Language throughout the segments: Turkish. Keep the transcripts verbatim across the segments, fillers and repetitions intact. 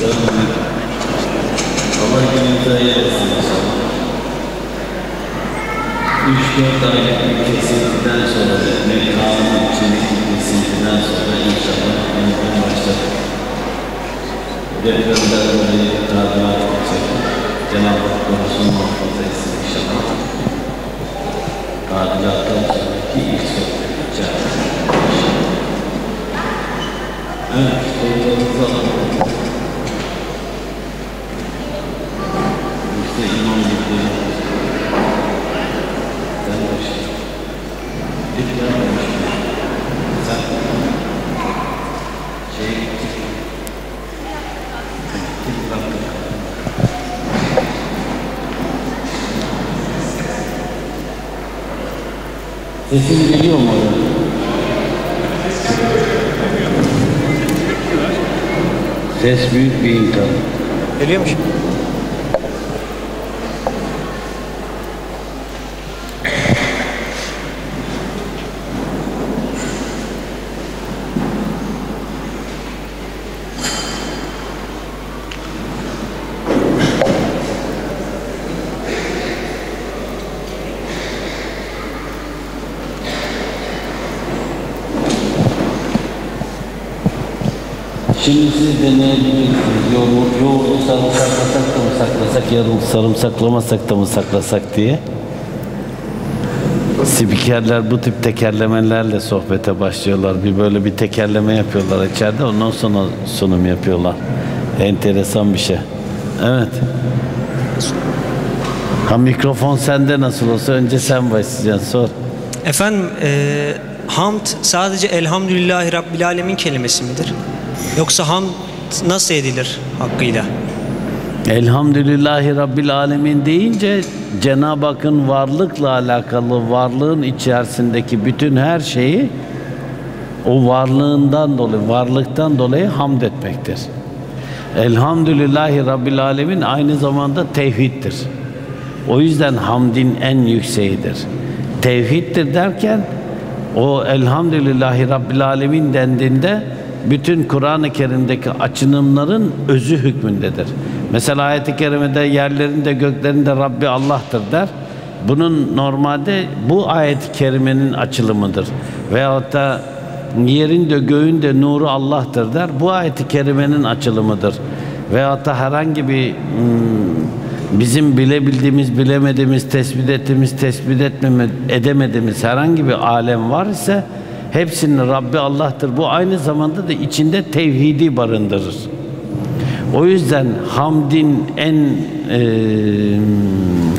Canım, Allah gününüze yer etsin inşallah. üç dört aylık bir kesintinden sonra, mekanın içinde bir kesintinden sonra inşallah yeniden başladık. Depremden dolayı tadilat edecekler. Cenab-ı Hak konusunu muhafaza etsin inşallah. Tadilattan sonraki ilk sohbet edeceğiz. Evet, sorularımızı alalım. Sesim geliyor mu? Ses büyük bir imkan. Geliyor mu şimdi? Şimdi siz deneyebilirsiniz, yoğurdu sarımsaklasak da mı saklasak, yarım sarımsaklamasak da mı saklasak diye. Spikerler bu tip tekerlemelerle sohbete başlıyorlar. Bir böyle bir tekerleme yapıyorlar içeride, ondan sonra sunum yapıyorlar. Enteresan bir şey. Evet. Ha, mikrofon sende nasıl olsa önce sen başlayacaksın, sor. Efendim, e, hamd sadece elhamdülillahi rabbil alemin kelimesi midir? Yoksa hamd nasıl edilir hakkıyla? Elhamdülillahi Rabbil Alemin deyince Cenab-ı Hakk'ın varlıkla alakalı, varlığın içerisindeki bütün her şeyi o varlığından dolayı, varlıktan dolayı hamd etmektir. Elhamdülillahi Rabbil Alemin aynı zamanda tevhiddir. O yüzden hamdin en yükseğidir. Tevhiddir derken o elhamdülillahi Rabbil Alemin dendiğinde bütün Kur'an-ı Kerim'deki açınımların özü hükmündedir. Mesela ayet-i kerimede yerlerinde göklerinde Rabbi Allah'tır der. Bunun normalde bu ayet-i kerimenin açılımıdır. Veyahut da yerin de göğün de nuru Allah'tır der. Bu ayet-i kerimenin açılımıdır. Veyahut da herhangi bir bizim bilebildiğimiz, bilemediğimiz, tespit ettiğimiz, tespit etmeme, edemediğimiz herhangi bir alem var ise hepsinin Rabbi Allah'tır. Bu aynı zamanda da içinde tevhidi barındırır. O yüzden hamdin en e,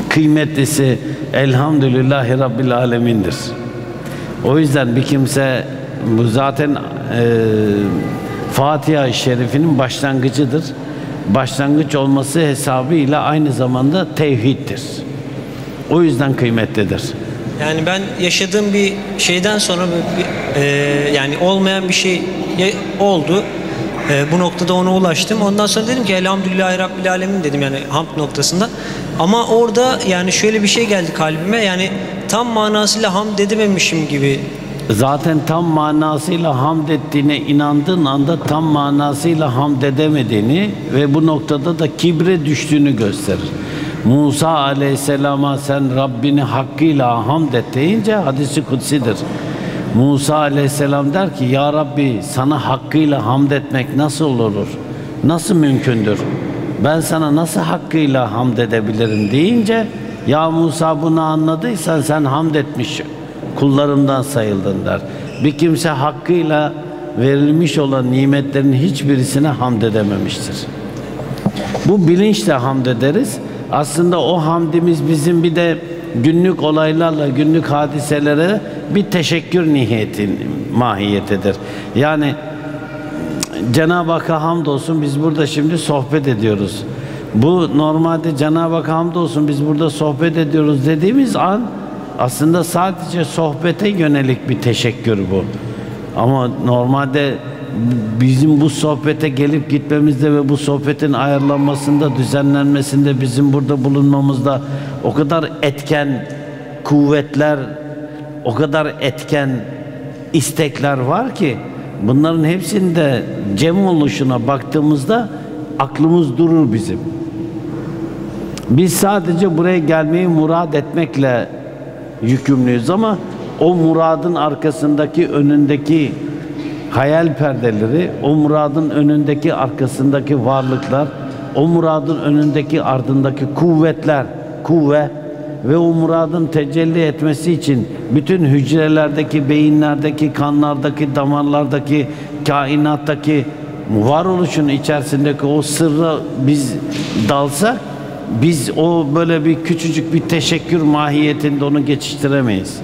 kıymetlisi elhamdülillahi Rabbil Alemin'dir. O yüzden bir kimse bu zaten e, Fatiha-i Şerif'in başlangıcıdır. Başlangıç olması hesabıyla aynı zamanda tevhiddir. O yüzden kıymetlidir. Yani ben yaşadığım bir şeyden sonra bir, e, yani olmayan bir şey oldu. E, bu noktada ona ulaştım. Ondan sonra dedim ki elhamdülillahi Rabbil Alemin dedim, yani hamd noktasında. Ama orada yani şöyle bir şey geldi kalbime, yani tam manasıyla hamd edememişim gibi. Zaten tam manasıyla hamd ettiğine inandığın anda tam manasıyla hamd edemediğini ve bu noktada da kibre düştüğünü gösterir. Musa aleyhisselama sen Rabbini hakkıyla hamd et deyince hadisi kutsidir. Musa aleyhisselam der ki ya Rabbi sana hakkıyla hamd etmek nasıl olur? Nasıl mümkündür? Ben sana nasıl hakkıyla hamd edebilirim deyince ya Musa bunu anladıysan sen hamd etmiş kullarımdan sayıldın der. Bir kimse hakkıyla verilmiş olan nimetlerin hiçbirisine hamd edememiştir. Bu bilinçle hamd ederiz. Aslında o hamdimiz bizim bir de günlük olaylarla, günlük hadiselere bir teşekkür niyetin mahiyetidir. Yani Cenab-ı Hakk'a hamdolsun biz burada şimdi sohbet ediyoruz. Bu normalde Cenab-ı Hakk'a hamdolsun biz burada sohbet ediyoruz dediğimiz an aslında sadece sohbete yönelik bir teşekkür bu. Ama normalde bizim bu sohbete gelip gitmemizde ve bu sohbetin ayarlanmasında, düzenlenmesinde, bizim burada bulunmamızda o kadar etken kuvvetler, o kadar etken istekler var ki bunların hepsinde cem oluşuna baktığımızda aklımız durur bizim. Biz sadece buraya gelmeyi murad etmekle yükümlüyüz ama o muradın arkasındaki, önündeki hayal perdeleri, o muradın önündeki, arkasındaki varlıklar, o muradın önündeki, ardındaki kuvvetler, kuvve ve o muradın tecelli etmesi için bütün hücrelerdeki, beyinlerdeki, kanlardaki, damarlardaki, kainattaki varoluşun içerisindeki o sırra biz dalsak, biz o böyle bir küçücük bir teşekkür mahiyetinde onu geçiştiremeyiz.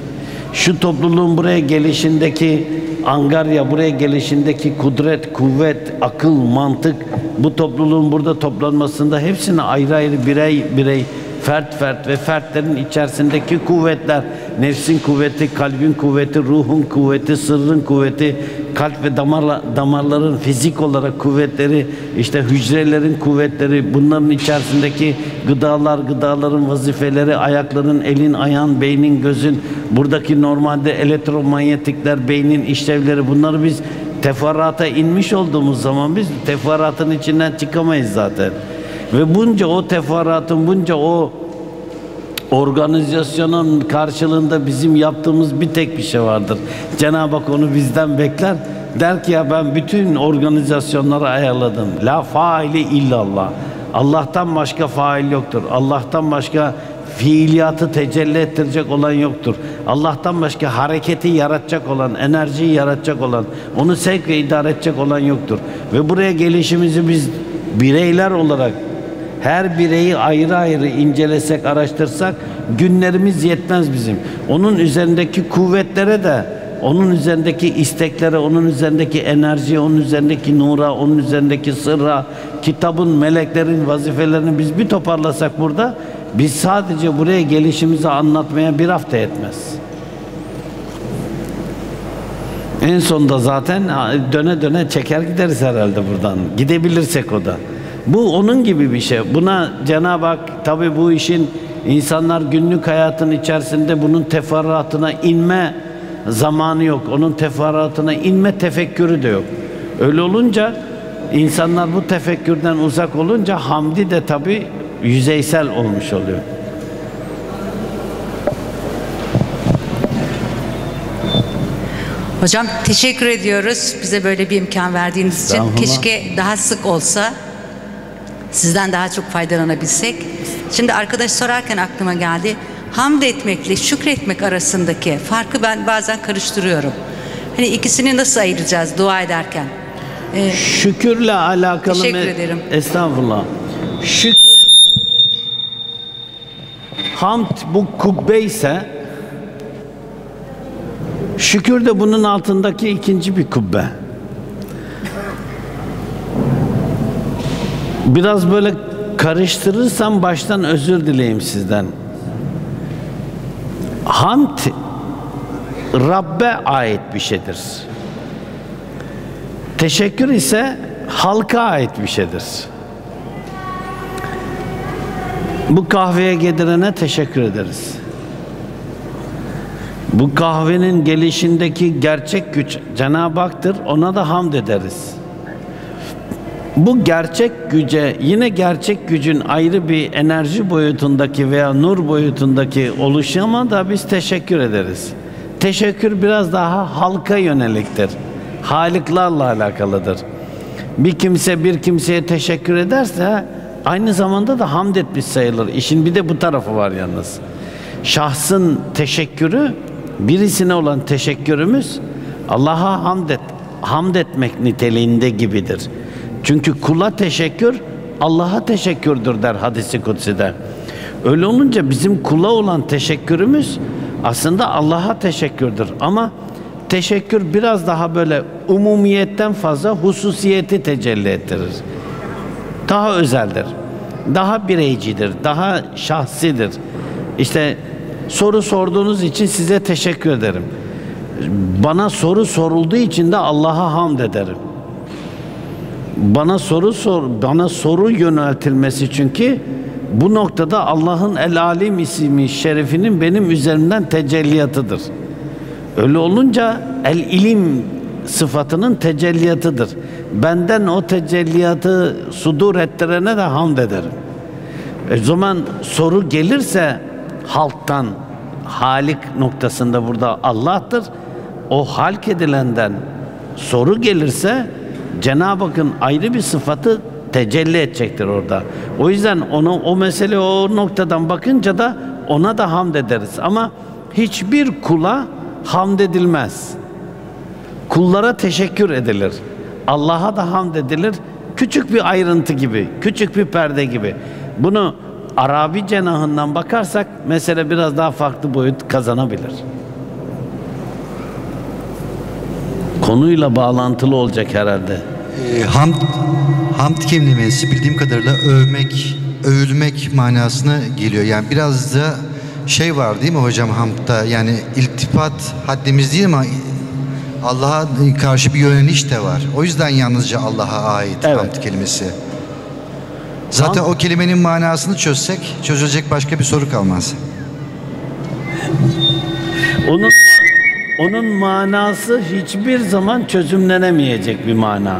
Şu topluluğun buraya gelişindeki angarya, buraya gelişindeki kudret, kuvvet, akıl, mantık, bu topluluğun burada toplanmasında hepsine ayrı ayrı birey birey, fert fert ve fertlerin içerisindeki kuvvetler, nefsin kuvveti, kalbin kuvveti, ruhun kuvveti, sırrın kuvveti, kalp ve damarla, damarların fizik olarak kuvvetleri, işte hücrelerin kuvvetleri, bunların içerisindeki gıdalar, gıdaların vazifeleri, ayakların, elin, ayağın, beynin, gözün, buradaki normalde elektromanyetikler, beynin işlevleri, bunları biz teferruata inmiş olduğumuz zaman biz teferruatın içinden çıkamayız zaten. Ve bunca o teferruatın, bunca o organizasyonun karşılığında bizim yaptığımız bir tek bir şey vardır. Cenab-ı Hak onu bizden bekler. Der ki ya ben bütün organizasyonları ayarladım. La faili illallah. Allah'tan başka fail yoktur. Allah'tan başka fiiliyatı tecelli ettirecek olan yoktur. Allah'tan başka hareketi yaratacak olan, enerjiyi yaratacak olan, onu sevk ve idare edecek olan yoktur. Ve buraya gelişimizi biz bireyler olarak her bireyi ayrı ayrı incelesek, araştırsak günlerimiz yetmez bizim. Onun üzerindeki kuvvetlere de, onun üzerindeki isteklere, onun üzerindeki enerjiye, onun üzerindeki nura, onun üzerindeki sırra, kitabın, meleklerin vazifelerini biz bir toparlasak burada, biz sadece buraya gelişimizi anlatmaya bir hafta yetmez. En sonunda zaten döne döne çeker gideriz herhalde buradan. Gidebilirsek o da. Bu onun gibi bir şey. Buna Cenab-ı Hak tabii bu işin insanlar günlük hayatın içerisinde bunun teferruatına inme zamanı yok. Onun teferruatına inme tefekkürü de yok. Öyle olunca insanlar bu tefekkürden uzak olunca hamdi de tabii yüzeysel olmuş oluyor. Hocam teşekkür ediyoruz bize böyle bir imkan verdiğiniz için. Keşke daha sık olsa, sizden daha çok faydalanabilsek. Şimdi arkadaş sorarken aklıma geldi, hamd etmekle şükretmek arasındaki farkı ben bazen karıştırıyorum. Hani ikisini nasıl ayıracağız dua ederken? Ee, Şükürle alakalı. Teşekkür ederim. Estağfurullah. Şükür, hamd bu kubbe ise, şükür de bunun altındaki ikinci bir kubbe. Biraz böyle karıştırırsam baştan özür dileyim sizden. Hamd Rabbe ait bir şeydir. Teşekkür ise halka ait bir şeydir. Bu kahveye getirene teşekkür ederiz. Bu kahvenin gelişindeki gerçek güç Cenab-ı Hak'tır, ona da hamd ederiz. Bu gerçek güce, yine gerçek gücün ayrı bir enerji boyutundaki veya nur boyutundaki oluşuma da biz teşekkür ederiz. Teşekkür biraz daha halka yöneliktir. Haliklarla alakalıdır. Bir kimse bir kimseye teşekkür ederse aynı zamanda da hamd etmiş sayılır. İşin bir de bu tarafı var yalnız. Şahsın teşekkürü, birisine olan teşekkürümüz Allah'a hamd, et, hamd etmek niteliğinde gibidir. Çünkü kula teşekkür Allah'a teşekkürdür der hadis-i kutsi'de. Öyle olunca bizim kula olan teşekkürümüz aslında Allah'a teşekkürdür. Ama teşekkür biraz daha böyle umumiyetten fazla hususiyeti tecelli ettirir. Daha özeldir, daha bireycidir, daha şahsidir. İşte soru sorduğunuz için size teşekkür ederim. Bana soru sorulduğu için de Allah'a hamd ederim. Bana soru sor, bana soru yöneltilmesi çünkü bu noktada Allah'ın El Alim ismi şerifinin benim üzerimden tecelliyatıdır. Öyle olunca El İlim sıfatının tecelliyatıdır. Benden o tecelliyatı sudur ettirene de hamd ederim. O zaman soru gelirse halktan, Halik noktasında burada Allah'tır. O halk edilenden soru gelirse Cenab-ı Hakk'ın ayrı bir sıfatı tecelli edecektir orada. O yüzden ona, o mesele o noktadan bakınca da ona da hamd ederiz. Ama hiçbir kula hamd edilmez. Kullara teşekkür edilir. Allah'a da hamd edilir. Küçük bir ayrıntı gibi, küçük bir perde gibi. Bunu Arabi cenahından bakarsak mesele biraz daha farklı boyut kazanabilir. Konuyla bağlantılı olacak herhalde. E, hamd, hamd kelimesi bildiğim kadarıyla övmek, övülmek manasına geliyor. Yani biraz da şey var değil mi hocam hamdda? Yani iltifat haddimiz değil mi? Allah'a karşı bir yöneliş de var. O yüzden yalnızca Allah'a ait, evet, hamd kelimesi. Zaten o kelimenin manasını çözsek çözülecek başka bir soru kalmaz. Onun onun manası hiçbir zaman çözümlenemeyecek bir mana.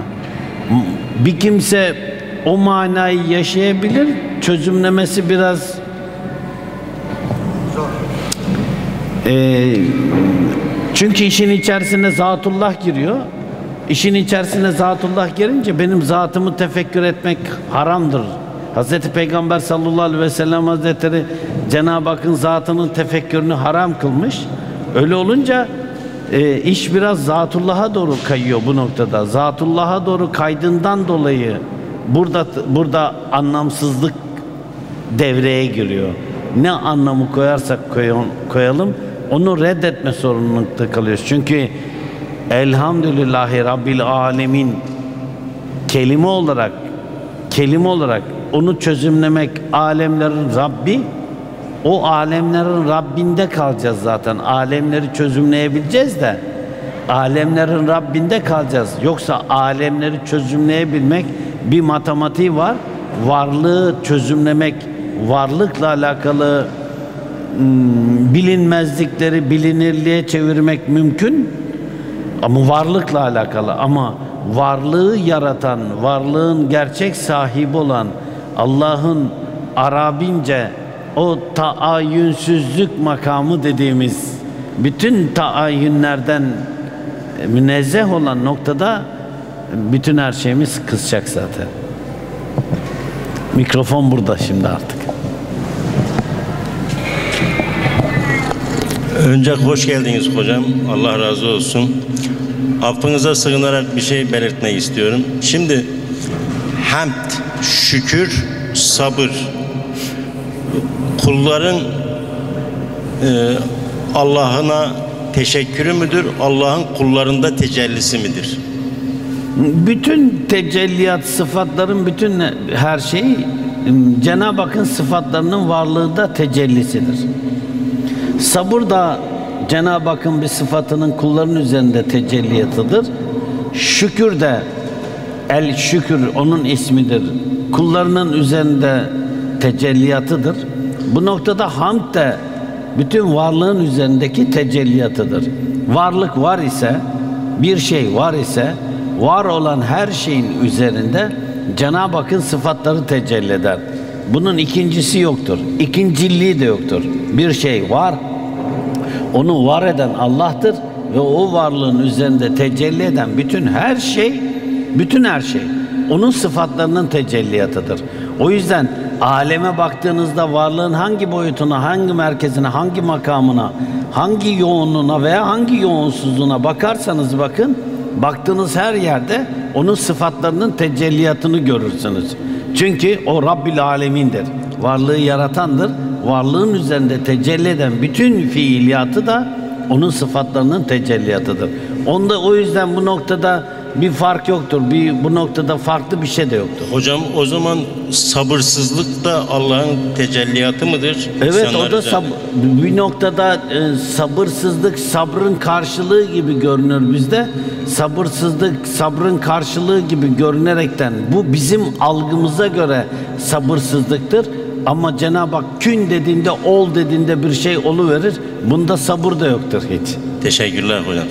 Bir kimse o manayı yaşayabilir, çözümlemesi biraz zor. Ee, çünkü işin içerisine Zatullah giriyor. İşin içerisine Zatullah girince benim zatımı tefekkür etmek haramdır. Hazreti Peygamber sallallahu aleyhi ve sellem Hazretleri Cenab-ı Hakk'ın zatının tefekkürünü haram kılmış. Öyle olunca e, iş biraz Zatullah'a doğru kayıyor bu noktada. Zatullah'a doğru kaydığından dolayı burada burada anlamsızlık devreye giriyor. Ne anlamı koyarsak koyalım, koyalım onu reddetme sorumlulukta kalıyoruz. Çünkü Elhamdülillahi Rabbil Alemin kelime olarak kelime olarak onu çözümlemek, alemlerin Rabbi, o alemlerin Rabbinde kalacağız zaten. Alemleri çözümleyebileceğiz de alemlerin Rabbinde kalacağız. Yoksa alemleri çözümleyebilmek bir matematiği var. Varlığı çözümlemek, varlıkla alakalı bilinmezlikleri bilinirliğe çevirmek mümkün. Ama varlıkla alakalı, ama varlığı yaratan, varlığın gerçek sahibi olan Allah'ın Arabince o taayyünsüzlük makamı dediğimiz bütün taayyünlerden münezzeh olan noktada bütün her şeyimiz kızacak zaten. Mikrofon burada şimdi artık. Önce hoş geldiniz hocam. Allah razı olsun. Affınıza sığınarak bir şey belirtmek istiyorum. Şimdi hamd, şükür, sabır. Kulların e, Allah'ına teşekkürü müdür? Allah'ın kullarında tecellisi midir? Bütün tecelliyat, sıfatların bütün her şey Cenab-ı Hakk'ın sıfatlarının varlığında tecellisidir. Sabır da Cenab-ı Hakk'ın bir sıfatının kulların üzerinde tecelliyatıdır. Şükür de el şükür onun ismidir. Kullarının üzerinde tecelliyatıdır. Bu noktada hamd de bütün varlığın üzerindeki tecelliyatıdır. Varlık var ise, bir şey var ise, var olan her şeyin üzerinde Cenab-ı Hakk'ın sıfatları tecelli eder. Bunun ikincisi yoktur. İkinciliği de yoktur. Bir şey var, onu var eden Allah'tır ve o varlığın üzerinde tecelli eden bütün her şey, bütün her şey onun sıfatlarının tecelliyatıdır. O yüzden aleme baktığınızda varlığın hangi boyutuna, hangi merkezine, hangi makamına, hangi yoğunluğuna veya hangi yoğunsuzluğuna bakarsanız bakın, baktığınız her yerde onun sıfatlarının tecelliyatını görürsünüz. Çünkü o Rabbil Alemin'dir. Varlığı yaratandır. Varlığın üzerinde tecelli eden bütün fiiliyatı da onun sıfatlarının tecelliyatıdır. Onda o yüzden bu noktada bir fark yoktur. Bir, bu noktada farklı bir şey de yoktur. Hocam o zaman sabırsızlık da Allah'ın tecelliyatı mıdır? Evet, o da sab bir noktada e, sabırsızlık sabrın karşılığı gibi görünür bizde. Sabırsızlık sabrın karşılığı gibi görünerekten bu bizim algımıza göre sabırsızlıktır. Ama Cenab-ı Hak kün dediğinde, ol dediğinde bir şey oluverir. Bunda sabır da yoktur hiç. Teşekkürler hocam.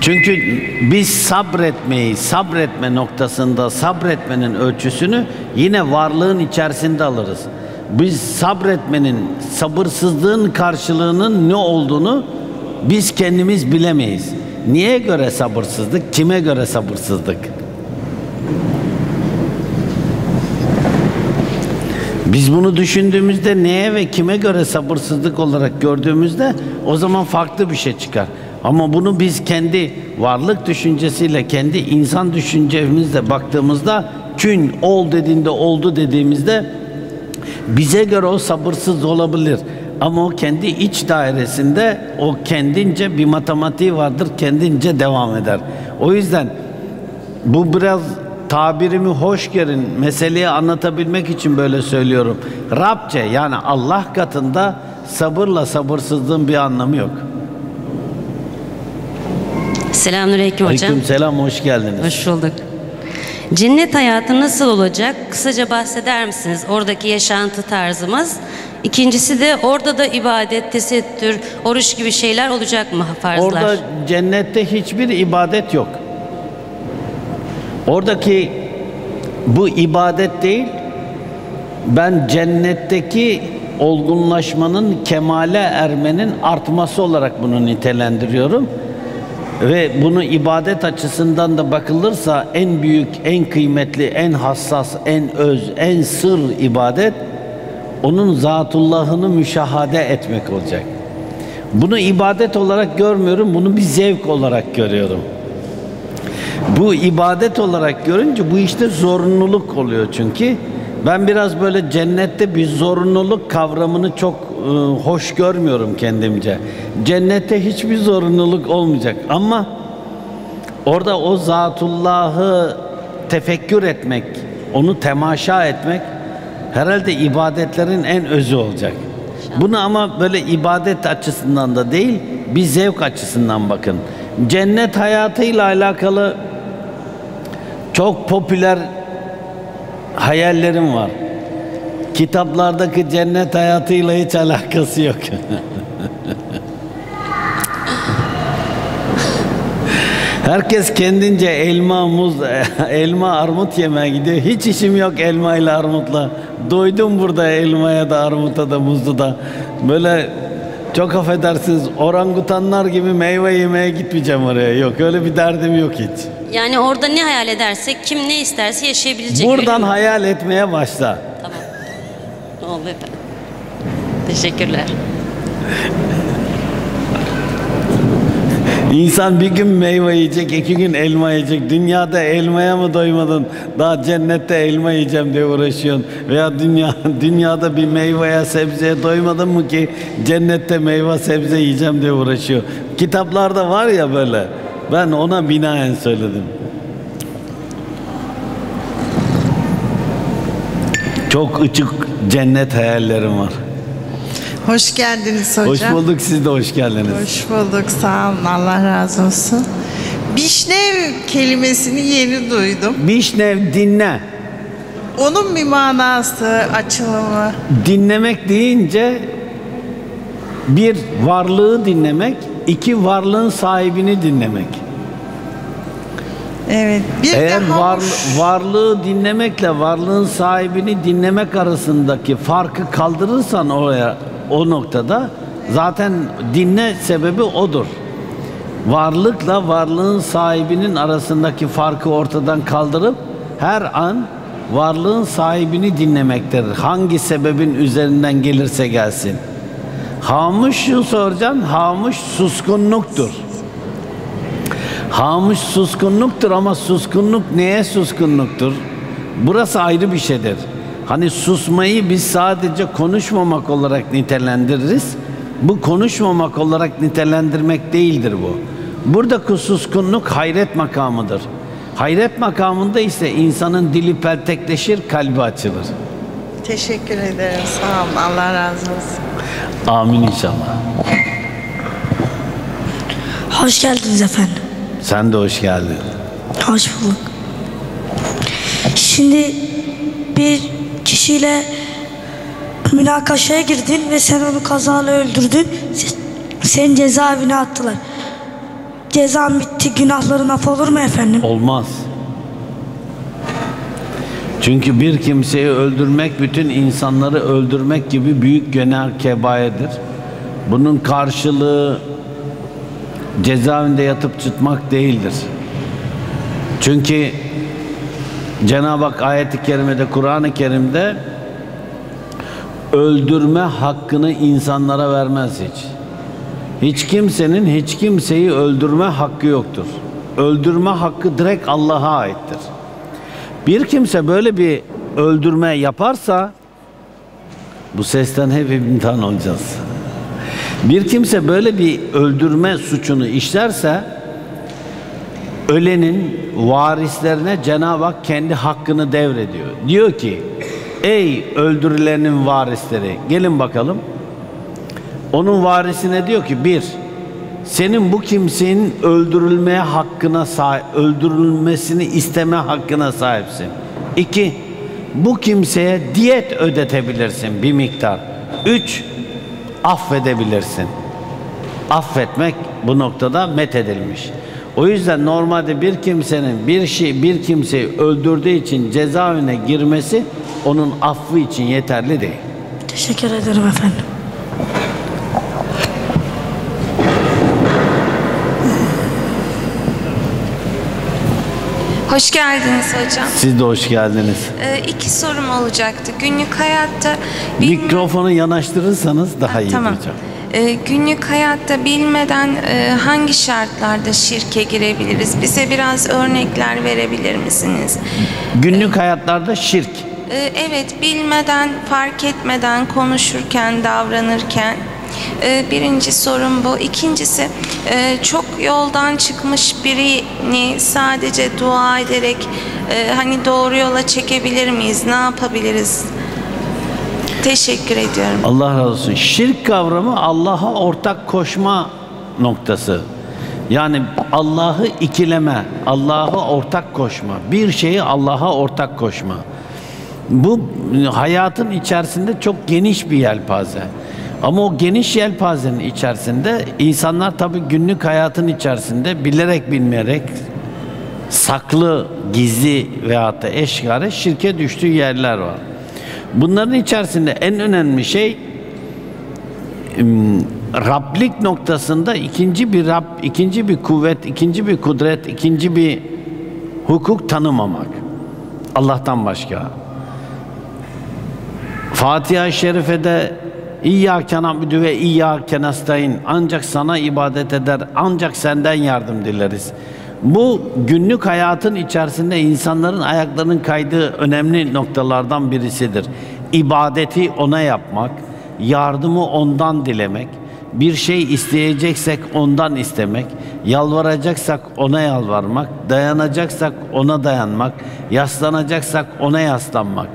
Çünkü biz sabretmeyi, sabretme noktasında sabretmenin ölçüsünü yine varlığın içerisinde alırız. Biz sabretmenin, sabırsızlığın karşılığının ne olduğunu biz kendimiz bilemeyiz. Niye göre sabırsızlık, kime göre sabırsızlık? Biz bunu düşündüğümüzde, neye ve kime göre sabırsızlık olarak gördüğümüzde o zaman farklı bir şey çıkar. Ama bunu biz kendi varlık düşüncesiyle, kendi insan düşüncemizle baktığımızda, kün ol dediğinde, oldu dediğimizde bize göre o sabırsız olabilir. Ama o kendi iç dairesinde, o kendince bir matematiği vardır, kendince devam eder. O yüzden bu biraz tabirimi hoş görün, meseleyi anlatabilmek için böyle söylüyorum. Rabçe, yani Allah katında sabırla sabırsızlığın bir anlamı yok. Selamünaleyküm hocam. Aleykümselam, hoş geldiniz. Hoş bulduk. Cennet hayatı nasıl olacak? Kısaca bahseder misiniz? Oradaki yaşantı tarzımız. İkincisi de orada da ibadet, tesettür, oruç gibi şeyler olacak mı, farzlar? Orada cennette hiçbir ibadet yok. Oradaki bu ibadet değil, ben cennetteki olgunlaşmanın, kemale ermenin artması olarak bunu nitelendiriyorum. Ve bunu ibadet açısından da bakılırsa en büyük, en kıymetli, en hassas, en öz, en sır ibadet, onun zatullahını müşahade etmek olacak. Bunu ibadet olarak görmüyorum, bunu bir zevk olarak görüyorum. Bu ibadet olarak görünce bu işte zorunluluk oluyor çünkü. Ben biraz böyle cennette bir zorunluluk kavramını çok e, hoş görmüyorum kendimce. Cennette hiçbir zorunluluk olmayacak ama orada o Zatullah'ı tefekkür etmek, onu temaşa etmek herhalde ibadetlerin en özü olacak. Bunu ama böyle ibadet açısından da değil, bir zevk açısından bakın. Cennet hayatıyla alakalı çok popüler hayallerim var. Kitaplardaki cennet hayatıyla hiç alakası yok. Herkes kendince elma, muz, elma, armut yemeye gidiyor. Hiç işim yok elma ile armutla. Doydum burada elmaya da, armuta da, muzlu da. Böyle çok affedersiniz, orangutanlar gibi meyve yemeye gitmeyeceğim oraya. Yok, öyle bir derdim yok hiç. Yani orada ne hayal edersek, kim ne isterse yaşayabilecek. Buradan hayal etmeye başla. Tamam. Ne oldu efendim? Teşekkürler. İnsan bir gün meyve yiyecek, iki gün elma yiyecek. Dünyada elmaya mı doymadın? Daha cennette elma yiyeceğim diye uğraşıyorsun. Veya dünya, dünyada bir meyveye, sebzeye doymadın mı ki cennette meyve, sebze yiyeceğim diye uğraşıyor. Kitaplarda var ya böyle. Ben ona binaen söyledim. Çok uçuk cennet hayallerim var. Hoş geldiniz hocam. Hoş bulduk, siz de hoş geldiniz. Hoş bulduk, sağ olun, Allah razı olsun. Bişnev kelimesini yeni duydum. Bişnev, dinle. Onun bir manası, açılımı? Dinlemek deyince bir varlığı dinlemek, iki varlığın sahibini dinlemek. Evet. Bir Eğer de var, varlığı dinlemekle varlığın sahibini dinlemek arasındaki farkı kaldırırsan oraya, o noktada zaten dinle sebebi odur. Varlıkla varlığın sahibinin arasındaki farkı ortadan kaldırıp her an varlığın sahibini dinlemektir. Hangi sebebin üzerinden gelirse gelsin. Hamuş'u soracaksın, hamuş suskunluktur. Hamuş suskunluktur ama suskunluk neye suskunluktur? Burası ayrı bir şeydir. Hani susmayı biz sadece konuşmamak olarak nitelendiririz. Bu konuşmamak olarak nitelendirmek değildir bu. Buradaki suskunluk hayret makamıdır. Hayret makamında ise insanın dili peltekleşir, kalbi açılır. Teşekkür ederim. Sağ olun. Allah razı olsun. Amin inşallah. Hoş geldiniz efendim. Sen de hoş geldin. Hoş bulduk. Şimdi bir kişiyle münakaşaya girdin ve sen onu kazayla öldürdün. Sen cezaevine attılar. cezan bitti, günahların af olur mu efendim? Olmaz. Çünkü bir kimseyi öldürmek, bütün insanları öldürmek gibi büyük günah, kebairdir. Bunun karşılığı cezaevinde yatıp çıkmak değildir. Çünkü Cenab-ı Hak ayet-i kerimede, Kur'an-ı Kerim'de öldürme hakkını insanlara vermez hiç. Hiç kimsenin hiç kimseyi öldürme hakkı yoktur. Öldürme hakkı direkt Allah'a aittir. Bir kimse böyle bir öldürme yaparsa, bu sesten hep imtihan olacağız. Bir kimse böyle bir öldürme suçunu işlerse, ölenin varislerine Cenab-ı Hak kendi hakkını devrediyor. Diyor ki, ey öldürülenin varisleri, gelin bakalım. Onun varisine diyor ki, bir, senin bu kimsenin öldürülmeye hakkına sahip, öldürülmesini isteme hakkına sahipsin. İki, bu kimseye diyet ödetebilirsin bir miktar. Üç, affedebilirsin. Affetmek bu noktada met edilmiş. O yüzden normalde bir kimsenin bir şey bir kimseyi öldürdüğü için cezaevine girmesi onun affı için yeterli değil. Teşekkür ederim efendim. Hoş geldiniz hocam. Siz de hoş geldiniz. Ee, iki sorum olacaktı. Günlük hayatta... Mikrofonu yanaştırırsanız daha ha, iyi tamam. hocam. Ee, günlük hayatta bilmeden e, hangi şartlarda şirke girebiliriz? Bize biraz örnekler verebilir misiniz? Günlük ee, hayatlarda şirk. E, evet, bilmeden, fark etmeden, konuşurken, davranırken... Birinci sorun bu. İkincisi, çok yoldan çıkmış birini sadece dua ederek hani doğru yola çekebilir miyiz? Ne yapabiliriz? Teşekkür ediyorum. Allah razı olsun. Şirk kavramı Allah'a ortak koşma noktası. Yani Allah'ı ikileme, Allah'a ortak koşma. Bir şeyi Allah'a ortak koşma. Bu hayatın içerisinde çok geniş bir yelpaze. Ama o geniş yelpazenin içerisinde insanlar tabii günlük hayatın içerisinde bilerek bilmeyerek saklı, gizli veyahut da eşgare şirke düştüğü yerler var. Bunların içerisinde en önemli şey Rablik noktasında ikinci bir Rab, ikinci bir kuvvet, ikinci bir kudret, ikinci bir hukuk tanımamak. Allah'tan başka. Fatiha-i Şerife'de İyyâke na'budu ve İyyâke nestaîn, ancak sana ibadet eder, ancak senden yardım dileriz. Bu günlük hayatın içerisinde insanların ayaklarının kaydığı önemli noktalardan birisidir. İbadeti ona yapmak, yardımı ondan dilemek, bir şey isteyeceksek ondan istemek, yalvaracaksak ona yalvarmak, dayanacaksak ona dayanmak, yaslanacaksak ona yaslanmak.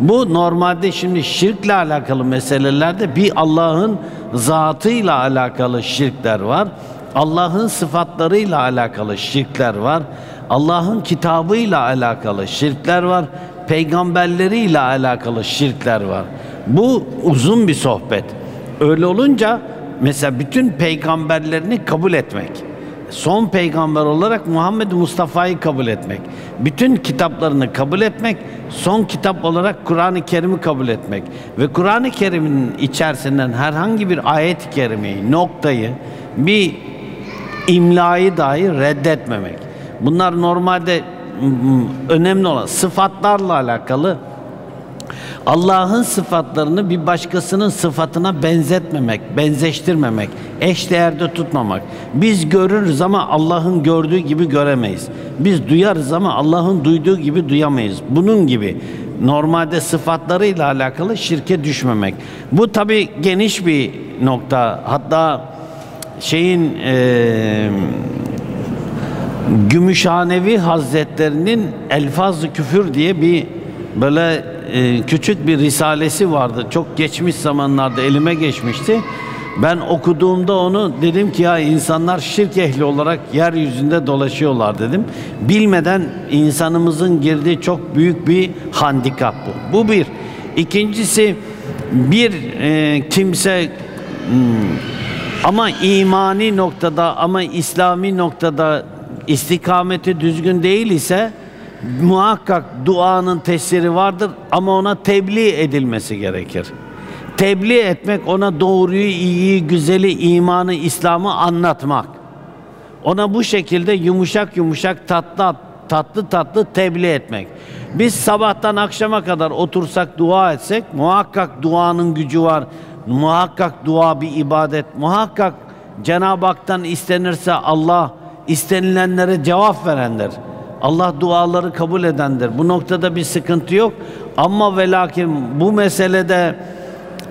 Bu normalde şimdi şirkle alakalı meselelerde bir Allah'ın zatıyla alakalı şirkler var. Allah'ın sıfatlarıyla alakalı şirkler var. Allah'ın kitabıyla alakalı şirkler var. Peygamberleriyle alakalı şirkler var. Bu uzun bir sohbet. Öyle olunca mesela bütün peygamberlerini kabul etmek. Son peygamber olarak Muhammed Mustafa'yı kabul etmek, bütün kitaplarını kabul etmek, son kitap olarak Kur'an-ı Kerim'i kabul etmek ve Kur'an-ı Kerim'in içerisinden herhangi bir ayet-i kerimeyi, noktayı, bir imlayı dahi reddetmemek. Bunlar normalde önemli olan sıfatlarla alakalı. Allah'ın sıfatlarını bir başkasının sıfatına benzetmemek, benzeştirmemek, eşdeğerde tutmamak. Biz görürüz ama Allah'ın gördüğü gibi göremeyiz. Biz duyarız ama Allah'ın duyduğu gibi duyamayız. Bunun gibi normalde sıfatlarıyla alakalı şirke düşmemek. Bu tabii geniş bir nokta. Hatta şeyin ee, Gümüşhanevi Hazretlerinin Elfaz-ı Küfür diye bir böyle Ee, küçük bir risalesi vardı. Çok geçmiş zamanlarda elime geçmişti. Ben okuduğumda onu dedim ki ya insanlar şirk ehli olarak yeryüzünde dolaşıyorlar dedim. Bilmeden insanımızın girdiği çok büyük bir handikap bu. Bu bir. İkincisi bir e, kimse Ama imani noktada, ama İslami noktada istikameti düzgün değil ise muhakkak duanın tesiri vardır ama ona tebliğ edilmesi gerekir. Tebliğ etmek, ona doğruyu, iyiyi, güzeli, imanı, İslam'ı anlatmak. Ona bu şekilde yumuşak yumuşak, tatlı tatlı, tatlı tebliğ etmek. Biz sabahtan akşama kadar otursak, dua etsek, muhakkak duanın gücü var. Muhakkak dua bir ibadet. Muhakkak Cenab-ı Hak'tan istenirse Allah istenilenlere cevap verendir. Allah duaları kabul edendir. Bu noktada bir sıkıntı yok. Ama ve lakin bu meselede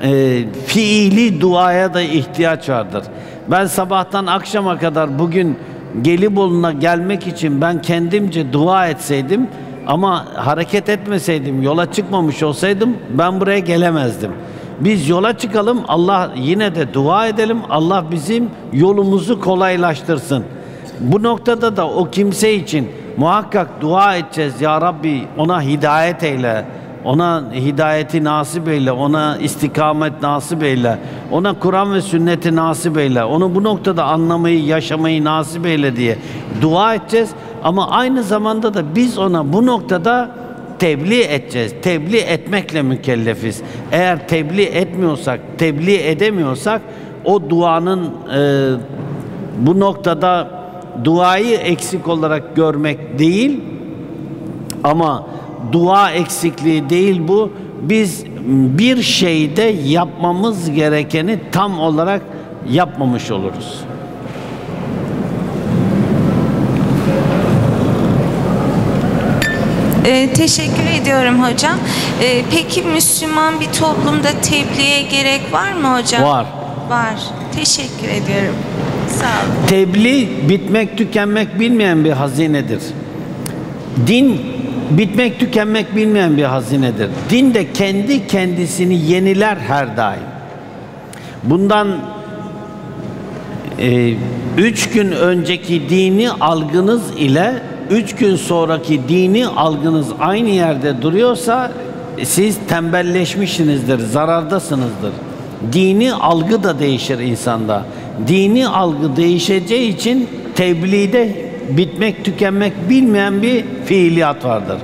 e, fiili duaya da ihtiyaç vardır. Ben sabahtan akşama kadar bugün Gelibolu'na gelmek için ben kendimce dua etseydim ama hareket etmeseydim, yola çıkmamış olsaydım ben buraya gelemezdim. Biz yola çıkalım, Allah yine de dua edelim, Allah bizim yolumuzu kolaylaştırsın. Bu noktada da o kimse için muhakkak dua edeceğiz. Ya Rabbi ona hidayet eyle, ona hidayeti nasip eyle, ona istikamet nasip eyle, ona Kur'an ve sünneti nasip eyle, onu bu noktada anlamayı, yaşamayı nasip eyle diye dua edeceğiz. Ama aynı zamanda da biz ona bu noktada tebliğ edeceğiz. Tebliğ etmekle mükellefiz. Eğer tebliğ etmiyorsak, tebliğ edemiyorsak o duanın e, bu noktada duayı eksik olarak görmek değil, ama dua eksikliği değil bu. Biz bir şeyde yapmamız gerekeni tam olarak yapmamış oluruz. Ee, teşekkür ediyorum hocam. Ee, peki Müslüman bir toplumda tebliğe gerek var mı hocam? Var. Var. Teşekkür ediyorum. Sağ olun. Tebliğ bitmek tükenmek bilmeyen bir hazinedir. Din bitmek tükenmek bilmeyen bir hazinedir. Din de kendi kendisini yeniler her daim. Bundan e, üç gün önceki dini algınız ile üç gün sonraki dini algınız aynı yerde duruyorsa siz tembelleşmişsinizdir, zarardasınızdır. Dini algı da değişir insanda. Dini algı değişeceği için tebliğde bitmek tükenmek bilmeyen bir fiiliyat vardır.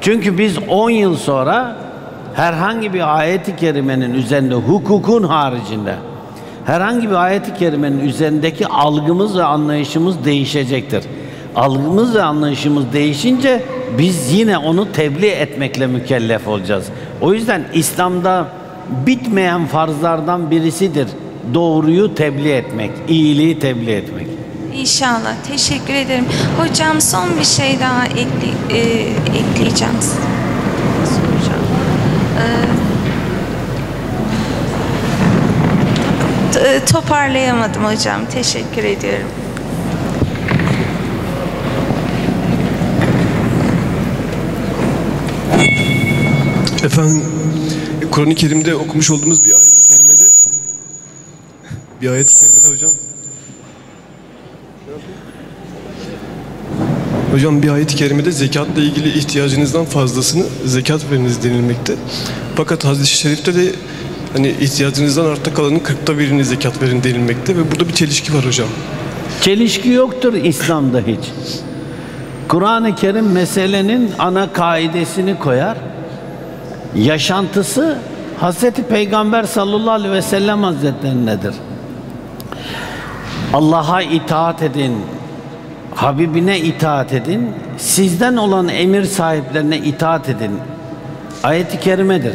Çünkü biz on yıl sonra herhangi bir ayet-i kerimenin üzerinde, hukukun haricinde herhangi bir ayet-i kerimenin üzerindeki algımız ve anlayışımız değişecektir. Algımız ve anlayışımız değişince biz yine onu tebliğ etmekle mükellef olacağız. O yüzden İslam'da bitmeyen farzlardan birisidir doğruyu tebliğ etmek, iyiliği tebliğ etmek. İnşallah. Teşekkür ederim. Hocam son bir şey daha ekli, e, ekleyeceğim. Soracağım. E, toparlayamadım hocam. Teşekkür ediyorum. Efendim, Kur'an-ı Kerim'de okumuş olduğumuz bir ayet-i kerimede bir ayet-i kerimede hocam hocam bir ayet-i kerimede zekatla ilgili ihtiyacınızdan fazlasını zekat veriniz denilmekte. Fakat hadis-i şerifte de hani ihtiyacınızdan arta kalanın kırkta birini zekat verin denilmekte ve burada bir çelişki var hocam. Çelişki yoktur İslam'da hiç. Kur'an-ı Kerim meselenin ana kaidesini koyar. Yaşantısı Hazreti Peygamber sallallahu aleyhi ve sellem hazretlerindedir. Allah'a itaat edin, Habibine itaat edin, sizden olan emir sahiplerine itaat edin. Ayet-i kerimedir.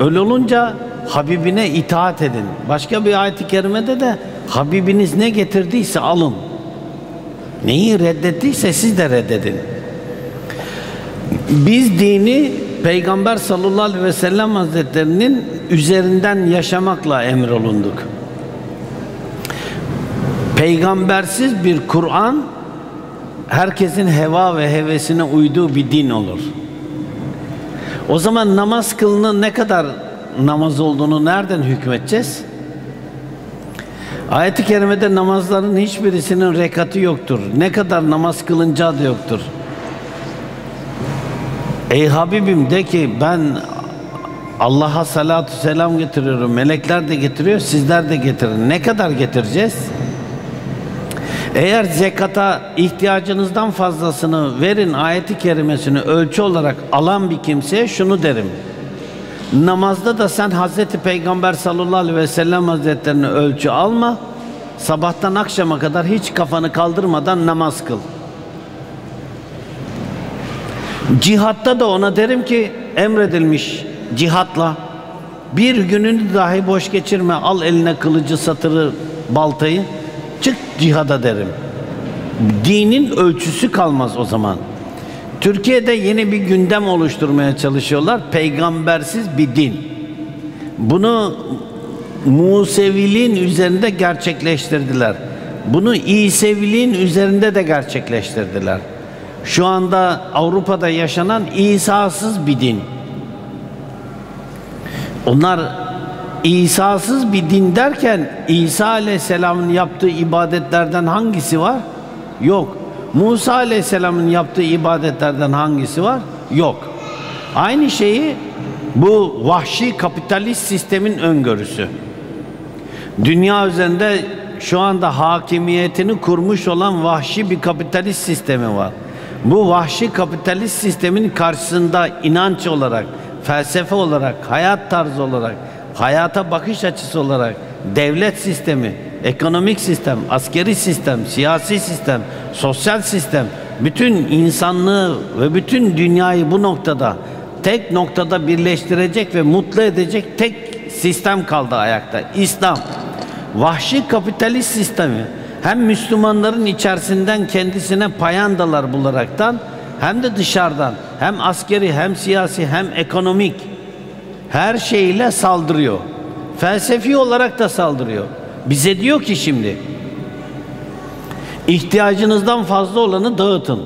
Öyle olunca Habibine itaat edin. Başka bir ayet-i kerimede de Habibiniz ne getirdiyse alın. Neyi reddettiyse siz de reddedin. Biz dini Peygamber sallallahu aleyhi ve sellem hazretlerinin üzerinden yaşamakla emrolunduk. Peygambersiz bir Kur'an herkesin heva ve hevesine uyduğu bir din olur. O zaman namaz kılının ne kadar namaz olduğunu nereden hükmedeceğiz? Ayet-i kerimede namazların hiçbirisinin rekatı yoktur. Ne kadar namaz kılınacağı da yoktur. Ey Habibim de ki ben Allah'a salatu selam getiriyorum, melekler de getiriyor, sizler de getirin. Ne kadar getireceğiz? Eğer zekata ihtiyacınızdan fazlasını verin ayeti kerimesini ölçü olarak alan bir kimseye şunu derim: namazda da sen Hazreti Peygamber sallallahu aleyhi ve sellem hazretlerini ölçü alma, sabahtan akşama kadar hiç kafanı kaldırmadan namaz kıl. Cihatta da ona derim ki emredilmiş cihatla bir gününü dahi boş geçirme, al eline kılıcı, satırı, baltayı, çık cihada derim. Dinin ölçüsü kalmaz o zaman. Türkiye'de yeni bir gündem oluşturmaya çalışıyorlar, peygambersiz bir din. Bunu Museviliğin üzerinde gerçekleştirdiler. Bunu İseviliğin üzerinde de gerçekleştirdiler. Şu anda Avrupa'da yaşanan İsa'sız bir din. Onlar İsa'sız bir din derken İsa Aleyhisselam'ın yaptığı ibadetlerden hangisi var? Yok. Musa Aleyhisselam'ın yaptığı ibadetlerden hangisi var? Yok. Aynı şeyi bu vahşi kapitalist sistemin öngörüsü. Dünya üzerinde şu anda hakimiyetini kurmuş olan vahşi bir kapitalist sistemi var. Bu vahşi kapitalist sistemin karşısında inanç olarak, felsefe olarak, hayat tarzı olarak, hayata bakış açısı olarak devlet sistemi, ekonomik sistem, askeri sistem, siyasi sistem, sosyal sistem, bütün insanlığı ve bütün dünyayı bu noktada, tek noktada birleştirecek ve mutlu edecek tek sistem kaldı ayakta: İslam. Vahşi kapitalist sistemi hem Müslümanların içerisinden kendisine payandalar bularaktan, hem de dışarıdan, hem askeri, hem siyasi, hem ekonomik her şeyle saldırıyor. Felsefi olarak da saldırıyor. Bize diyor ki şimdi ihtiyacınızdan fazla olanı dağıtın.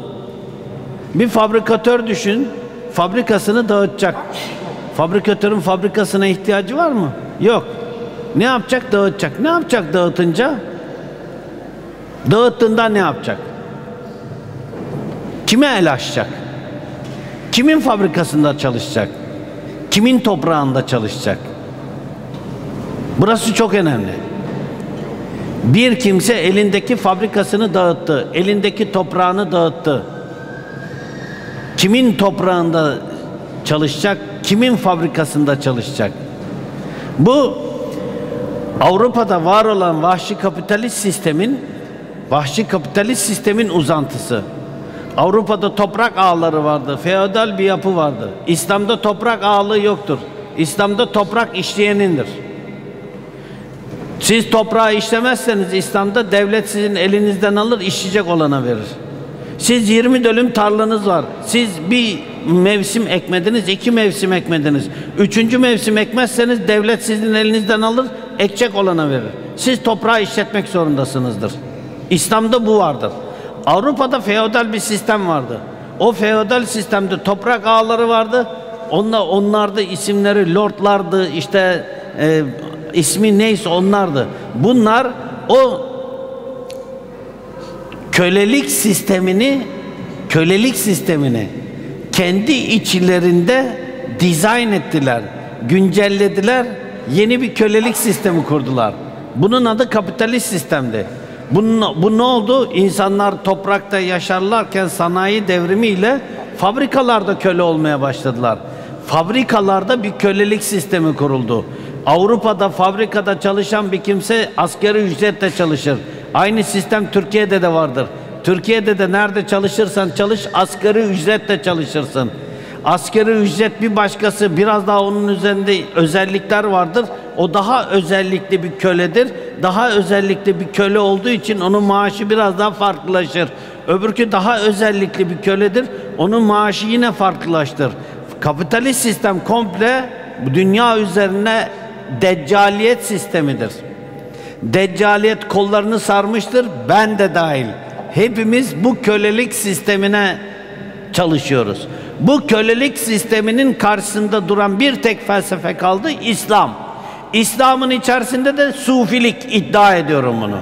Bir fabrikatör düşün, fabrikasını dağıtacak. Fabrikatörün fabrikasına ihtiyacı var mı? Yok. Ne yapacak? Dağıtacak. Ne yapacak dağıtınca? Dağıttığında ne yapacak? Kime el açacak? Kimin fabrikasında çalışacak? Kimin toprağında çalışacak? Burası çok önemli. Bir kimse elindeki fabrikasını dağıttı, elindeki toprağını dağıttı. Kimin toprağında çalışacak? Kimin fabrikasında çalışacak? Bu Avrupa'da var olan vahşi kapitalist sistemin vahşi kapitalist sistemin uzantısı. Avrupa'da toprak ağları vardı, feodal bir yapı vardı. İslam'da toprak ağalığı yoktur. İslam'da toprak işleyenindir. Siz toprağı işlemezseniz İslam'da devlet sizin elinizden alır, işleyecek olana verir. Siz yirmi dönüm tarlanız var. Siz bir mevsim ekmediniz, iki mevsim ekmediniz. Üçüncü mevsim ekmezseniz devlet sizin elinizden alır, ekecek olana verir. Siz toprağı işletmek zorundasınızdır. İslam'da bu vardır. Avrupa'da feodal bir sistem vardı. O feodal sistemde toprak ağaları vardı. Onlar, onlarda isimleri lordlardı, işte e, ismi neyse onlardı. Bunlar o kölelik sistemini, kölelik sistemini kendi içlerinde dizayn ettiler, güncellediler, yeni bir kölelik sistemi kurdular. Bunun adı kapitalist sistemdi. Bunun, bu ne oldu? İnsanlar toprakta yaşarlarken sanayi devrimiyle fabrikalarda köle olmaya başladılar. Fabrikalarda bir kölelik sistemi kuruldu. Avrupa'da fabrikada çalışan bir kimse asgari ücretle çalışır. Aynı sistem Türkiye'de de vardır. Türkiye'de de nerede çalışırsan çalış asgari ücretle çalışırsın. Asgari ücret bir başkası, biraz daha onun üzerinde özellikler vardır. O daha özellikli bir köledir. Daha özellikli bir köle olduğu için onun maaşı biraz daha farklılaşır. Öbürkü daha özellikli bir köledir. Onun maaşı yine farklılaştır. Kapitalist sistem komple dünya üzerine deccaliyet sistemidir. Deccaliyet kollarını sarmıştır. Ben de dahil. Hepimiz bu kölelik sistemine çalışıyoruz. Bu kölelik sisteminin karşısında duran bir tek felsefe kaldı: İslam. İslam'ın içerisinde de sufilik, iddia ediyorum bunu.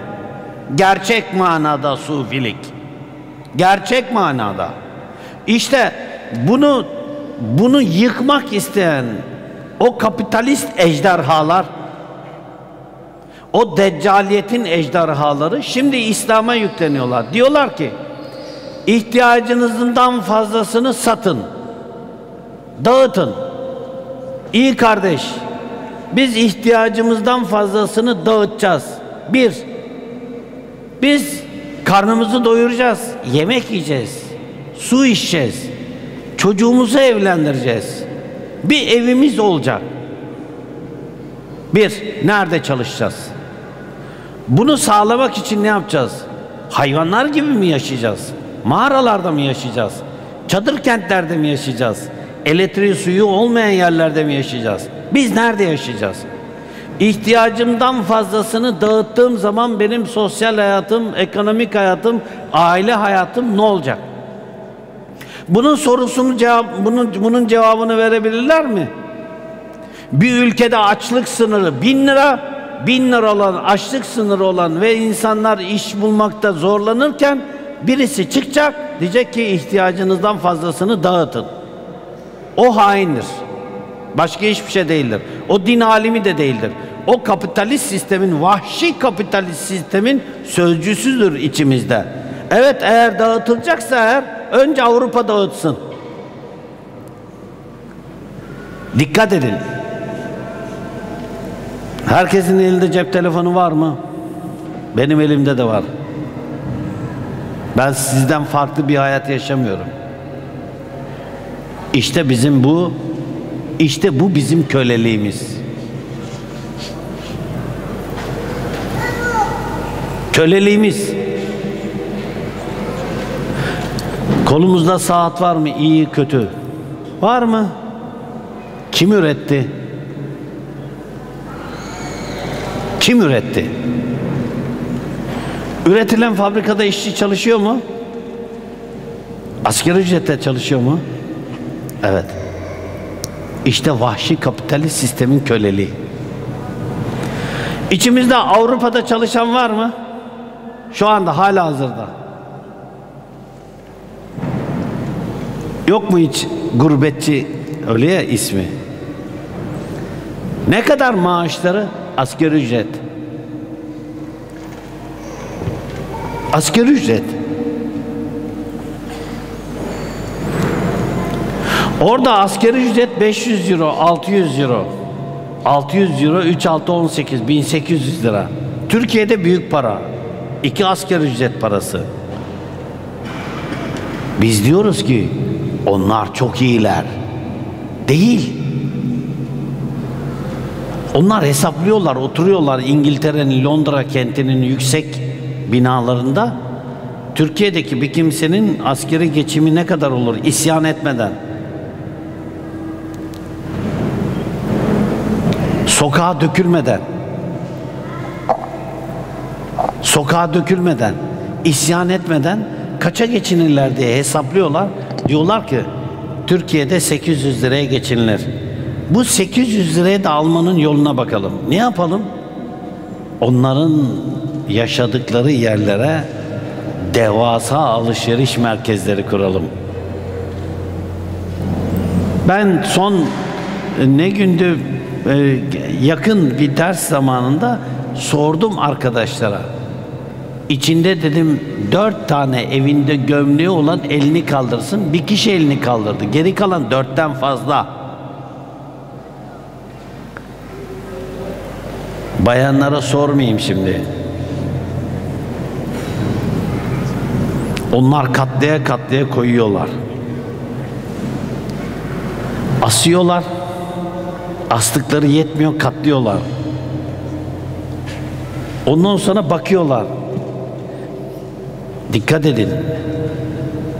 Gerçek manada sufilik. Gerçek manada. İşte bunu bunu yıkmak isteyen, o o kapitalist ejderhalar, o deccaliyetin ejderhaları şimdi İslam'a yükleniyorlar. Diyorlar ki ihtiyacınızdan fazlasını satın, dağıtın. İyi kardeş, biz ihtiyacımızdan fazlasını dağıtacağız. Bir, biz karnımızı doyuracağız, yemek yiyeceğiz, su içeceğiz, çocuğumuzu evlendireceğiz, bir evimiz olacak. Bir, nerede çalışacağız? Bunu sağlamak için ne yapacağız? Hayvanlar gibi mi yaşayacağız? Mağaralarda mı yaşayacağız? Çadır kentlerde mi yaşayacağız? Elektriği suyu olmayan yerlerde mi yaşayacağız? Biz nerede yaşayacağız? İhtiyacımdan fazlasını dağıttığım zaman benim sosyal hayatım, ekonomik hayatım, aile hayatım ne olacak? Bunun sorusunu cevap, bunun, bunun cevabını verebilirler mi? Bir ülkede açlık sınırı bin lira, bin lira olan açlık sınırı olan ve insanlar iş bulmakta zorlanırken birisi çıkacak, diyecek ki ihtiyacınızdan fazlasını dağıtın. O haindir. Başka hiçbir şey değildir. O din alimi de değildir. O kapitalist sistemin, vahşi kapitalist sistemin sözcüsüdür içimizde. Evet, eğer dağıtılacaksa eğer önce Avrupa dağıtsın. Dikkat edin. Herkesin elinde cep telefonu var mı? Benim elimde de var. Ben sizden farklı bir hayat yaşamıyorum. İşte bizim bu, işte bu bizim köleliğimiz. Köleliğimiz. Kolumuzda saat var mı? İyi, kötü. Var mı? Kim üretti? Kim üretti? Üretilen fabrikada işçi çalışıyor mu? Asgari ücretle çalışıyor mu? Evet. İşte vahşi kapitalist sistemin köleliği. İçimizde Avrupa'da çalışan var mı? Şu anda hala hazırda. Yok mu hiç gurbetçi, öyle ya ismi? Ne kadar maaşları? Asgari ücret. Asgari ücret. Orada asgari ücret beş yüz euro, altı yüz euro. altı yüz euro, üç altı on sekiz, bin sekiz yüz lira. Türkiye'de büyük para. İki asgari ücret parası. Biz diyoruz ki onlar çok iyiler. Değil. Onlar hesaplıyorlar, oturuyorlar İngiltere'nin Londra kentinin yüksek binalarında. Türkiye'deki bir kimsenin askeri geçimi ne kadar olur isyan etmeden? Sokağa dökülmeden. Sokağa dökülmeden, isyan etmeden kaça geçinirler diye hesaplıyorlar. Diyorlar ki Türkiye'de sekiz yüz liraya geçinilir. Bu sekiz yüz liraya da almanın yoluna bakalım. Ne yapalım? Onların yaşadıkları yerlere devasa alışveriş merkezleri kuralım. Ben son ne gündü yakın bir ders zamanında sordum arkadaşlara. İçinde dedim dört tane evinde gömleği olan elini kaldırsın. Bir kişi elini kaldırdı. Geri kalan dörtten fazla. Bayanlara sormayayım şimdi. Onlar katlaya katlaya koyuyorlar. Asıyorlar. Astıkları yetmiyor, katlıyorlar. Ondan sonra bakıyorlar. Dikkat edin.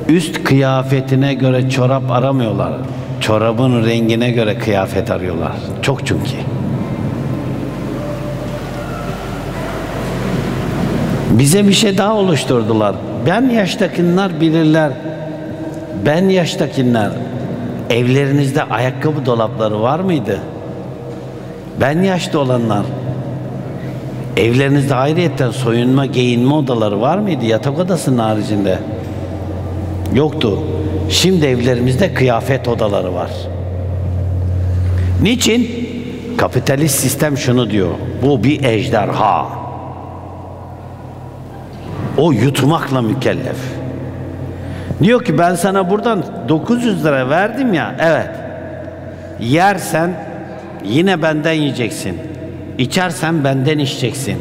Üst kıyafetine göre çorap aramıyorlar. Çorabın rengine göre kıyafet arıyorlar. Çok çünkü. Bize bir şey daha oluşturdular. Ben yaştakinler bilirler. Ben yaştakinler. Evlerinizde ayakkabı dolapları var mıydı? Ben yaşta olanlar. Evlerinizde ayrıyetten soyunma, giyinme odaları var mıydı? Yatak odasının haricinde. Yoktu. Şimdi evlerimizde kıyafet odaları var. Niçin? Kapitalist sistem şunu diyor, bu bir ejderha. O yutmakla mükellef. Diyor ki ben sana buradan dokuz yüz lira verdim ya, evet. Yersen yine benden yiyeceksin. İçersen benden içeceksin.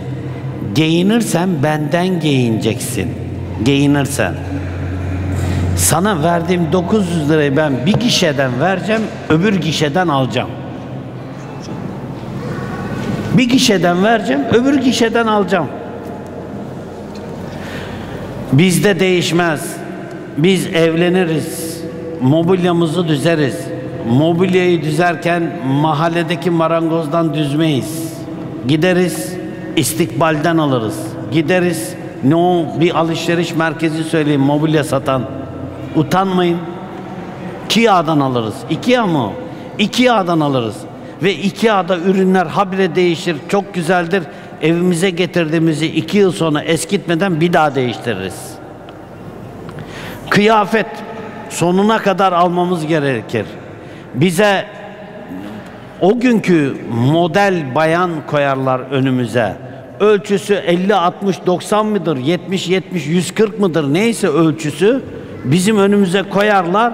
Giyinirsen benden giyineceksin. Giyinirsen. Sana verdiğim dokuz yüz lirayı ben bir gişeden vereceğim, öbür gişeden alacağım. Bir gişeden vereceğim, öbür gişeden alacağım. Bizde değişmez. Biz evleniriz, mobilyamızı düzeriz. Mobilyayı düzerken mahalledeki marangozdan düzmeyiz. Gideriz, istikbalden alırız. Gideriz, ne o bir alışveriş merkezi söyleyeyim, mobilya satan. Utanmayın. Ikea'dan alırız. Ikea mı? Ikea'dan alırız. Ve Ikea'da ürünler habire değişir, çok güzeldir. Evimize getirdiğimizi iki yıl sonra eskitmeden bir daha değiştiririz. Kıyafet sonuna kadar almamız gerekir. Bize o günkü model bayan koyarlar önümüze. Ölçüsü elli altmış doksan mıdır? yetmiş yetmiş yüz kırk mıdır? Neyse ölçüsü bizim önümüze koyarlar.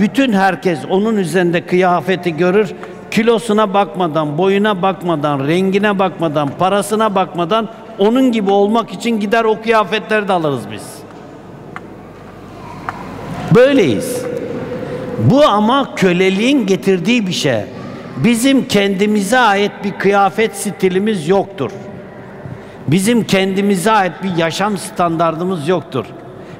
Bütün herkes onun üzerinde kıyafeti görür. Kilosuna bakmadan, boyuna bakmadan, rengine bakmadan, parasına bakmadan onun gibi olmak için gider o kıyafetleri de alırız biz. Böyleyiz. Bu ama köleliğin getirdiği bir şey. Bizim kendimize ait bir kıyafet stilimiz yoktur. Bizim kendimize ait bir yaşam standardımız yoktur.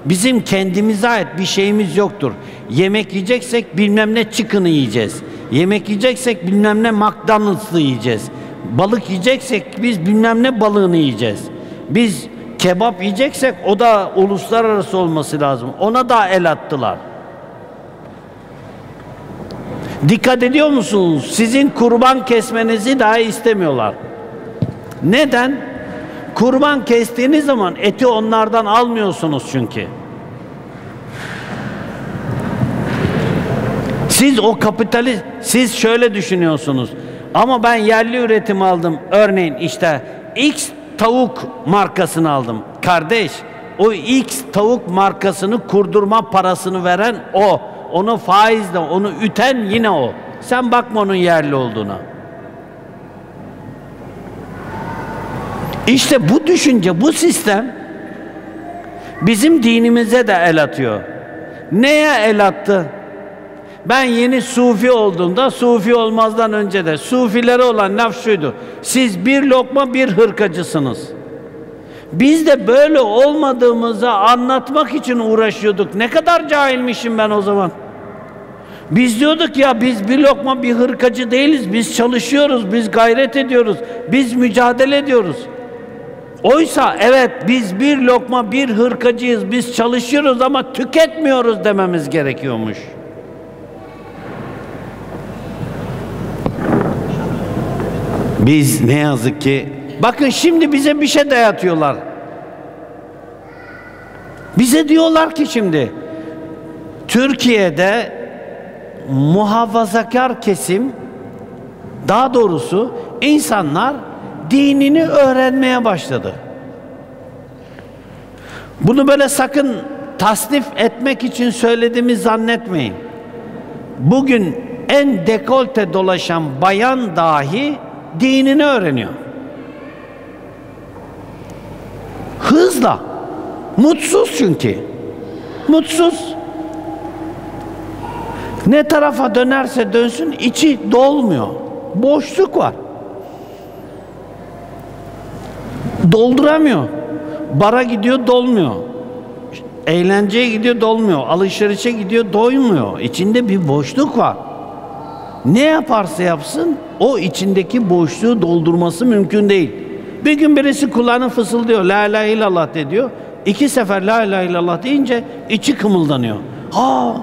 Bizim kendimize ait bir şeyimiz yoktur. Yemek yiyeceksek bilmem ne çıkını yiyeceğiz. Yemek yiyeceksek bilmem ne McDonald's'lı yiyeceğiz. Balık yiyeceksek biz bilmem ne balığını yiyeceğiz. Biz kebap yiyeceksek o da uluslararası olması lazım. Ona da el attılar. Dikkat ediyor musunuz? Sizin kurban kesmenizi dahi istemiyorlar. Neden? Kurban kestiğiniz zaman eti onlardan almıyorsunuz çünkü. Siz o kapitalist, siz şöyle düşünüyorsunuz. Ama ben yerli üretim aldım. Örneğin işte X tavuk markasını aldım. Kardeş, o X tavuk markasını kurdurma parasını veren o. Onu faizle, onu üten yine o. Sen bakma onun yerli olduğuna. İşte bu düşünce, bu sistem bizim dinimize de el atıyor. Neye el attı? Ben yeni sufi olduğumda, sufi olmazdan önce de sufilere olan laf şuydu. Siz bir lokma bir hırkacısınız. Biz de böyle olmadığımızı anlatmak için uğraşıyorduk. Ne kadar cahilmişim ben o zaman. Biz diyorduk ya biz bir lokma bir hırkacı değiliz. Biz çalışıyoruz, biz gayret ediyoruz, biz mücadele ediyoruz. Oysa evet biz bir lokma bir hırkacıyız, biz çalışıyoruz ama tüketmiyoruz dememiz gerekiyormuş. Biz ne yazık ki bakın şimdi bize bir şey dayatıyorlar. Bize diyorlar ki şimdi Türkiye'de muhafazakar kesim, daha doğrusu insanlar dinini öğrenmeye başladı. Bunu böyle sakın tasnif etmek için söylediğimi zannetmeyin. Bugün en dekolte dolaşan bayan dahi dinini öğreniyor. Hızla. Mutsuz çünkü. Mutsuz. Ne tarafa dönerse dönsün içi dolmuyor. Boşluk var. Dolduramıyor. Bara gidiyor dolmuyor. Eğlenceye gidiyor dolmuyor. Alışverişe gidiyor doymuyor. İçinde bir boşluk var. Ne yaparsa yapsın o içindeki boşluğu doldurması mümkün değil. Bir gün birisi kulağına fısıldıyor, la ilahe illallah de diyor. İki sefer la ilahe illallah deyince içi kımıldanıyor. Ha,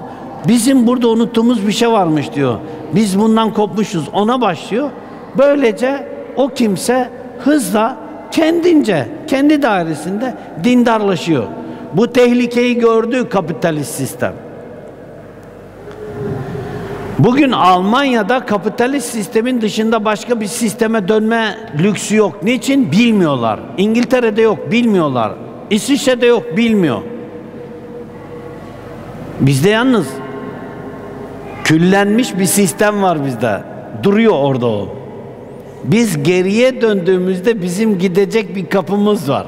bizim burada unuttuğumuz bir şey varmış diyor. Biz bundan kopmuşuz, ona başlıyor. Böylece o kimse hızla kendince, kendi dairesinde dindarlaşıyor. Bu tehlikeyi gördü kapitalist sistem. Bugün Almanya'da kapitalist sistemin dışında başka bir sisteme dönme lüksü yok. Niçin? Bilmiyorlar. İngiltere'de yok, bilmiyorlar. İsviçre'de yok, bilmiyor. Bizde yalnız küllenmiş bir sistem var bizde. Duruyor orada o. Biz geriye döndüğümüzde bizim gidecek bir kapımız var.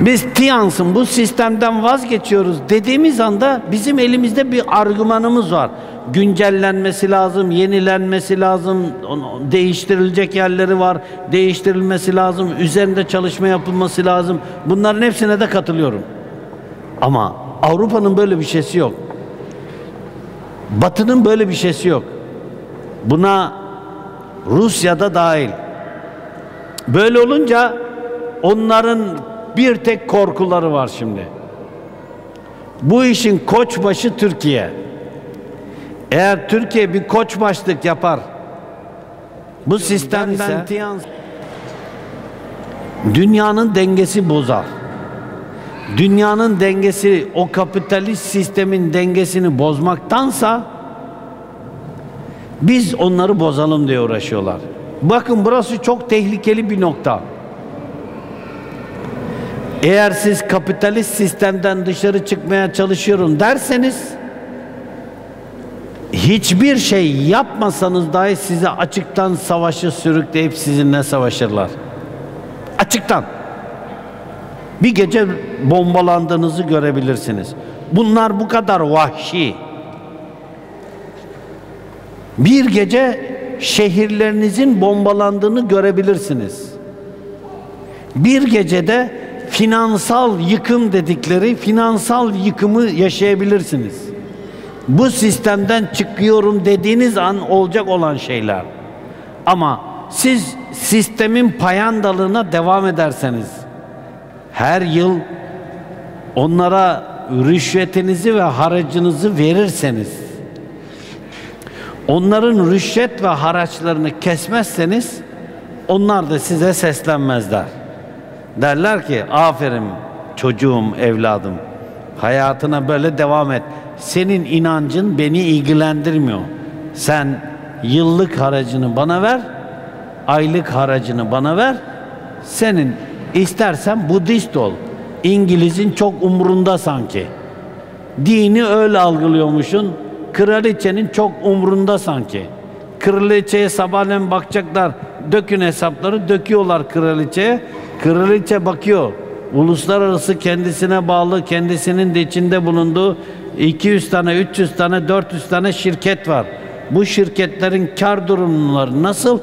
Biz Tians'ın bu sistemden vazgeçiyoruz dediğimiz anda bizim elimizde bir argümanımız var. Güncellenmesi lazım, yenilenmesi lazım, değiştirilecek yerleri var, değiştirilmesi lazım, üzerinde çalışma yapılması lazım. Bunların hepsine de katılıyorum. Ama Avrupa'nın böyle bir şeysi yok. Batı'nın böyle bir şeysi yok. Buna Rusya'da dahil. Böyle olunca onların bir tek korkuları var şimdi. Bu işin koçbaşı Türkiye. Eğer Türkiye bir koçbaşlık yapar, bu sistemden dünyanın dengesi bozar. Dünyanın dengesi, o kapitalist sistemin dengesini bozmaktansa biz onları bozalım diye uğraşıyorlar. Bakın, burası çok tehlikeli bir nokta. Eğer siz kapitalist sistemden dışarı çıkmaya çalışıyorum derseniz, hiçbir şey yapmasanız dahi size açıktan savaşı sürükleyip sizinle savaşırlar. Açıktan. Bir gece bombalandığınızı görebilirsiniz. Bunlar bu kadar vahşi. Bir gece şehirlerinizin bombalandığını görebilirsiniz. Bir gecede finansal yıkım dedikleri finansal yıkımı yaşayabilirsiniz. Bu sistemden çıkıyorum dediğiniz an olacak olan şeyler. Ama siz sistemin payandalığına devam ederseniz, her yıl onlara rüşvetinizi ve haracınızı verirseniz, onların rüşvet ve haraçlarını kesmezseniz, onlar da size seslenmezler. Derler ki, aferin çocuğum, evladım, hayatına böyle devam et. Senin inancın beni ilgilendirmiyor. Sen yıllık haracını bana ver, aylık haracını bana ver. Senin istersen Budist ol. İngiliz'in çok umrunda sanki. Dini öyle algılıyormuşsun. Kraliçenin çok umrunda sanki. Kraliçeye sabahleyin bakacaklar, dökün hesapları, döküyorlar kraliçeye. Kraliçe bakıyor, uluslararası kendisine bağlı, kendisinin de içinde bulunduğu iki yüz tane, üç yüz tane, dört yüz tane şirket var. Bu şirketlerin kar durumları nasıl?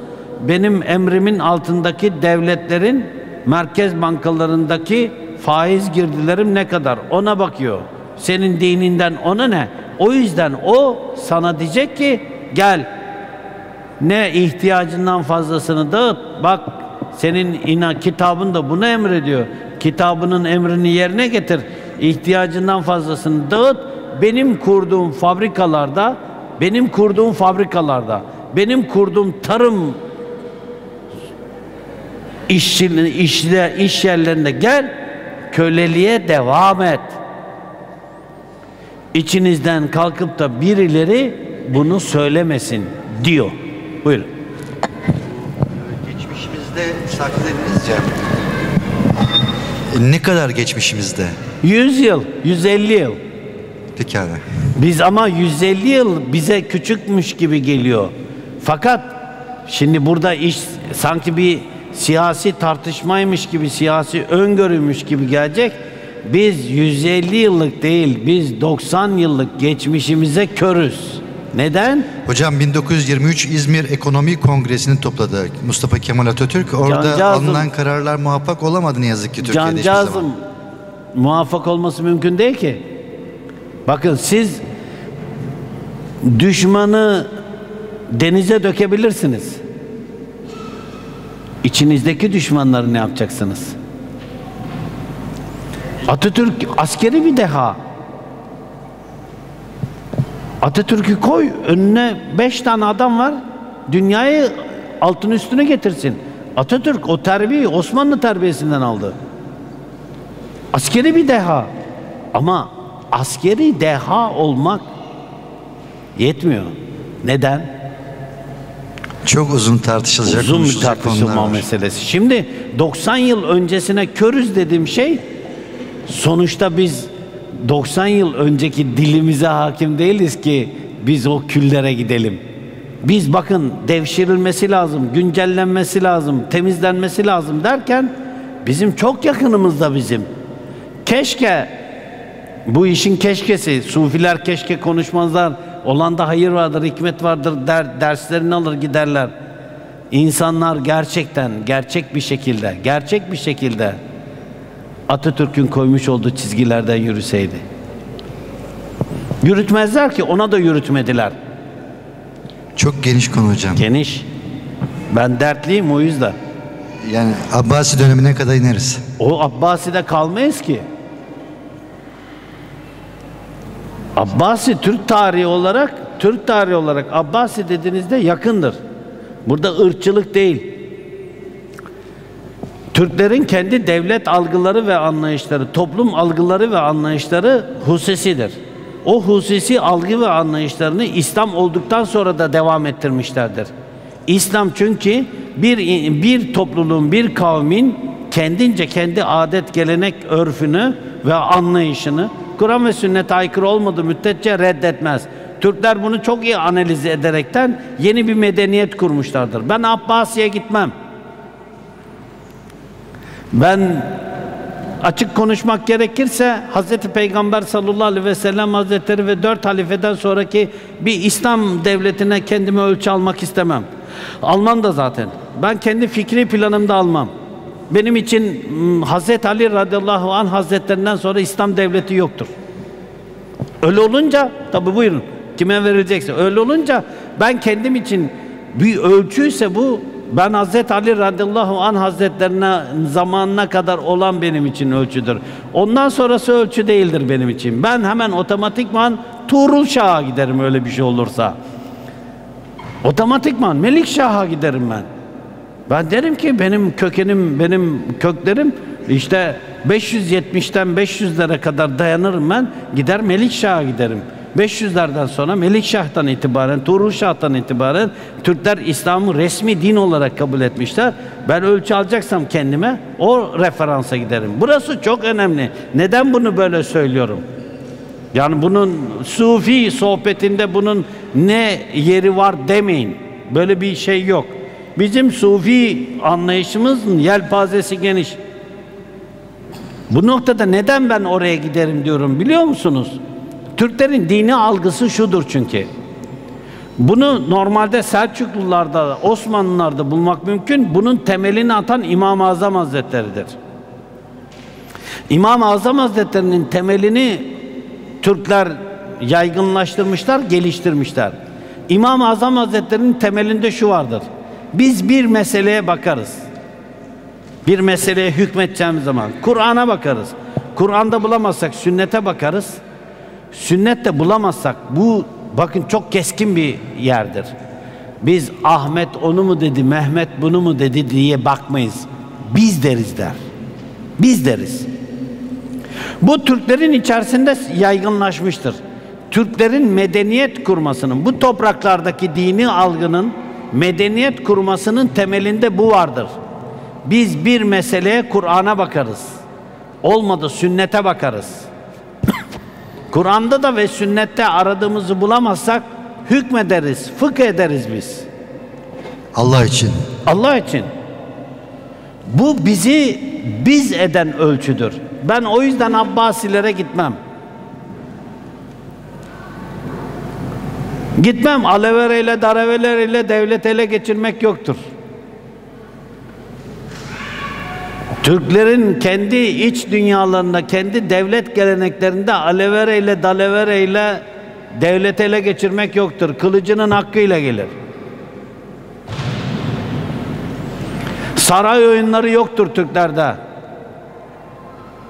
Benim emrimin altındaki devletlerin merkez bankalarındaki faiz girdilerim ne kadar? Ona bakıyor. Senin dininden ona ne? O yüzden o sana diyecek ki, gel ne ihtiyacından fazlasını dağıt, bak senin inan kitabın da bunu emrediyor. Kitabının emrini yerine getir. İhtiyacından fazlasını dağıt. Benim kurduğum fabrikalarda, benim kurduğum fabrikalarda, benim kurduğum tarım işçiler, işler, iş yerlerinde gel, köleliğe devam et. İçinizden kalkıp da birileri bunu söylemesin diyor. Buyurun. Geçmişimizde sakladınızca, ne kadar geçmişimizde? yüz yıl, yüz elli yıl. Pekala. Biz ama yüz elli yıl bize küçükmüş gibi geliyor. Fakat şimdi burada iş sanki bir siyasi tartışmaymış gibi, siyasi öngörüymüş gibi gelecek. Biz yüz elli yıllık değil, biz doksan yıllık geçmişimize körüz. Neden? Hocam bin dokuz yüz yirmi üç İzmir Ekonomi Kongresi'ni topladı Mustafa Kemal Atatürk. Orada cancağızım, alınan kararlar muvaffak olamadı ne yazık ki Türkiye'de hiçbir zaman. Cancağızım, muvaffak olması mümkün değil ki. Bakın, siz düşmanı denize dökebilirsiniz. İçinizdeki düşmanları ne yapacaksınız? Atatürk askeri bir deha. Atatürk'ü koy, önüne beş tane adam var, dünyayı altın üstüne getirsin. Atatürk o terbiyeyi Osmanlı terbiyesinden aldı. Askeri bir deha. Ama askeri deha olmak Yetmiyor. Neden? Çok uzun tartışılacak, uzun bir tartışılma meselesi. Şimdi doksan yıl öncesine körüz dediğim şey, sonuçta biz doksan yıl önceki dilimize hakim değiliz ki biz o küllere gidelim. Biz bakın devşirilmesi lazım, güncellenmesi lazım, temizlenmesi lazım derken bizim çok yakınımızda bizim. Keşke, bu işin keşkesi, sufiler keşke konuşmazlar, olan da hayır vardır, hikmet vardır der, derslerini alır giderler. İnsanlar gerçekten, gerçek bir şekilde, gerçek bir şekilde Atatürk'ün koymuş olduğu çizgilerden yürüseydi. Yürütmezler ki, ona da yürütmediler. Çok geniş konu hocam. Geniş. Ben dertliyim o yüzden. Yani Abbasi dönemine kadar ineriz. O Abbasi'de kalmayız ki. Abbasi Türk tarihi olarak, Türk tarihi olarak Abbasi dediğinizde yakındır. Burada ırkçılık değil. Türklerin kendi devlet algıları ve anlayışları, toplum algıları ve anlayışları hususidir. O hususi algı ve anlayışlarını İslam olduktan sonra da devam ettirmişlerdir. İslam çünkü bir, bir topluluğun, bir kavmin kendince kendi adet, gelenek, örfünü ve anlayışını Kur'an ve sünnete aykırı olmadığı müddetçe reddetmez. Türkler bunu çok iyi analiz ederekten yeni bir medeniyet kurmuşlardır. Ben Abbasi'ye gitmem. Ben açık konuşmak gerekirse Hz. Peygamber sallallahu aleyhi ve sellem Hazretleri ve dört halifeden sonraki bir İslam devletine kendimi ölçü almak istemem. Almam da zaten. Ben kendi fikri planımda almam. Benim için Hazreti Ali radıyallahu anh Hazretlerinden sonra İslam devleti yoktur. Öyle olunca, tabi buyurun kime verilecekse, öyle olunca ben kendim için bir ölçüyse bu, ben Hazreti Ali radıyallahu anh Hazretlerine zamanına kadar olan benim için ölçüdür. Ondan sonrası ölçü değildir benim için. Ben hemen otomatikman Tuğrul Şah'a giderim öyle bir şey olursa. Otomatikman Melik Şah'a giderim ben. Ben derim ki benim kökenim, benim köklerim işte beş yüz yetmişten beş yüzlere kadar dayanırım ben. Gider Melikşah'a giderim. beş yüzlerden sonra Melikşah'tan itibaren, Tuğrulşah'tan itibaren Türkler İslam'ı resmi din olarak kabul etmişler. Ben ölçü alacaksam kendime o referansa giderim. Burası çok önemli. Neden bunu böyle söylüyorum? Yani bunun Sufi sohbetinde bunun ne yeri var demeyin. Böyle bir şey yok. Bizim Sufi anlayışımızın yelpazesi geniş. Bu noktada neden ben oraya giderim diyorum biliyor musunuz? Türklerin dini algısı şudur çünkü. Bunu normalde Selçuklularda, Osmanlılarda bulmak mümkün. Bunun temelini atan İmam-ı Azam Hazretleri'dir. İmam-ı Azam Hazretleri'nin temelini Türkler yaygınlaştırmışlar, geliştirmişler. İmam-ı Azam Hazretleri'nin temelinde şu vardır. Biz bir meseleye bakarız. Bir meseleye hükmeteceğimiz zaman Kur'an'a bakarız. Kur'an'da bulamazsak sünnete bakarız. Sünnette bulamazsak, bu bakın çok keskin bir yerdir. Biz Ahmet onu mu dedi, Mehmet bunu mu dedi diye bakmayız. Biz deriz der. Biz deriz. Bu Türklerin içerisinde yaygınlaşmıştır. Türklerin medeniyet kurmasının, bu topraklardaki dini algının medeniyet kurmasının temelinde bu vardır. Biz bir meseleye Kur'an'a bakarız. Olmadı sünnete bakarız. Kur'an'da da ve sünnette aradığımızı bulamazsak hükmederiz, fıkh ederiz biz. Allah için. Allah için. Bu bizi biz eden ölçüdür. Ben o yüzden Abbasilere gitmem. Gitmem, alevereyle, dareveleriyle devlet ele geçirmek yoktur. Türklerin kendi iç dünyalarında, kendi devlet geleneklerinde alevereyle, dalevereyle devlet ele geçirmek yoktur. Kılıcının hakkıyla gelir. Saray oyunları yoktur Türklerde.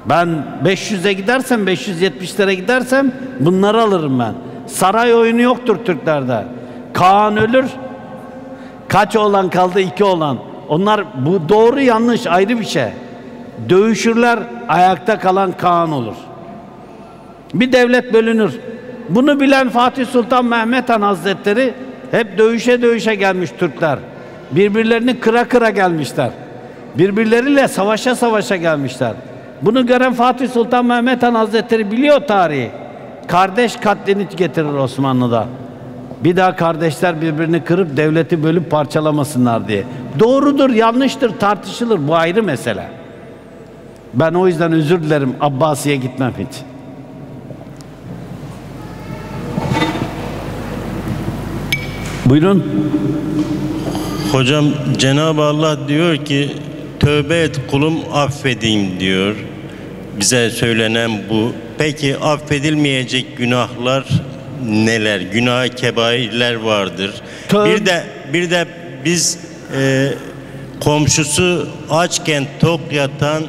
Ben beş yüze gidersem, beş yüz yetmişlere gidersem bunları alırım ben. Saray oyunu yoktur Türklerde. Kaan ölür, kaç oğlan kaldı? İki oğlan. Onlar bu doğru yanlış ayrı bir şey. Dövüşürler, ayakta kalan Kaan olur. Bir devlet bölünür. Bunu bilen Fatih Sultan Mehmet Han Hazretleri, hep dövüşe dövüşe gelmiş Türkler. Birbirlerini kıra kıra gelmişler. Birbirleriyle savaşa savaşa gelmişler. Bunu gören Fatih Sultan Mehmet Han Hazretleri biliyor tarihi. Kardeş katlini getirir Osmanlı'da. Bir daha kardeşler birbirini kırıp devleti bölüp parçalamasınlar diye. Doğrudur, yanlıştır, tartışılır. Bu ayrı mesele. Ben o yüzden özür dilerim, Abbasi'ye gitmem hiç. Buyurun. Hocam, Cenab-ı Allah diyor ki, tövbe et kulum affedeyim diyor. Bize söylenen bu. Peki affedilmeyecek günahlar neler? Günah-ı kebairler vardır. Tövbe. Bir de bir de biz e, komşusu açken tok yatan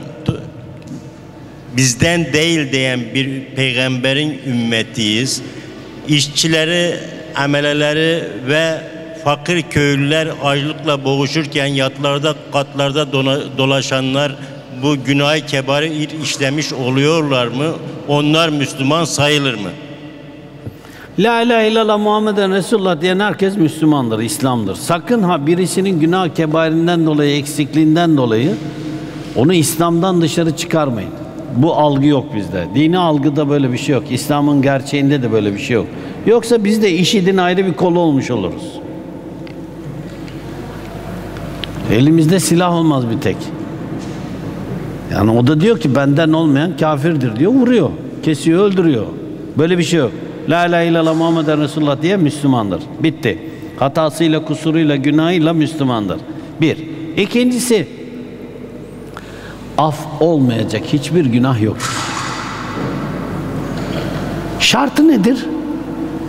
bizden değil diyen bir peygamberin ümmetiyiz. İşçileri, ameleleri ve fakir köylüler açlıkla boğuşurken yatlarda, katlarda dona, dolaşanlar bu günah-ı kebair işlemiş oluyorlar mı? Onlar Müslüman sayılır mı? La ilahe illallah Muhammeden Resulullah diyen herkes Müslümandır, İslam'dır. Sakın ha birisinin günah-ı kebairinden dolayı, eksikliğinden dolayı onu İslam'dan dışarı çıkarmayın. Bu algı yok bizde. Dini algıda böyle bir şey yok. İslam'ın gerçeğinde de böyle bir şey yok. Yoksa biz de IŞİD'in ayrı bir kolu olmuş oluruz. Elimizde silah olmaz bir tek. Yani o da diyor ki benden olmayan kafirdir diyor, vuruyor, kesiyor, öldürüyor. Böyle bir şey yok. La ilahe illallah Muhammeden Resulullah diye Müslümandır. Bitti. Hatasıyla, kusuruyla, günahıyla Müslümandır. Bir. İkincisi, af olmayacak hiçbir günah yok. Şartı nedir?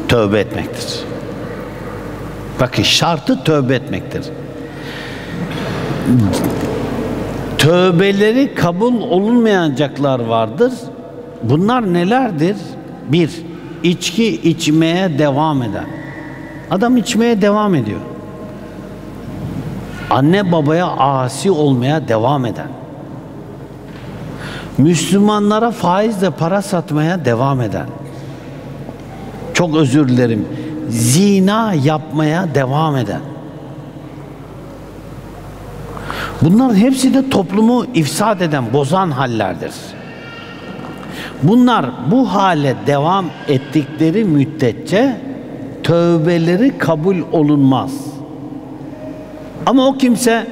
Tövbe etmektir. Bakın, şartı tövbe etmektir. Tövbeleri kabul olunmayacaklar vardır. Bunlar nelerdir? Bir, içki içmeye devam eden. Adam içmeye devam ediyor. Anne babaya asi olmaya devam eden. Müslümanlara faizle para satmaya devam eden. Çok özür dilerim. Zina yapmaya devam eden. Bunların hepsi de toplumu ifsad eden, bozan hallerdir. Bunlar bu hale devam ettikleri müddetçe tövbeleri kabul olunmaz. Ama o kimse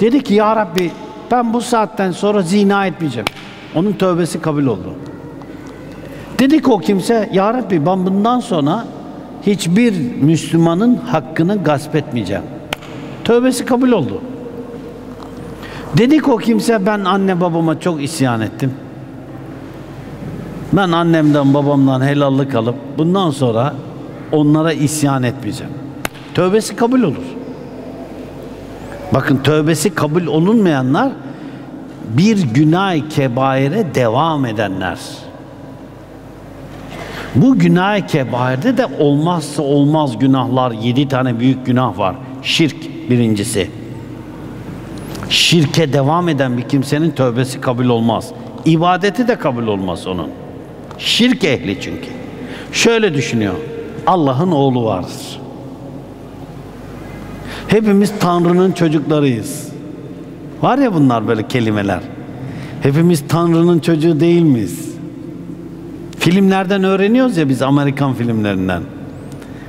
dedi ki ya Rabbi ben bu saatten sonra zina etmeyeceğim. Onun tövbesi kabul oldu. Dedi ki o kimse ya Rabbi ben bundan sonra hiçbir Müslümanın hakkını gasp etmeyeceğim. Tövbesi kabul oldu. Dedi ki o kimse ben anne babama çok isyan ettim. Ben annemden babamdan helallik alıp bundan sonra onlara isyan etmeyeceğim. Tövbesi kabul olur. Bakın, tövbesi kabul olunmayanlar bir günah-ı kebaire devam edenler. Bu günah-ı kebairde de olmazsa olmaz günahlar, yedi tane büyük günah var. Şirk birincisi. Şirke devam eden bir kimsenin tövbesi kabul olmaz. İbadeti de kabul olmaz onun. Şirk ehli çünkü. Şöyle düşünüyor. Allah'ın oğlu vardır. Hepimiz Tanrı'nın çocuklarıyız. Var ya bunlar böyle kelimeler. Hepimiz Tanrı'nın çocuğu değil miyiz? Filmlerden öğreniyoruz ya biz, Amerikan filmlerinden.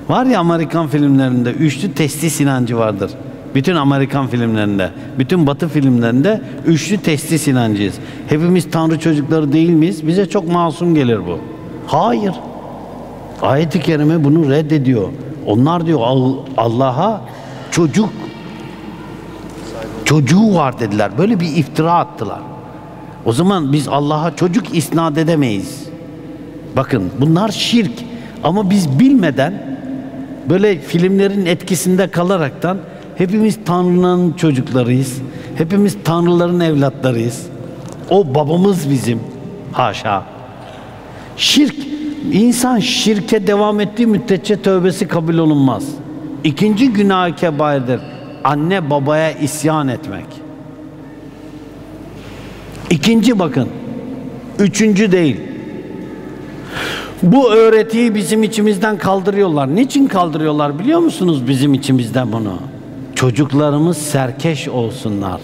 Var ya Amerikan filmlerinde üçlü testis inancı vardır. Bütün Amerikan filmlerinde, bütün Batı filmlerinde üçlü testis inancıyız. Hepimiz Tanrı çocukları değil miyiz? Bize çok masum gelir bu. Hayır. Ayet-i Kerime bunu reddediyor. Onlar diyor Allah'a çocuk, çocuğu var dediler. Böyle bir iftira attılar. O zaman biz Allah'a çocuk isnat edemeyiz. Bakın, bunlar şirk. Ama biz bilmeden, böyle filmlerin etkisinde kalaraktan hepimiz Tanrı'nın çocuklarıyız. Hepimiz Tanrıların evlatlarıyız. O babamız bizim. Haşa. Şirk. İnsan şirke devam ettiği müddetçe tövbesi kabul olunmaz. İkinci günah-ı kebairdir. Anne babaya isyan etmek. İkinci bakın. Üçüncü değil. Bu öğretiyi bizim içimizden kaldırıyorlar. Niçin kaldırıyorlar biliyor musunuz bizim içimizden bunu? Çocuklarımız serkeş olsunlar.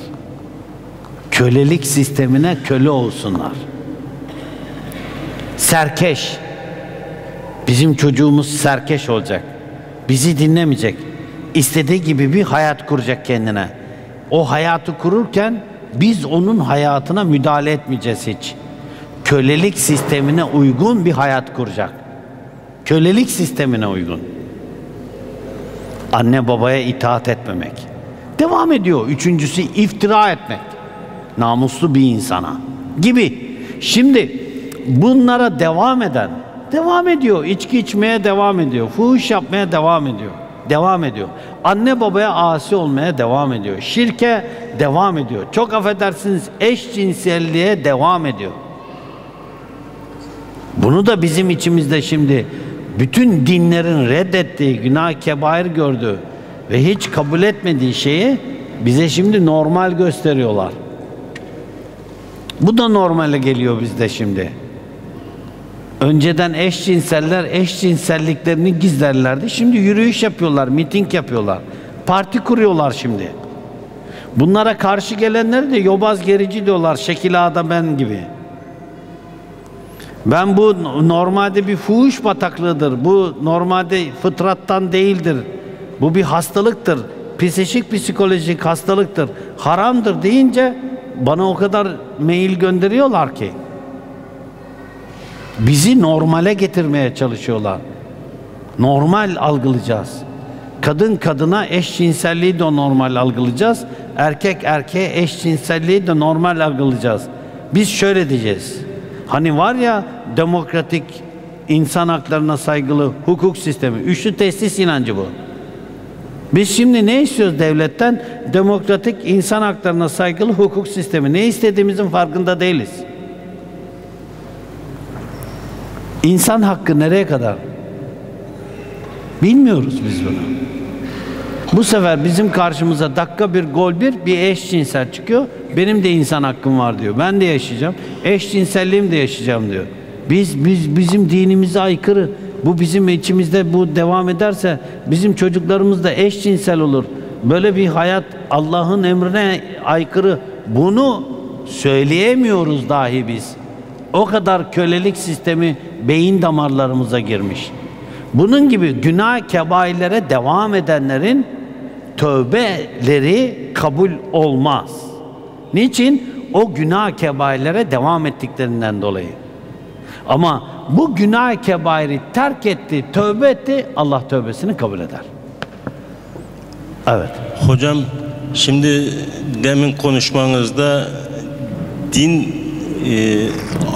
Kölelik sistemine köle olsunlar. Serkeş. Bizim çocuğumuz serkeş olacak. Bizi dinlemeyecek. İstediği gibi bir hayat kuracak kendine. O hayatı kururken biz onun hayatına müdahale etmeyeceğiz hiç. Kölelik sistemine uygun bir hayat kuracak. Kölelik sistemine uygun. Anne babaya itaat etmemek. Devam ediyor. Üçüncüsü iftira etmek. Namuslu bir insana. Gibi. Şimdi bunlara devam eden, devam ediyor. İçki içmeye devam ediyor. Fuhuş yapmaya devam ediyor. Devam ediyor. Anne babaya asi olmaya devam ediyor. Şirke devam ediyor. Çok affedersiniz, eşcinselliğe devam ediyor. Bunu da bizim içimizde şimdi bütün dinlerin reddettiği, günah kebair gördüğü ve hiç kabul etmediği şeyi bize şimdi normal gösteriyorlar. Bu da normale geliyor bizde şimdi. Önceden eşcinseller eşcinselliklerini gizlerlerdi. Şimdi yürüyüş yapıyorlar, miting yapıyorlar. Parti kuruyorlar şimdi. Bunlara karşı gelenleri de yobaz gerici diyorlar, şekil ağda ben gibi. Ben bu normalde bir fuhuş bataklığıdır, bu normalde fıtrattan değildir, bu bir hastalıktır, psikolojik psikolojik hastalıktır, haramdır deyince bana o kadar mail gönderiyorlar ki. Bizi normale getirmeye çalışıyorlar. Normal algılayacağız. Kadın kadına eşcinselliği de normal algılayacağız. Erkek erkeğe eşcinselliği de normal algılayacağız. Biz şöyle diyeceğiz. Hani var ya demokratik, insan haklarına saygılı hukuk sistemi. Üçlü tesis inancı bu. Biz şimdi ne istiyoruz devletten? Demokratik, insan haklarına saygılı hukuk sistemi. Ne istediğimizin farkında değiliz. İnsan hakkı nereye kadar? Bilmiyoruz biz bunu. Bu sefer bizim karşımıza dakika bir gol bir bir eşcinsel çıkıyor. Benim de insan hakkım var diyor. Ben de yaşayacağım. Eşcinselliğim de yaşayacağım diyor. Biz biz bizim dinimize aykırı. Bu bizim içimizde bu devam ederse bizim çocuklarımız da eşcinsel olur. Böyle bir hayat Allah'ın emrine aykırı. Bunu söyleyemiyoruz dahi biz. O kadar kölelik sistemi beyin damarlarımıza girmiş. Bunun gibi günah kebairlere devam edenlerin tövbeleri kabul olmaz. Niçin? O günah kebairlere devam ettiklerinden dolayı. Ama bu günah kebairi terk etti, tövbe etti, Allah tövbesini kabul eder. Evet. Hocam, şimdi demin konuşmanızda din E,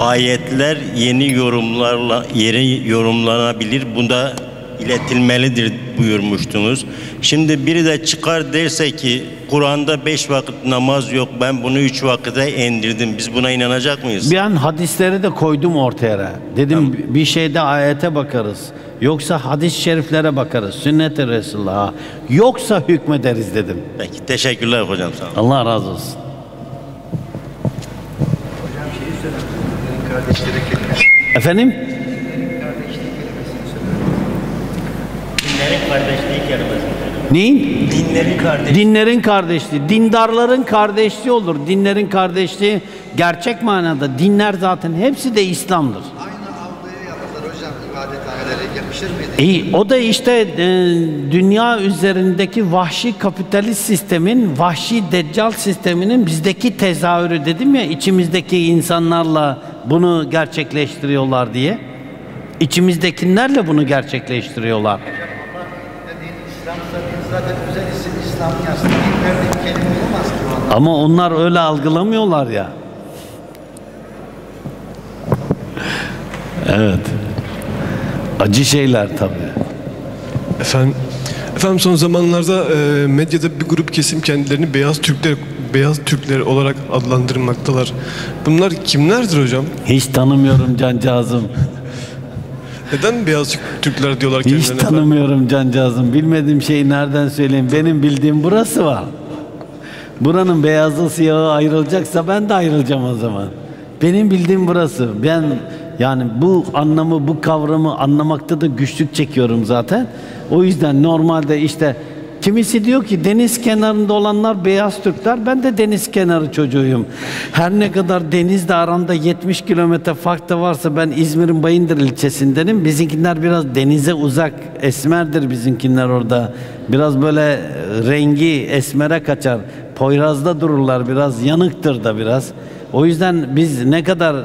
ayetler yeni yorumlarla yeni yorumlanabilir. Bunda iletilmelidir buyurmuştunuz. Şimdi biri de çıkar derse ki Kur'an'da beş vakit namaz yok. Ben bunu üç vakite indirdim. Biz buna inanacak mıyız? Bir an hadisleri de koydum ortaya. Dedim tamam. Bir şeyde ayete bakarız. Yoksa hadis-i şeriflere bakarız. Sünnet-i Resulullah'a. Yoksa hükmederiz dedim. Peki. Teşekkürler hocam. Sağ olun. Allah razı olsun. Efendim? Dinlerin kardeşliği kelimesi. Neyin? Dinlerin kardeşliği. Dinlerin kardeşliği. Dindarların kardeşliği olur. Dinlerin kardeşliği gerçek manada. Dinler zaten hepsi de İslam'dır. Aynı avluya yapılır hocam. İbadethanelere yapışır mıydı? E, o da işte e, dünya üzerindeki vahşi kapitalist sistemin, vahşi deccal sisteminin bizdeki tezahürü dedim ya, içimizdeki insanlarla bunu gerçekleştiriyorlar diye. İçimizdekilerle bunu gerçekleştiriyorlar. Ama onlar öyle algılamıyorlar ya. Evet. Acı şeyler tabii. Efendim, efendim son zamanlarda e, medyada bir grup kesim kendilerini beyaz Türkler Beyaz Türkler olarak adlandırmaktalar. Bunlar kimlerdir hocam? Hiç tanımıyorum cancağızım. Neden beyaz Türkler diyorlar kendilerine? Hiç tanımıyorum cancağızım. Bilmediğim şeyi nereden söyleyeyim? Benim bildiğim burası var. Buranın beyazı siyahı ayrılacaksa ben de ayrılacağım o zaman. Benim bildiğim burası. Ben Yani bu anlamı, bu kavramı anlamakta da güçlük çekiyorum zaten. O yüzden normalde işte kimisi diyor ki deniz kenarında olanlar beyaz Türkler, ben de deniz kenarı çocuğuyum. Her ne kadar denizle aramda yetmiş kilometre fark da varsa ben İzmir'in Bayındır ilçesindenim. Bizimkiler biraz denize uzak, esmerdir bizimkiler orada. Biraz böyle rengi esmere kaçar. Poyraz'da dururlar biraz, yanıktır da biraz. O yüzden biz ne kadar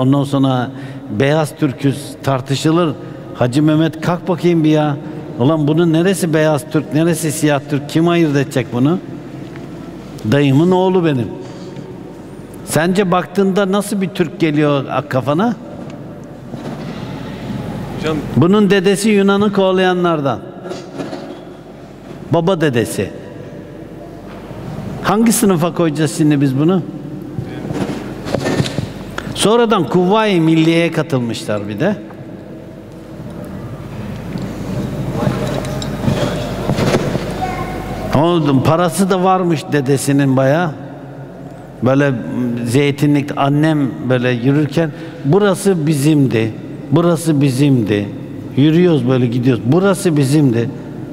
ondan sonra beyaz Türk'üz tartışılır. Hacı Mehmet kalk bakayım bir ya. Ulan bunun neresi beyaz Türk, neresi siyah Türk? Kim ayırt edecek bunu? Dayımın oğlu benim. Sence baktığında nasıl bir Türk geliyor kafana? Hocam. Bunun dedesi Yunan'ı kovalayanlardan. Baba dedesi. Hangi sınıfa koyacağız şimdi biz bunu? Sonradan Kuvva-i Milliye'ye katılmışlar bir de. Oldum, parası da varmış dedesinin bayağı. Böyle zeytinlik, annem böyle yürürken burası bizimdi, burası bizimdi. Yürüyoruz böyle gidiyoruz, burası bizimdi.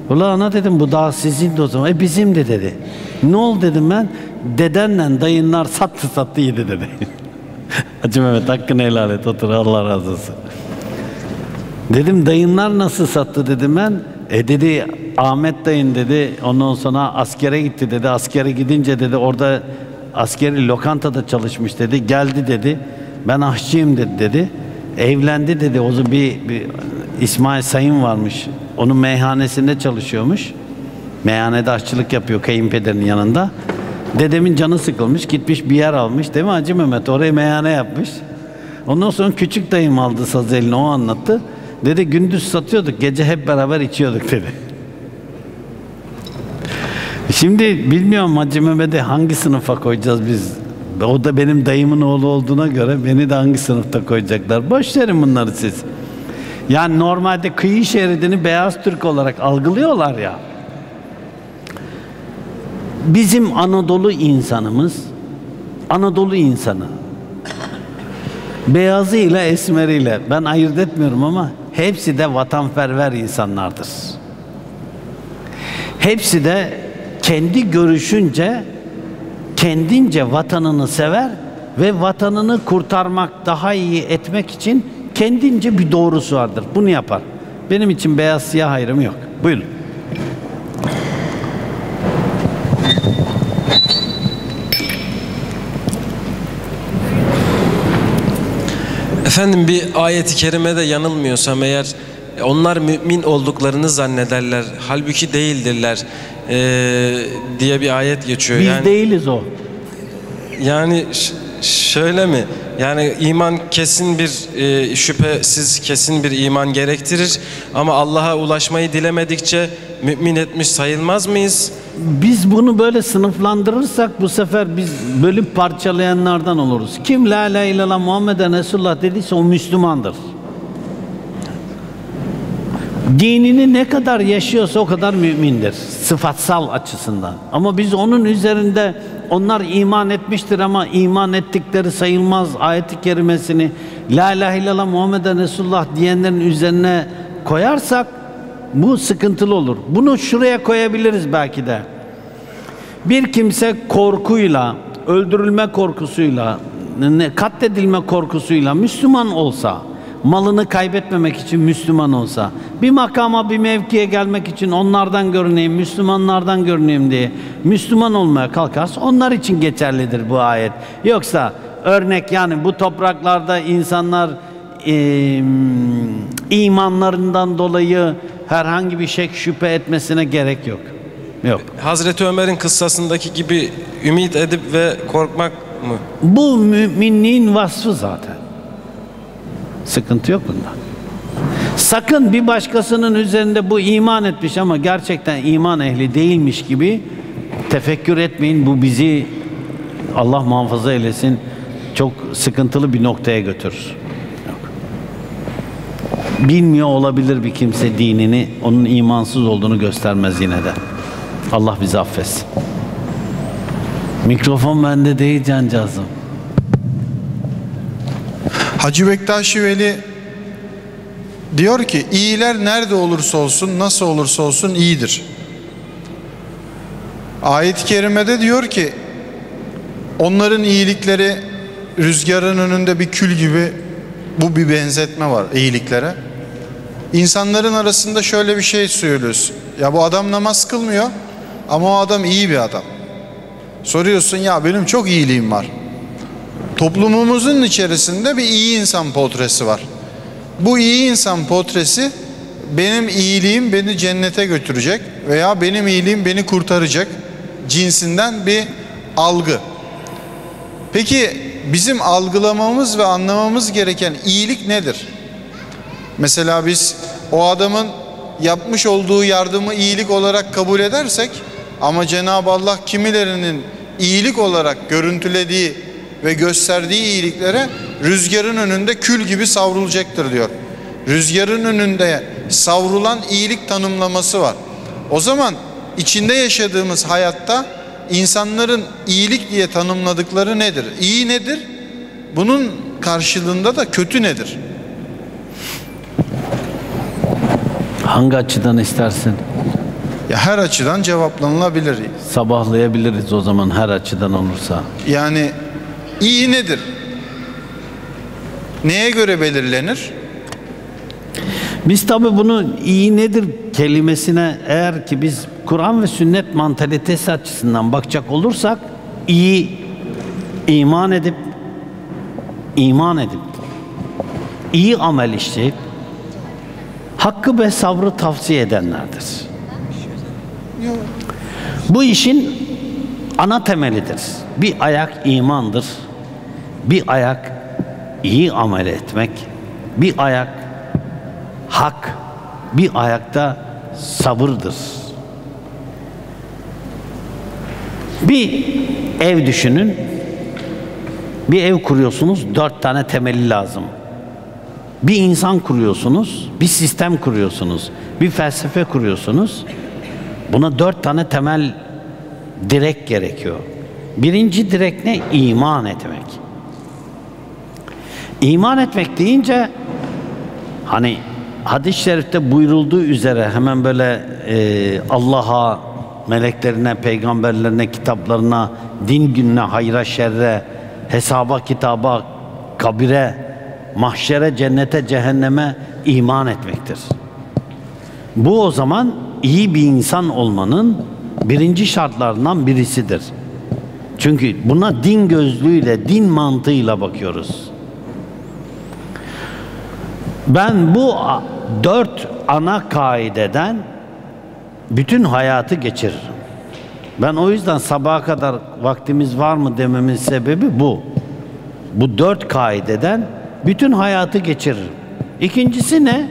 Ulan ana dedim, bu daha sizindi o zaman. E bizimdi dedi. Ne oldu dedim ben, dedenle dayınlar sattı sattı yedi dedi. Hacı Mehmet hakkını helal et, otur Allah razı olsun. Dedim dayınlar nasıl sattı dedim ben. E dedi Ahmet dayın dedi, ondan sonra askere gitti dedi, askere gidince dedi orada askeri lokantada çalışmış dedi, geldi dedi, ben aşçıyım dedi dedi, evlendi dedi, o zaman bir, bir İsmail Sayın varmış, onun meyhanesinde çalışıyormuş, meyhanede aşçılık yapıyor kayınpederinin yanında, dedemin canı sıkılmış, gitmiş bir yer almış değil mi Hacı Mehmet, orayı meyhane yapmış, ondan sonra küçük dayım aldı sazı eline, o anlattı. Dedi gündüz satıyorduk, gece hep beraber içiyorduk dedi. Şimdi bilmiyorum Hacı Mehmet'i hangi sınıfa koyacağız biz? O da benim dayımın oğlu olduğuna göre beni de hangi sınıfta koyacaklar? Boş verin bunları siz. Yani normalde kıyı şeridini beyaz Türk olarak algılıyorlar ya. Bizim Anadolu insanımız, Anadolu insanı. Beyazıyla esmeriyle ben ayırt etmiyorum ama hepsi de vatanperver insanlardır. Hepsi de kendi görüşünce kendince vatanını sever ve vatanını kurtarmak, daha iyi etmek için kendince bir doğrusu vardır. Bunu yapar. Benim için beyaz siyah ayrımı yok. Buyurun. Efendim bir ayet-i kerimede yanılmıyorsam eğer onlar mümin olduklarını zannederler, halbuki değildirler ee, diye bir ayet geçiyor. Biz yani, değiliz o. Yani şöyle mi? Yani iman kesin bir e, şüphesiz kesin bir iman gerektirir ama Allah'a ulaşmayı dilemedikçe mümin etmiş sayılmaz mıyız? Biz bunu böyle sınıflandırırsak bu sefer biz bölüp parçalayanlardan oluruz. Kim la ilahe illallah Muhammeden Resulullah dediyse o Müslümandır. Dinini ne kadar yaşıyorsa o kadar mümindir sıfatsal açısından. Ama biz onun üzerinde onlar iman etmiştir ama iman ettikleri sayılmaz ayet-i kerimesini la ilahe illallah Muhammeden Resulullah diyenlerin üzerine koyarsak bu sıkıntılı olur. Bunu şuraya koyabiliriz belki de. Bir kimse korkuyla, öldürülme korkusuyla, katledilme korkusuyla Müslüman olsa, malını kaybetmemek için Müslüman olsa, bir makama, bir mevkiye gelmek için onlardan görüneyim, Müslümanlardan görüneyim diye Müslüman olmaya kalkarsa onlar için geçerlidir bu ayet. Yoksa örnek yani bu topraklarda insanlar e, imanlarından dolayı herhangi bir şey şüphe etmesine gerek yok. Yok. Hazreti Ömer'in kıssasındaki gibi ümit edip ve korkmak mı? Bu müminliğin vasfı zaten. Sıkıntı yok bunda. Sakın bir başkasının üzerinde bu iman etmiş ama gerçekten iman ehli değilmiş gibi tefekkür etmeyin. Bu bizi Allah muhafaza eylesin çok sıkıntılı bir noktaya götürür. Bilmiyor olabilir bir kimse dinini, onun imansız olduğunu göstermez yine de. Allah bizi affetsin. Mikrofon bende değil cancağızım. Hacı Bektaş-ı Veli diyor ki, iyiler nerede olursa olsun, nasıl olursa olsun iyidir. Ayet-i kerimede diyor ki, onların iyilikleri rüzgarın önünde bir kül gibi, bu bir benzetme var iyiliklere. İnsanların arasında şöyle bir şey söylüyorsun, ya bu adam namaz kılmıyor ama o adam iyi bir adam. Soruyorsun, ya benim çok iyiliğim var. Toplumumuzun içerisinde bir iyi insan portresi var. Bu iyi insan portresi, benim iyiliğim beni cennete götürecek veya benim iyiliğim beni kurtaracak cinsinden bir algı. Peki bizim algılamamız ve anlamamız gereken iyilik nedir? Mesela biz o adamın yapmış olduğu yardımı iyilik olarak kabul edersek, ama Cenab-ı Allah kimilerinin iyilik olarak görüntülediği ve gösterdiği iyiliklere rüzgarın önünde kül gibi savrulacaktır diyor. Rüzgarın önünde savrulan iyilik tanımlaması var. O zaman içinde yaşadığımız hayatta insanların iyilik diye tanımladıkları nedir? İyi nedir? Bunun karşılığında da kötü nedir? Hangi açıdan istersin? Ya her açıdan cevaplanılabilir. Sabahlayabiliriz o zaman, her açıdan olursa. Yani iyi nedir? Neye göre belirlenir? Biz tabi bunu iyi nedir kelimesine, eğer ki biz Kur'an ve sünnet mantalitesi açısından bakacak olursak, iyi iman edip iman edip iyi amel işleyip hakkı ve sabrı tavsiye edenlerdir. Bu işin ana temelidir. Bir ayak imandır, bir ayak iyi amel etmek, bir ayak hak, bir ayakta sabırdır. Bir ev düşünün, bir ev kuruyorsunuz, dört tane temeli lazım. Bir insan kuruyorsunuz, bir sistem kuruyorsunuz, bir felsefe kuruyorsunuz. Buna dört tane temel direk gerekiyor. Birinci direk ne? İman etmek. İman etmek deyince, hani hadis-i şerifte buyurulduğu üzere hemen böyle e, Allah'a, meleklerine, peygamberlerine, kitaplarına, din gününe, hayra, şerre, hesaba, kitaba, kabire, mahşere, cennete, cehenneme iman etmektir. Bu o zaman iyi bir insan olmanın birinci şartlarından birisidir. Çünkü buna din gözlüğüyle, din mantığıyla bakıyoruz. Ben bu dört ana kaideden bütün hayatı geçiririm. Ben o yüzden sabaha kadar vaktimiz var mı dememin sebebi bu. Bu dört kaideden bütün hayatı geçiririm. İkincisi ne?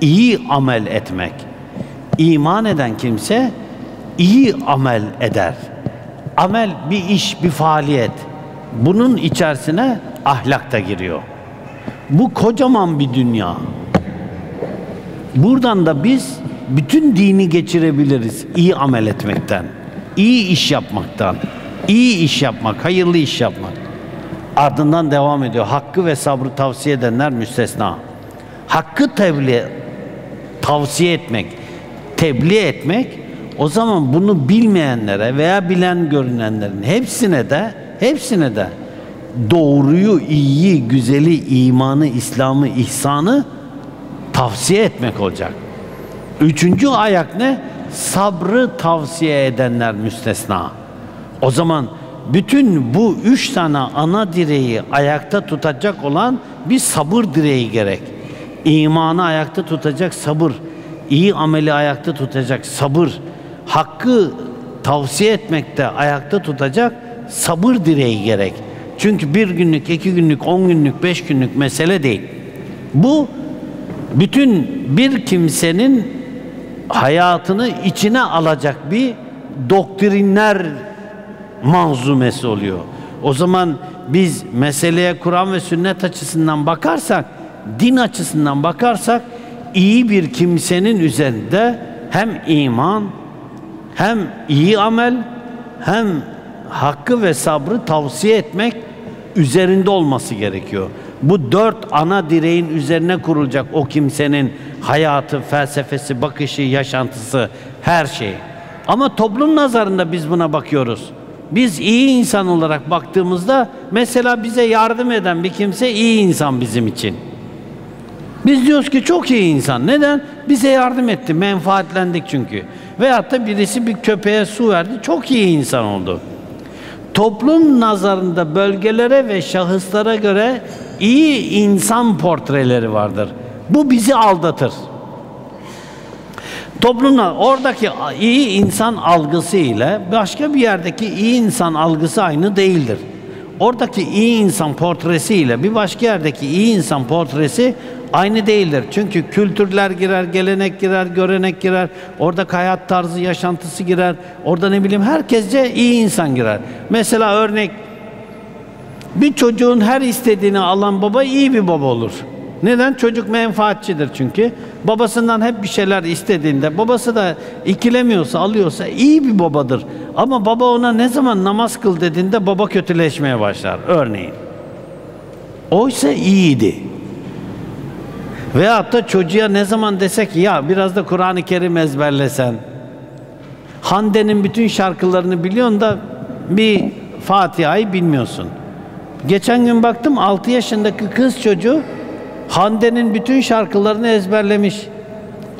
İyi amel etmek. İman eden kimse iyi amel eder. Amel bir iş, bir faaliyet. Bunun içerisine ahlak da giriyor. Bu kocaman bir dünya. Buradan da biz bütün dini geçirebiliriz. İyi amel etmekten, iyi iş yapmaktan, iyi iş yapmak, hayırlı iş yapmak. Ardından devam ediyor. Hakkı ve sabrı tavsiye edenler müstesna. Hakkı tebliğ, tavsiye etmek, tebliğ etmek, o zaman bunu bilmeyenlere veya bilen görünenlerin hepsine de, hepsine de doğruyu, iyiyi, güzeli, imanı, İslam'ı, ihsanı tavsiye etmek olacak. Üçüncü ayak ne? Sabrı tavsiye edenler müstesna. O zaman bütün bu üç tane ana direği ayakta tutacak olan bir sabır direği gerek. İmanı ayakta tutacak sabır, iyi ameli ayakta tutacak sabır, hakkı tavsiye etmekte ayakta tutacak sabır direği gerek. Çünkü bir günlük, iki günlük, on günlük, beş günlük mesele değil. Bu bütün bir kimsenin hayatını içine alacak bir doktrinler manzumesi oluyor. O zaman biz meseleye Kur'an ve sünnet açısından bakarsak, din açısından bakarsak, iyi bir kimsenin üzerinde hem iman, hem iyi amel, hem hakkı ve sabrı tavsiye etmek üzerinde olması gerekiyor. bu dört ana direğin üzerine kurulacak o kimsenin hayatı, felsefesi, bakışı, yaşantısı, her şey. Ama toplum nazarında biz buna bakıyoruz. Biz iyi insan olarak baktığımızda mesela bize yardım eden bir kimse iyi insan bizim için. Biz diyoruz ki çok iyi insan. Neden? Bize yardım etti, menfaatlendik çünkü. Veyahut da birisi bir köpeğe su verdi, çok iyi insan oldu. Toplum nazarında bölgelere ve şahıslara göre iyi insan portreleri vardır. Bu bizi aldatır. Toplumda oradaki iyi insan algısı ile başka bir yerdeki iyi insan algısı aynı değildir. Oradaki iyi insan portresi ile bir başka yerdeki iyi insan portresi aynı değildir. Çünkü kültürler girer, gelenek girer, görenek girer, orada hayat tarzı, yaşantısı girer, orada ne bileyim herkesce iyi insan girer. Mesela örnek, bir çocuğun her istediğini alan baba iyi bir baba olur. Neden? Çocuk menfaatçidir çünkü. Babasından hep bir şeyler istediğinde, babası da ikilemiyorsa, alıyorsa iyi bir babadır. Ama baba ona ne zaman namaz kıl dediğinde baba kötüleşmeye başlar örneğin. Oysa iyiydi. Veyahut da çocuğa ne zaman desek ya biraz da Kur'an-ı Kerim ezberlesen, Hande'nin bütün şarkılarını biliyorsun da bir Fatiha'yı bilmiyorsun. Geçen gün baktım altı yaşındaki kız çocuğu Hande'nin bütün şarkılarını ezberlemiş.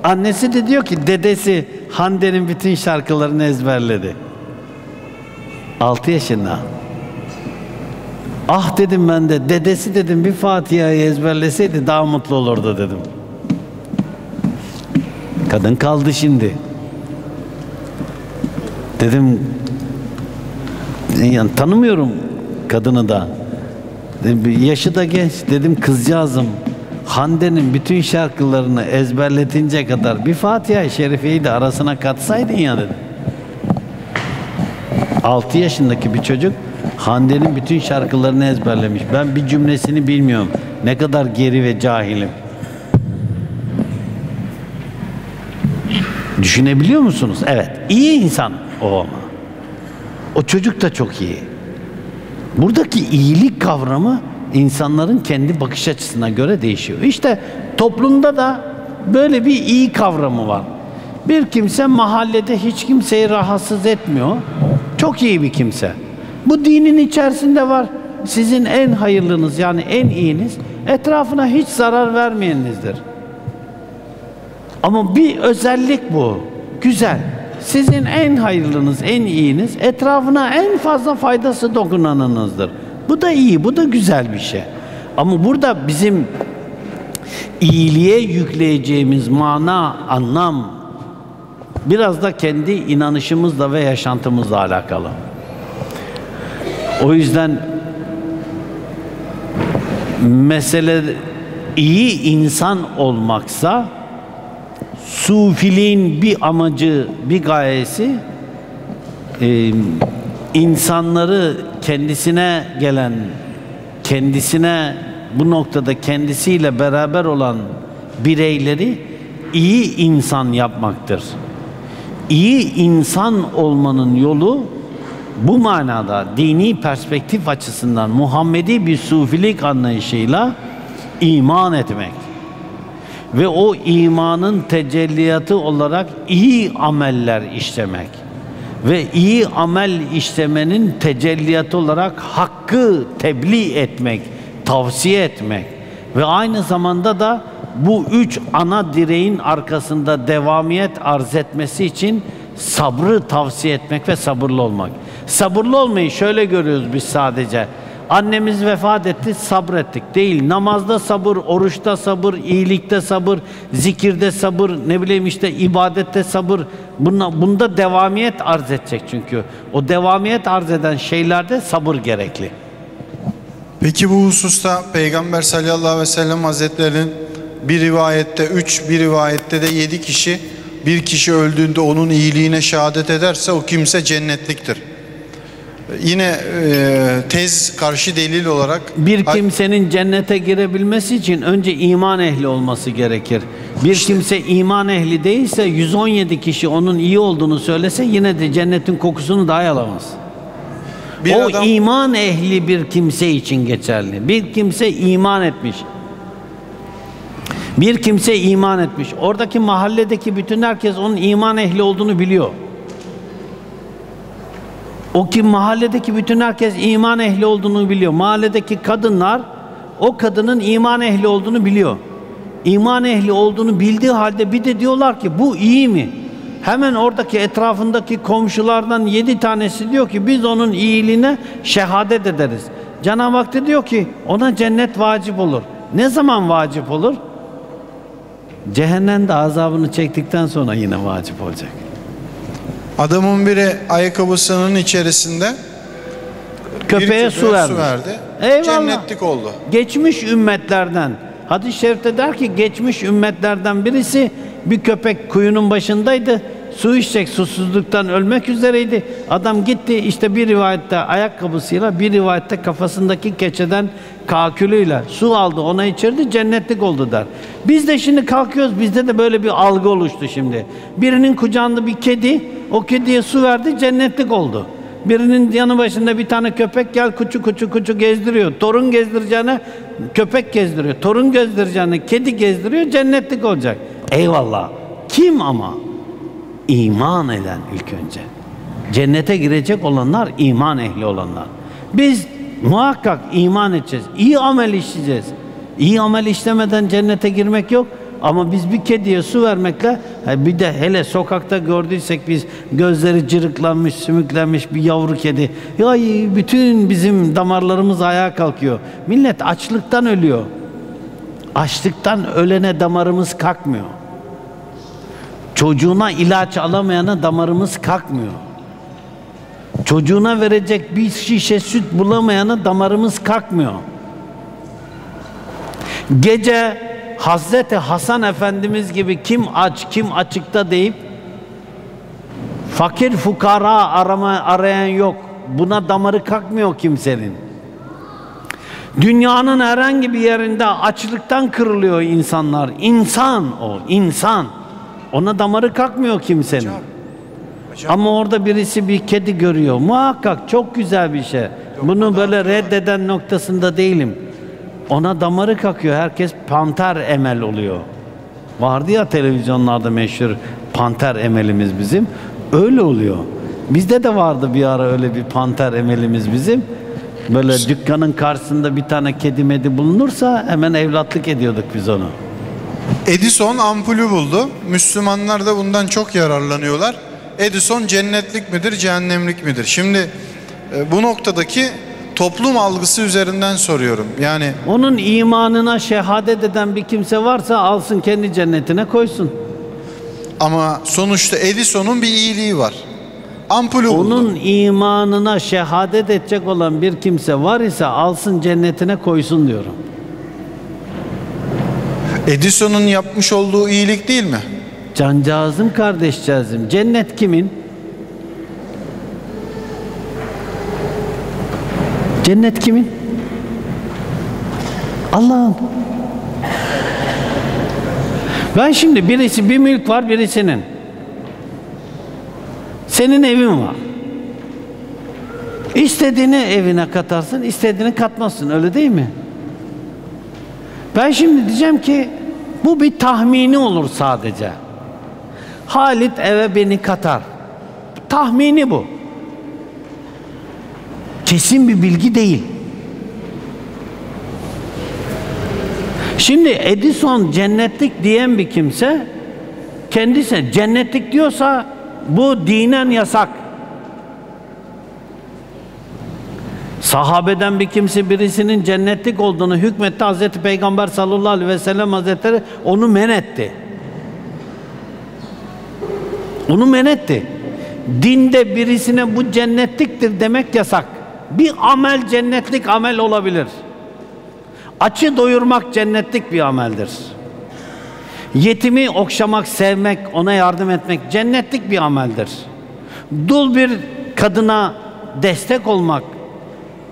Annesi de diyor ki dedesi Hande'nin bütün şarkılarını ezberledi. altı yaşında. Ah dedim ben de, dedesi dedim bir Fatiha'yı ezberleseydi daha mutlu olurdu dedim. Kadın kaldı şimdi. Dedim yani tanımıyorum kadını da. Yaşı da genç. Dedim kızcağızım Hande'nin bütün şarkılarını ezberletince kadar bir Fatiha-i Şerife'yi de arasına katsaydın ya dedim. altı yaşındaki bir çocuk Hande'nin bütün şarkılarını ezberlemiş. Ben bir cümlesini bilmiyorum. Ne kadar geri ve cahilim. Düşünebiliyor musunuz? Evet. İyi insan o ama. O çocuk da çok iyi. Buradaki iyilik kavramı insanların kendi bakış açısına göre değişiyor. İşte toplumda da böyle bir iyi kavramı var. Bir kimse mahallede hiç kimseyi rahatsız etmiyor. Çok iyi bir kimse. Bu dinin içerisinde var. Sizin en hayırlınız yani en iyiniz etrafına hiç zarar vermeyeninizdir. Ama bir özellik bu. Güzel. Sizin en hayırlınız, en iyiniz, etrafına en fazla faydası dokunanınızdır. Bu da iyi, bu da güzel bir şey. Ama burada bizim iyiliğe yükleyeceğimiz mana, anlam biraz da kendi inanışımızla ve yaşantımızla alakalı. O yüzden mesele iyi insan olmaksa Sufiliğin bir amacı, bir gayesi e, insanları kendisine gelen, kendisine bu noktada kendisiyle beraber olan bireyleri iyi insan yapmaktır. İyi insan olmanın yolu bu manada dini perspektif açısından Muhammedi bir sufilik anlayışıyla iman etmek. Ve o imanın tecelliyatı olarak iyi ameller işlemek ve iyi amel işlemenin tecelliyatı olarak hakkı tebliğ etmek, tavsiye etmek ve aynı zamanda da bu üç ana direğin arkasında devamiyet arz etmesi için sabrı tavsiye etmek ve sabırlı olmak. Sabırlı olmayı şöyle görüyoruz biz sadece. Annemiz vefat etti, sabrettik. Değil. Namazda sabır, oruçta sabır, iyilikte sabır, zikirde sabır, ne bileyim işte ibadette sabır. Bunda, bunda devamiyet arz edecek çünkü. O devamiyet arz eden şeylerde sabır gerekli. Peki bu hususta Peygamber sallallahu aleyhi ve sellem Hazretlerinin bir rivayette üç, bir rivayette de yedi kişi, bir kişi öldüğünde onun iyiliğine şehadet ederse o kimse cennetliktir. Yine e, tez karşı delil olarak bir kimsenin cennete girebilmesi için önce iman ehli olması gerekir. Bir işte, kimse iman ehli değilse yüz on yedi kişi onun iyi olduğunu söylese yine de cennetin kokusunu dahi alamaz. Bir o adam... iman ehli bir kimse için geçerli. Bir kimse iman etmiş. Bir kimse iman etmiş. Oradaki mahalledeki bütün herkes onun iman ehli olduğunu biliyor. O ki mahalledeki bütün herkes iman ehli olduğunu biliyor. Mahalledeki kadınlar o kadının iman ehli olduğunu biliyor. İman ehli olduğunu bildiği halde bir de diyorlar ki bu iyi mi? Hemen oradaki etrafındaki komşulardan yedi tanesi diyor ki biz onun iyiliğine şehadet ederiz. Cenab-ı Hak da diyor ki ona cennet vacip olur. Ne zaman vacip olur? Cehennemde azabını çektikten sonra yine vacip olacak. Adamın biri ayakkabısının içerisinde köpeğe su verdi. Su verdi. Eyvallah. Cennetlik oldu. Geçmiş ümmetlerden. Hadis-i şerifte der ki geçmiş ümmetlerden birisi bir köpek kuyunun başındaydı. Su içecek, susuzluktan ölmek üzereydi. Adam gitti işte bir rivayette ayakkabısıyla, bir rivayette kafasındaki keçeden kakülüyle su aldı, ona içirdi, cennetlik oldu der. Biz de şimdi kalkıyoruz, bizde de böyle bir algı oluştu şimdi. Birinin kucağında bir kedi, o kediye su verdi, cennetlik oldu. Birinin yanı başında bir tane köpek gel kuçu kuçu kuçu gezdiriyor. Torun gezdireceğine köpek gezdiriyor. Torun gezdireceğine kedi gezdiriyor, cennetlik olacak. Eyvallah. Kim ama? İman eden ilk önce. Cennete girecek olanlar, iman ehli olanlar. Biz muhakkak iman edeceğiz. İyi amel işleyeceğiz. İyi amel işlemeden cennete girmek yok. Ama biz bir kediye su vermekle, bir de hele sokakta gördüysek biz gözleri cırıklanmış, sümüklenmiş bir yavru kedi. Ya bütün bizim damarlarımız ayağa kalkıyor. Millet açlıktan ölüyor. Açlıktan ölene damarımız kalkmıyor. Çocuğuna ilaç alamayana damarımız kalkmıyor. Çocuğuna verecek bir şişe süt bulamayana damarımız kalkmıyor. Gece Hazreti Hasan Efendimiz gibi kim aç, kim açıkta deyip fakir fukara arama, arayan yok. Buna damarı kalkmıyor kimsenin. Dünyanın herhangi bir yerinde açlıktan kırılıyor insanlar. İnsan o, insan. Ona damarı kalkmıyor kimsenin. Hocam, hocam. Ama orada birisi bir kedi görüyor. Muhakkak çok güzel bir şey. Yok, bunu böyle reddeden var. Noktasında değilim. Ona damarı kalkıyor. Herkes panter emel oluyor. Vardı ya televizyonlarda meşhur panter emelimiz bizim. Öyle oluyor. Bizde de vardı bir ara öyle bir panter emelimiz bizim. Böyle dükkanın karşısında bir tane kedi medi bulunursa hemen evlatlık ediyorduk biz onu. Edison ampulü buldu. Müslümanlar da bundan çok yararlanıyorlar. Edison cennetlik midir, cehennemlik midir? Şimdi bu noktadaki toplum algısı üzerinden soruyorum. Yani onun imanına şehadet eden bir kimse varsa alsın kendi cennetine koysun. Ama sonuçta Edison'un bir iyiliği var. Ampulü buldu. Onun imanına şehadet edecek olan bir kimse var ise alsın cennetine koysun diyorum. Edison'un yapmış olduğu iyilik değil mi? Cancağızım, kardeşcağızım. Cennet kimin? Cennet kimin? Allah'ım. Ben şimdi birisi bir mülk var birisinin. Senin evin var. İstediğini evine katarsın, istediğini katmazsın. Öyle değil mi? Ben şimdi diyeceğim ki bu bir tahmini olur sadece. Halit eve beni katar. Tahmini bu. Kesin bir bilgi değil. Şimdi Edison cennetlik diyen bir kimse kendisi cennetlik diyorsa bu dinen yasak. Sahabeden bir kimse birisinin cennetlik olduğunu hükmetti. Hazreti Peygamber sallallahu aleyhi ve sellem Hazretleri onu men etti. Onu men etti. Dinde birisine bu cennetliktir demek yasak. Bir amel cennetlik amel olabilir. Açı doyurmak cennetlik bir ameldir. Yetimi okşamak, sevmek, ona yardım etmek cennetlik bir ameldir. Dul bir kadına destek olmak,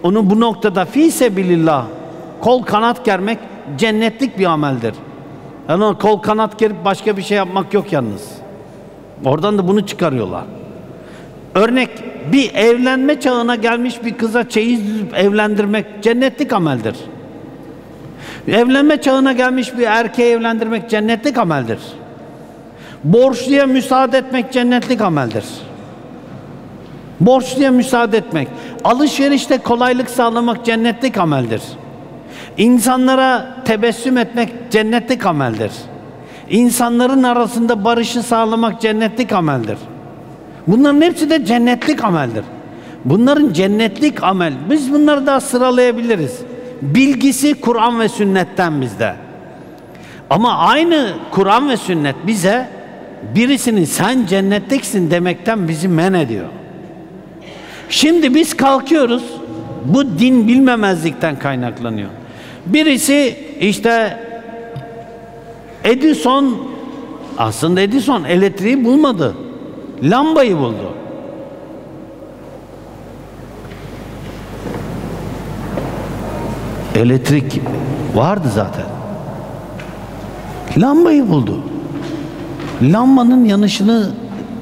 onu bu noktada fi sebilillah kol kanat germek cennetlik bir ameldir. Yani kol kanat gerip başka bir şey yapmak yok yalnız. Oradan da bunu çıkarıyorlar. Örnek, bir evlenme çağına gelmiş bir kıza çeyiz düzüp evlendirmek cennetlik ameldir. Evlenme çağına gelmiş bir erkeği evlendirmek cennetlik ameldir. Borçluya müsaade etmek cennetlik ameldir. Borçluya müsaade etmek, alışverişte kolaylık sağlamak cennetlik ameldir. İnsanlara tebessüm etmek cennetlik ameldir. İnsanların arasında barışı sağlamak cennetlik ameldir. Bunların hepsi de cennetlik ameldir. Bunların cennetlik amel, biz bunları daha sıralayabiliriz. Bilgisi Kur'an ve sünnetten bizde. Ama aynı Kur'an ve sünnet bize birisinin sen cennetliksin demekten bizi men ediyor. Şimdi biz kalkıyoruz, bu din bilmemezlikten kaynaklanıyor. Birisi işte Edison, aslında Edison elektriği bulmadı, lambayı buldu. Elektrik vardı zaten. Lambayı buldu. Lambanın yanışını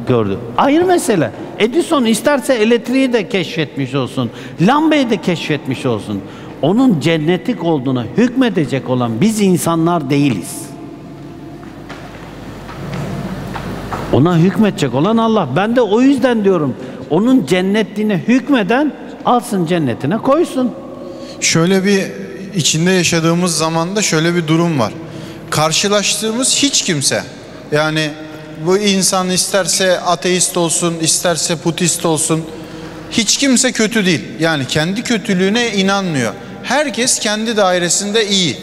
gördü. Ayrı mesele. Edison isterse elektriği de keşfetmiş olsun, lambayı da keşfetmiş olsun. Onun cennetlik olduğuna hükmedecek olan biz insanlar değiliz. Ona hükmedecek olan Allah. Ben de o yüzden diyorum, onun cennetliğine hükmeden alsın cennetine koysun. Şöyle bir içinde yaşadığımız zamanda şöyle bir durum var. Karşılaştığımız hiç kimse, yani bu insan isterse ateist olsun, isterse putist olsun, hiç kimse kötü değil. Yani kendi kötülüğüne inanmıyor. Herkes kendi dairesinde iyi.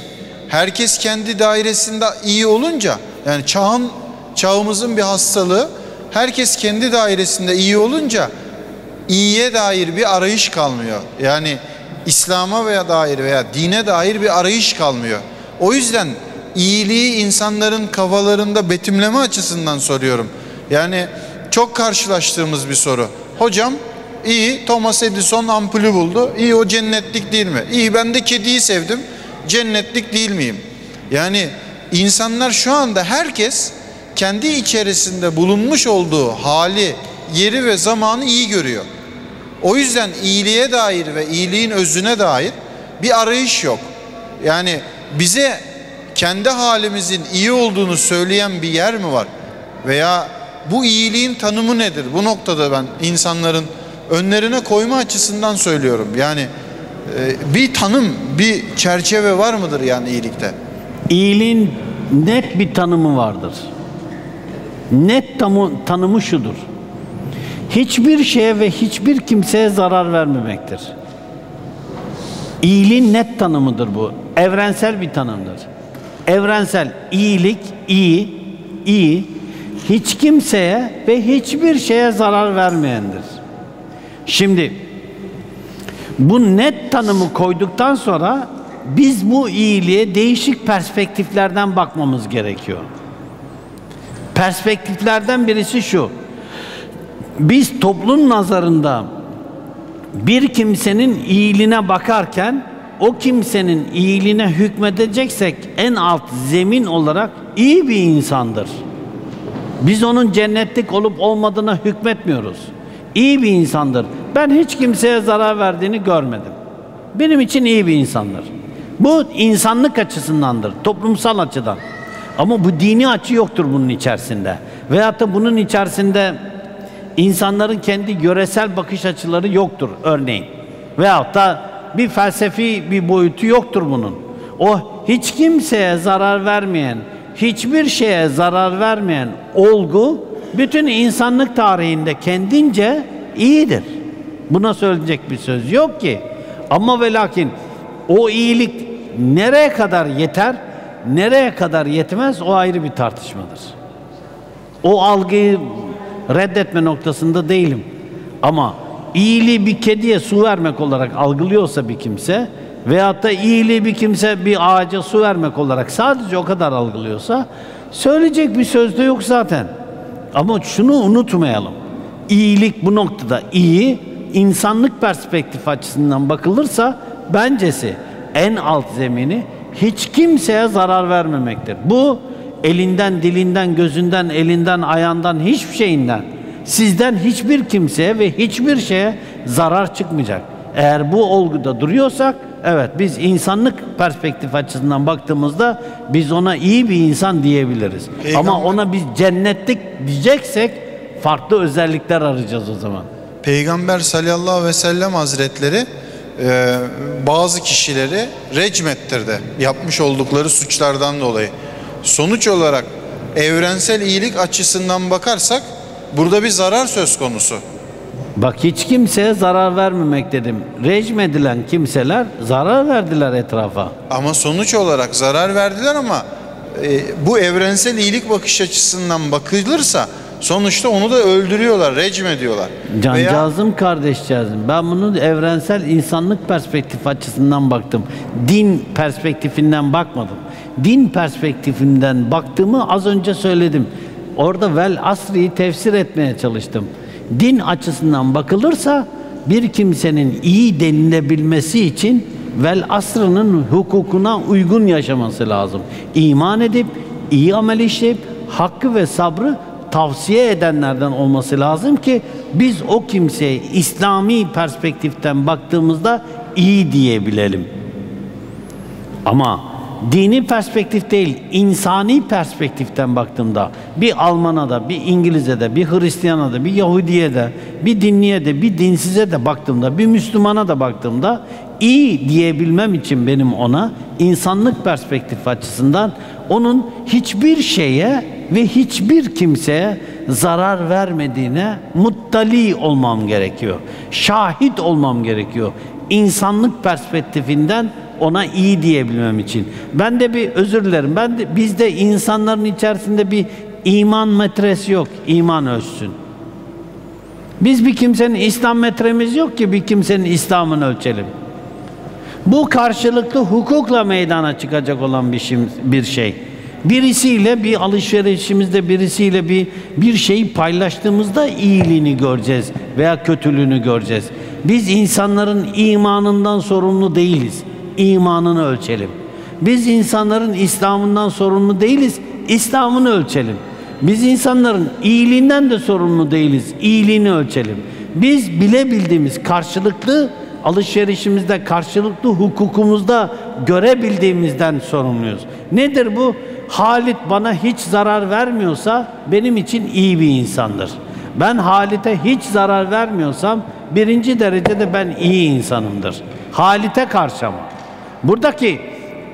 Herkes kendi dairesinde iyi olunca, yani çağın, çağımızın bir hastalığı, herkes kendi dairesinde iyi olunca iyiye dair bir arayış kalmıyor. Yani İslam'a veya dair veya dine dair bir arayış kalmıyor. O yüzden iyiliği insanların kafalarında betimleme açısından soruyorum. Yani çok karşılaştığımız bir soru. Hocam iyi, Thomas Edison ampulü buldu. İyi, o cennetlik değil mi? İyi, ben de kediyi sevdim. Cennetlik değil miyim? Yani insanlar şu anda herkes kendi içerisinde bulunmuş olduğu hali, yeri ve zamanı iyi görüyor. O yüzden iyiliğe dair ve iyiliğin özüne dair bir arayış yok. Yani bize kendi halimizin iyi olduğunu söyleyen bir yer mi var? Veya bu iyiliğin tanımı nedir? Bu noktada ben insanların önlerine koyma açısından söylüyorum. Yani bir tanım, bir çerçeve var mıdır yani iyilikte? İyiliğin net bir tanımı vardır. Net tamı, tanımı şudur: hiçbir şeye ve hiçbir kimseye zarar vermemektir. İyiliğin net tanımıdır bu. Evrensel bir tanımdır. Evrensel iyilik, iyi, iyi, hiç kimseye ve hiçbir şeye zarar vermeyendir. Şimdi bu net tanımı koyduktan sonra biz bu iyiliğe değişik perspektiflerden bakmamız gerekiyor. Perspektiflerden birisi şu: biz toplum nazarında bir kimsenin iyiliğine bakarken o kimsenin iyiliğine hükmedeceksek en alt zemin olarak iyi bir insandır. Biz onun cennetlik olup olmadığına hükmetmiyoruz. İyi bir insandır. Ben hiç kimseye zarar verdiğini görmedim. Benim için iyi bir insandır. Bu insanlık açısındandır, toplumsal açıdan. Ama bu dini açı yoktur bunun içerisinde. Veyahut da bunun içerisinde insanların kendi yöresel bakış açıları yoktur örneğin. Veyahut da bir felsefi bir boyutu yoktur bunun. O hiç kimseye zarar vermeyen, hiçbir şeye zarar vermeyen olgu bütün insanlık tarihinde kendince iyidir. Buna söyleyecek bir söz yok ki. Ama ve lakin o iyilik nereye kadar yeter, nereye kadar yetmez, o ayrı bir tartışmadır. O algıyı reddetme noktasında değilim. Ama iyiliği bir kediye su vermek olarak algılıyorsa bir kimse veyahut da iyiliği bir kimse bir ağaca su vermek olarak sadece o kadar algılıyorsa söyleyecek bir söz de yok zaten. Ama şunu unutmayalım: İyilik bu noktada iyi, insanlık perspektifi açısından bakılırsa bencesi en alt zemini hiç kimseye zarar vermemektir. Bu elinden, dilinden, gözünden, elinden, ayağından, hiçbir şeyinden sizden hiçbir kimseye ve hiçbir şeye zarar çıkmayacak. Eğer bu olguda duruyorsak, evet, biz insanlık perspektif açısından baktığımızda biz ona iyi bir insan diyebiliriz. Peygamber... Ama ona biz cennetlik diyeceksek farklı özellikler arayacağız o zaman. Peygamber sallallahu aleyhi ve sellem hazretleri e, bazı kişileri recm ettirdi yapmış oldukları suçlardan dolayı. Sonuç olarak evrensel iyilik açısından bakarsak burada bir zarar söz konusu. Bak, hiç kimseye zarar vermemek dedim. Recm edilen kimseler zarar verdiler etrafa. Ama sonuç olarak zarar verdiler ama e, bu evrensel iyilik bakış açısından bakılırsa sonuçta onu da öldürüyorlar, recm ediyorlar. Cancağızım, veya... kardeşcağızım, ben bunu evrensel insanlık perspektif açısından baktım. Din perspektifinden bakmadım. Din perspektifinden baktığımı az önce söyledim. Orada vel asri'yi tefsir etmeye çalıştım. Din açısından bakılırsa bir kimsenin iyi denilebilmesi için vel asrının hukukuna uygun yaşaması lazım. İman edip, iyi amel işleyip, hakkı ve sabrı tavsiye edenlerden olması lazım ki biz o kimseye İslami perspektiften baktığımızda iyi diyebilelim. Ama dini perspektif değil, insani perspektiften baktığımda bir Alman'a da, bir İngiliz'e de, bir Hristiyan'a da, bir Yahudi'ye de, bir dinliye de, bir dinsize de baktığımda, bir Müslümana da baktığımda iyi diyebilmem için benim ona insanlık perspektif açısından onun hiçbir şeye ve hiçbir kimseye zarar vermediğine muttali olmam gerekiyor. Şahit olmam gerekiyor. İnsanlık perspektifinden ona iyi diyebilmem için. Ben de bir özür dilerim. Ben de, bizde insanların içerisinde bir iman metresi yok. İman ölçsün. Biz bir kimsenin İslam metremiz yok ki bir kimsenin İslam'ını ölçelim. Bu karşılıklı hukukla meydana çıkacak olan bir şey. Bir şey. Birisiyle bir alışverişimizde birisiyle bir bir şeyi paylaştığımızda iyiliğini göreceğiz veya kötülüğünü göreceğiz. Biz insanların imanından sorumlu değiliz. İmanını ölçelim. Biz insanların İslam'ından sorumlu değiliz. İslam'ını ölçelim. Biz insanların iyiliğinden de sorumlu değiliz. İyiliğini ölçelim. Biz bilebildiğimiz karşılıklı alışverişimizde, karşılıklı hukukumuzda görebildiğimizden sorumluyuz. Nedir bu? Halit bana hiç zarar vermiyorsa benim için iyi bir insandır. Ben Halit'e hiç zarar vermiyorsam birinci derecede ben iyi insanımdır. Halit'e karşı ama. Buradaki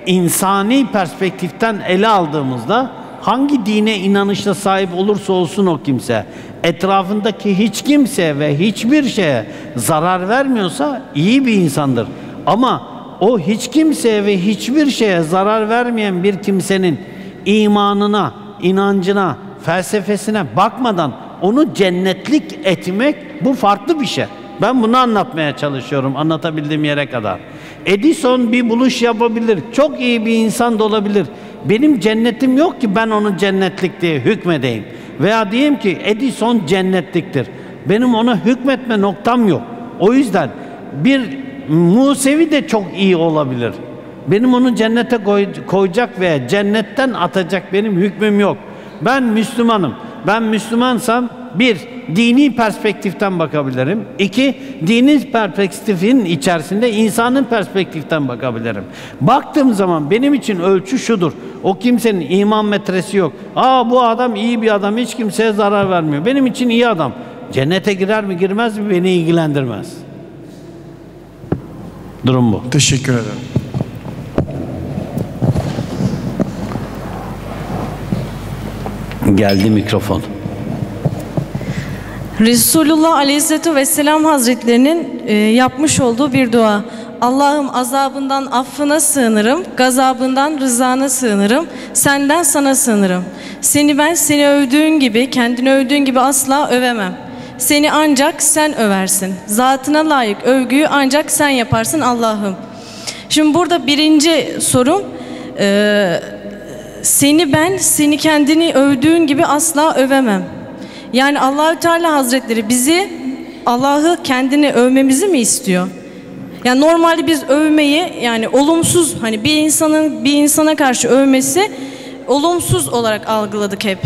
insani perspektiften ele aldığımızda hangi dine inanışla sahip olursa olsun o kimse, etrafındaki hiç kimse ve hiçbir şeye zarar vermiyorsa iyi bir insandır. Ama o hiç kimseye ve hiçbir şeye zarar vermeyen bir kimsenin imanına, inancına, felsefesine bakmadan onu cennetlik etmek, bu farklı bir şey. Ben bunu anlatmaya çalışıyorum anlatabildiğim yere kadar. Edison bir buluş yapabilir, çok iyi bir insan da olabilir. Benim cennetim yok ki ben onu cennetlik diye hükmedeyim. Veya diyeyim ki Edison cennetliktir. Benim ona hükmetme noktam yok. O yüzden bir Musevi de çok iyi olabilir. Benim onu cennete koy, koyacak veya cennetten atacak benim hükmüm yok. Ben Müslümanım. Ben Müslümansam bir, dini perspektiften bakabilirim. İki, dini perspektifin içerisinde insanın perspektiften bakabilirim. Baktığım zaman benim için ölçü şudur. O kimsenin iman metresi yok. Aa, bu adam iyi bir adam, hiç kimseye zarar vermiyor. Benim için iyi adam. Cennete girer mi girmez mi beni ilgilendirmez. Durum bu. Teşekkür ederim. Geldi mikrofon. Resulullah Aleyhisselatü Vesselam Hazretlerinin e, yapmış olduğu bir dua. Allah'ım azabından affına sığınırım, gazabından rızana sığınırım, senden sana sığınırım. Seni ben seni övdüğün gibi, kendini övdüğün gibi asla övemem. Seni ancak sen översin. Zatına layık övgüyü ancak sen yaparsın Allah'ım. Şimdi burada birinci sorum, e, seni ben, seni kendini övdüğün gibi asla övemem. Yani Allahü Teala Hazretleri bizi, Allah'ı kendini övmemizi mi istiyor? Yani normalde biz övmeyi, yani olumsuz, hani bir insanın bir insana karşı övmesi olumsuz olarak algıladık hep.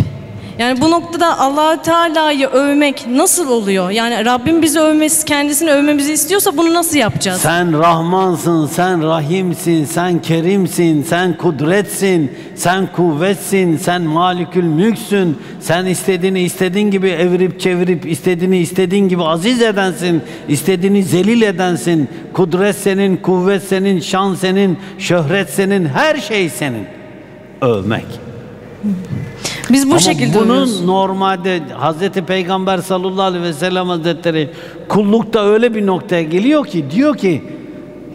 Yani bu noktada Allah-u Teala'yı övmek nasıl oluyor? Yani Rabbim bizi övmesi, kendisini övmemizi istiyorsa bunu nasıl yapacağız? Sen Rahmansın, sen Rahimsin, sen Kerimsin, sen Kudretsin, sen Kuvvetsin, sen Malikül Mülksün, sen istediğini istediğin gibi evirip çevirip, istediğini istediğin gibi aziz edensin, istediğini zelil edensin, kudret senin, kuvvet senin, şan senin, şöhret senin, her şey senin. Övmek. Biz bu Ama şekilde bunun övüyoruz. Normalde Hazreti Peygamber sallallahu aleyhi ve sellem Hazretleri kullukta öyle bir noktaya geliyor ki, diyor ki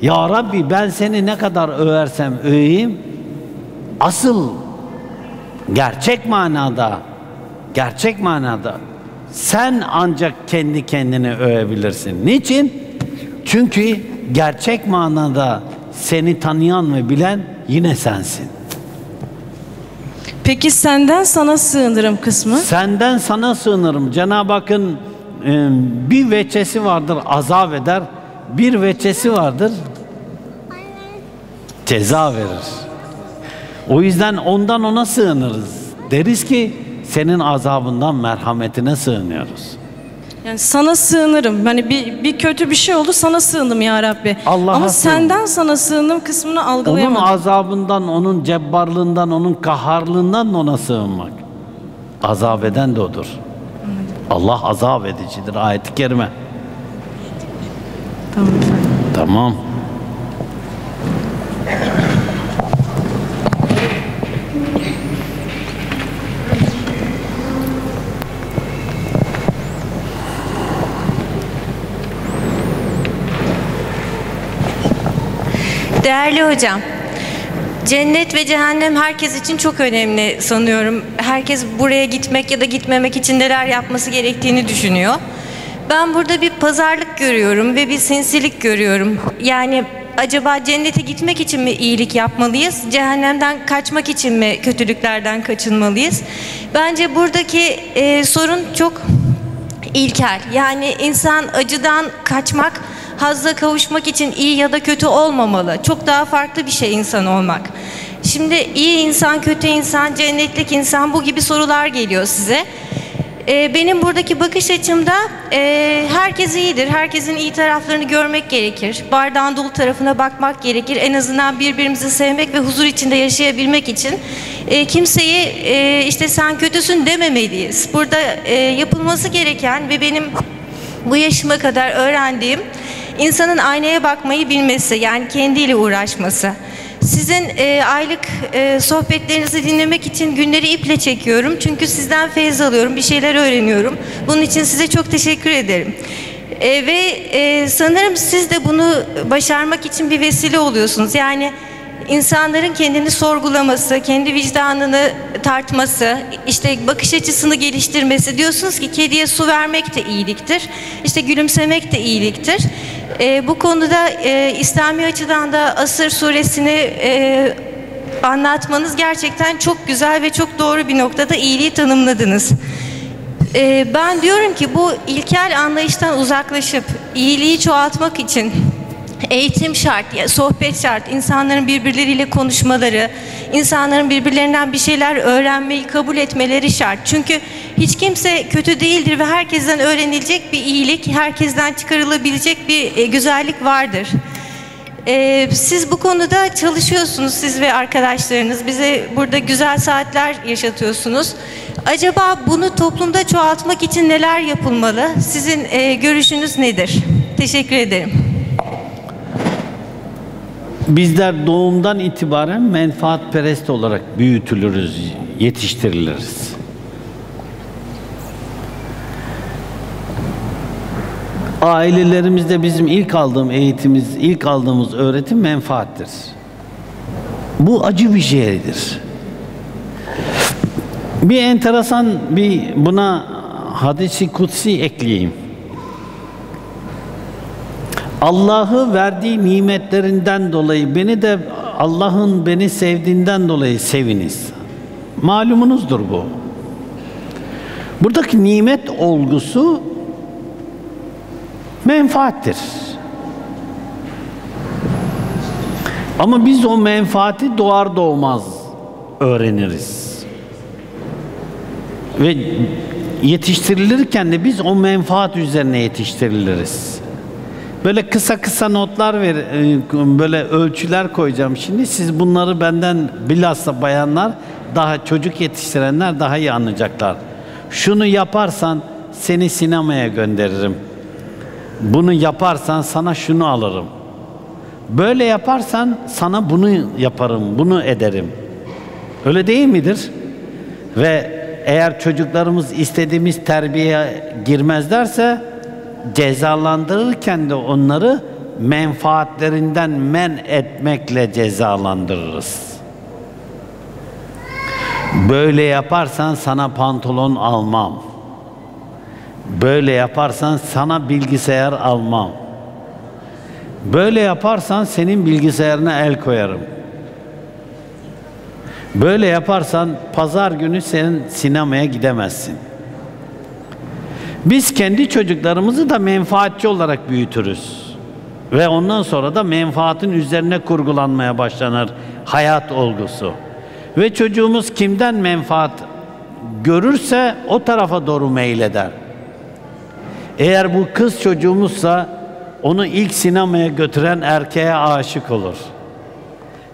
ya Rabbi, ben seni ne kadar översem öveyim, asıl gerçek manada, gerçek manada sen ancak kendi kendini övebilirsin. Niçin? Çünkü gerçek manada seni tanıyan ve bilen yine sensin. Peki senden sana sığınırım kısmı? Senden sana sığınırım. Cenab-ı Hakk'ın e, bir veçesi vardır, azap eder. Bir veçesi vardır, ceza verir. O yüzden ondan ona sığınırız. Deriz ki senin azabından merhametine sığınıyoruz. Yani sana sığınırım. Yani bir, bir kötü bir şey oldu, sana sığındım ya Rabbi. Allah'a Ama sığınırım. Senden sana sığındım kısmını algılayamadım. Onun azabından, onun cebbarlığından, onun kaharlığından ona sığınmak. Azap eden de odur. Allah azap edicidir. Ayet-i kerime. Tamam. Tamam. Değerli hocam, cennet ve cehennem herkes için çok önemli sanıyorum. Herkes buraya gitmek ya da gitmemek için neler yapması gerektiğini düşünüyor. Ben burada bir pazarlık görüyorum ve bir sinsilik görüyorum. Yani acaba cennete gitmek için mi iyilik yapmalıyız? Cehennemden kaçmak için mi kötülüklerden kaçınmalıyız? Bence buradaki e, sorun çok ilkel. Yani insan acıdan kaçmak, hazza kavuşmak için iyi ya da kötü olmamalı. Çok daha farklı bir şey insan olmak. Şimdi iyi insan, kötü insan, cennetlik insan, bu gibi sorular geliyor size. Ee, benim buradaki bakış açımda e, herkes iyidir. Herkesin iyi taraflarını görmek gerekir. Bardağın dolu tarafına bakmak gerekir. En azından birbirimizi sevmek ve huzur içinde yaşayabilmek için e, kimseyi e, işte sen kötüsün dememeliyiz. Burada e, yapılması gereken ve benim bu yaşıma kadar öğrendiğim, İnsanın aynaya bakmayı bilmesi, yani kendiyle uğraşması. Sizin e, aylık e, sohbetlerinizi dinlemek için günleri iple çekiyorum. Çünkü sizden feyz alıyorum, bir şeyler öğreniyorum. Bunun için size çok teşekkür ederim. E, ve e, sanırım siz de bunu başarmak için bir vesile oluyorsunuz. Yani insanların kendini sorgulaması, kendi vicdanını tartması, işte bakış açısını geliştirmesi. Diyorsunuz ki kediye su vermek de iyiliktir, işte gülümsemek de iyiliktir. Ee, bu konuda e, İslami açıdan da Asır suresini e, anlatmanız gerçekten çok güzel ve çok doğru bir noktada iyiliği tanımladınız. Ee, ben diyorum ki bu ilkel anlayıştan uzaklaşıp iyiliği çoğaltmak için eğitim şart, sohbet şart, insanların birbirleriyle konuşmaları, insanların birbirlerinden bir şeyler öğrenmeyi kabul etmeleri şart. Çünkü hiç kimse kötü değildir ve herkesten öğrenilecek bir iyilik, herkesten çıkarılabilecek bir güzellik vardır. Ee, siz bu konuda çalışıyorsunuz, siz ve arkadaşlarınız. Bize burada güzel saatler yaşatıyorsunuz. Acaba bunu toplumda çoğaltmak için neler yapılmalı? Sizin e, görüşünüz nedir? Teşekkür ederim. Bizler doğumdan itibaren menfaatperest olarak büyütülürüz, yetiştiriliriz. Ailelerimizde bizim ilk aldığım eğitimimiz, ilk aldığımız öğretim menfaattir. Bu acı bir şeydir. Bir enteresan bir buna hadisi kutsi ekleyeyim. Allah'ı verdiği nimetlerinden dolayı beni de Allah'ın beni sevdiğinden dolayı seviniz. Malumunuzdur bu. Buradaki nimet olgusu menfaattir. Ama biz o menfaati doğar doğmaz öğreniriz. Ve yetiştirilirken de biz o menfaat üzerine yetiştiriliriz. Böyle kısa kısa notlar ver, böyle ölçüler koyacağım şimdi. Siz bunları benden bilhassa bayanlar, daha çocuk yetiştirenler daha iyi anlayacaklar. Şunu yaparsan seni sinemaya gönderirim. Bunu yaparsan sana şunu alırım. Böyle yaparsan sana bunu yaparım, bunu ederim. Öyle değil midir? Ve eğer çocuklarımız istediğimiz terbiyeye girmezlerse cezalandırırken de onları menfaatlerinden men etmekle cezalandırırız. Böyle yaparsan sana pantolon almam. Böyle yaparsan sana bilgisayar almam. Böyle yaparsan senin bilgisayarına el koyarım. Böyle yaparsan pazar günü sen sinemaya gidemezsin. Biz kendi çocuklarımızı da menfaatçi olarak büyütürüz. Ve ondan sonra da menfaatin üzerine kurgulanmaya başlanır hayat olgusu. Ve çocuğumuz kimden menfaat görürse o tarafa doğru meyleder. Eğer bu kız çocuğumuzsa onu ilk sinemaya götüren erkeğe aşık olur.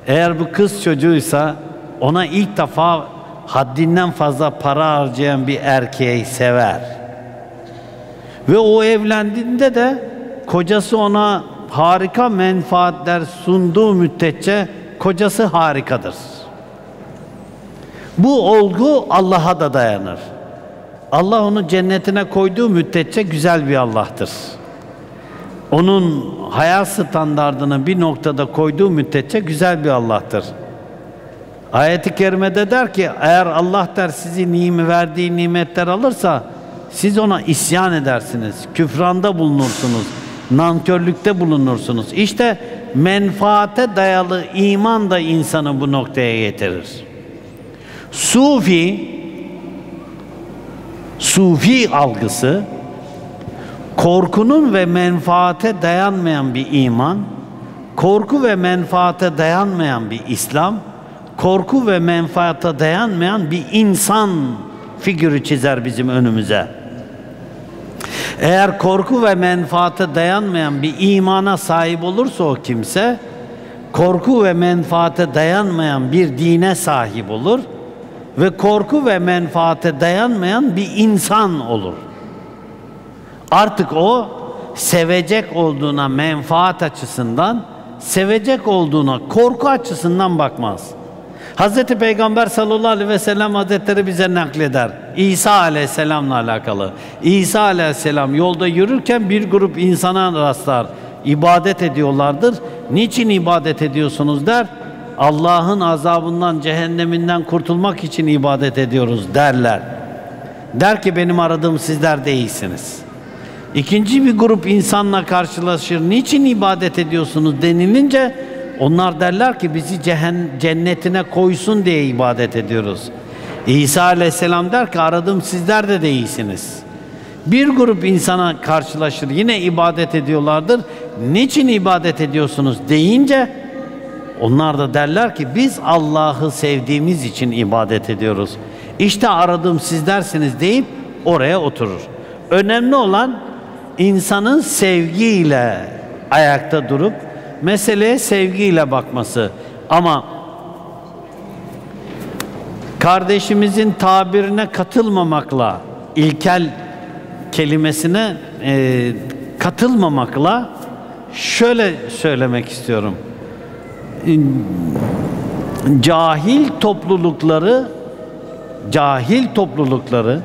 Eğer bu kız çocuğuysa ona ilk defa haddinden fazla para harcayan bir erkeği sever. Ve o evlendiğinde de kocası ona harika menfaatler sunduğu müddetçe kocası harikadır. Bu olgu Allah'a da dayanır. Allah onu cennetine koyduğu müddetçe güzel bir Allah'tır. Onun hayat standardını bir noktada koyduğu müddetçe güzel bir Allah'tır. Ayet-i kerimede der ki, eğer Allah der sizi nimet verdiği nimetler alırsa siz ona isyan edersiniz, küfranda bulunursunuz, nankörlükte bulunursunuz. İşte menfaate dayalı iman da insanı bu noktaya getirir. Sufi, Sufi algısı, korkunun ve menfaate dayanmayan bir iman, korku ve menfaate dayanmayan bir İslam, korku ve menfaata dayanmayan bir insan figürü çizer bizim önümüze. Eğer korku ve menfaate dayanmayan bir imana sahip olursa o kimse, korku ve menfaate dayanmayan bir dine sahip olur ve korku ve menfaate dayanmayan bir insan olur. Artık o, sevecek olduğuna menfaat açısından, sevecek olduğuna korku açısından bakmaz. Hz. Peygamber sallallahu aleyhi ve sellem Hazretleri bize nakleder. İsa aleyhisselamla alakalı. İsa aleyhisselam yolda yürürken bir grup insana rastlar. İbadet ediyorlardır. Niçin ibadet ediyorsunuz der. Allah'ın azabından, cehenneminden kurtulmak için ibadet ediyoruz derler. Der ki benim aradığım sizler değilsiniz. İkinci bir grup insanla karşılaşır. Niçin ibadet ediyorsunuz denilince onlar derler ki bizi cennetine koysun diye ibadet ediyoruz. İsa aleyhisselam der ki aradığım sizler de değilsiniz. Bir grup insana karşılaşır yine ibadet ediyorlardır. Niçin ibadet ediyorsunuz deyince onlar da derler ki biz Allah'ı sevdiğimiz için ibadet ediyoruz. İşte aradığım sizlersiniz deyip oraya oturur. Önemli olan insanın sevgiyle ayakta durup meseleye sevgiyle bakması. Ama kardeşimizin tabirine katılmamakla, ilkel kelimesine e, katılmamakla şöyle söylemek istiyorum. Cahil toplulukları, cahil toplulukları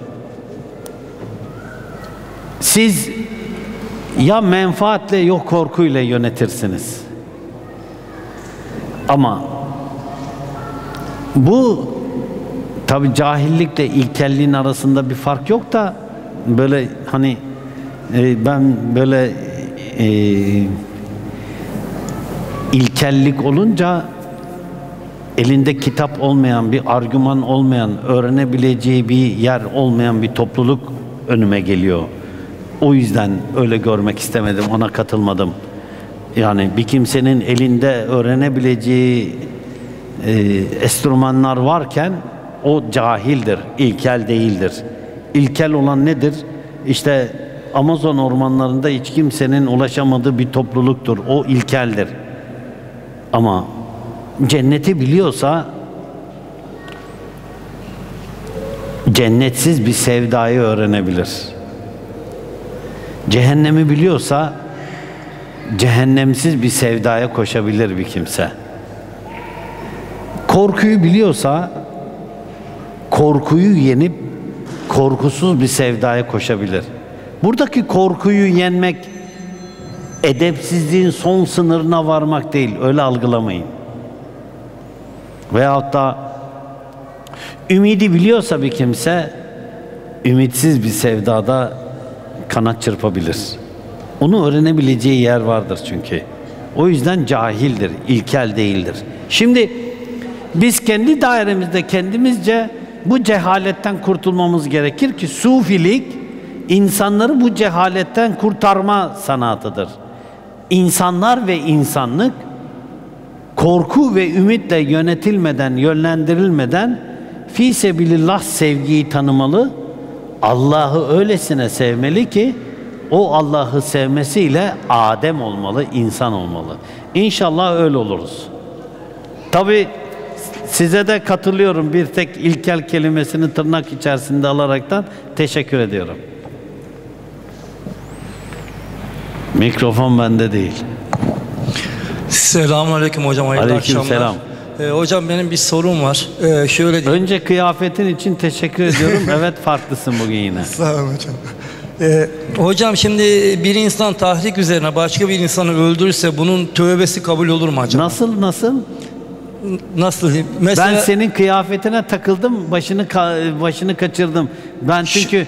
siz ya menfaatle ya korkuyla yönetirsiniz. Ama bu tabi cahillikle ilkelliğin arasında bir fark yok da böyle hani e, ben böyle e, ilkellik olunca elinde kitap olmayan, bir argüman olmayan, öğrenebileceği bir yer olmayan bir topluluk önüme geliyor. O yüzden öyle görmek istemedim, ona katılmadım. Yani bir kimsenin elinde öğrenebileceği e, enstrümanlar varken o cahildir, ilkel değildir. İlkel olan nedir? İşte Amazon ormanlarında hiç kimsenin ulaşamadığı bir topluluktur. O ilkeldir. Ama cenneti biliyorsa cennetsiz bir sevdayı öğrenebilir. Cehennemi biliyorsa cehennemsiz bir sevdaya koşabilir bir kimse. Korkuyu biliyorsa korkuyu yenip korkusuz bir sevdaya koşabilir. Buradaki korkuyu yenmek edepsizliğin son sınırına varmak değil, öyle algılamayın. Veyahut da ümidi biliyorsa bir kimse ümitsiz bir sevdada kanat çırpabilir. Onu öğrenebileceği yer vardır çünkü. O yüzden cahildir, ilkel değildir. Şimdi biz kendi dairemizde kendimizce bu cehaletten kurtulmamız gerekir ki sufilik insanları bu cehaletten kurtarma sanatıdır. İnsanlar ve insanlık korku ve ümitle yönetilmeden, yönlendirilmeden fisebilillah sevgiyi tanımalı, Allah'ı öylesine sevmeli ki o Allah'ı sevmesiyle Adem olmalı, insan olmalı. İnşallah öyle oluruz. Tabi size de katılıyorum, bir tek ilkel kelimesini tırnak içerisinde alaraktan teşekkür ediyorum. Mikrofon bende değil. Selamünaleyküm hocam, hayırlı Aleyküm akşamlar. Selam. Ee, hocam benim bir sorum var. Ee, şöyle diyeyim. Önce kıyafetin için teşekkür ediyorum. Evet, farklısın bugün yine. Sağ olun hocam. Ee, hocam şimdi bir insan tahrik üzerine başka bir insanı öldürürse bunun tövbesi kabul olur mu acaba? Nasıl nasıl? Nasıl? Mesela... Ben senin kıyafetine takıldım, başını ka başını kaçırdım. Ben çünkü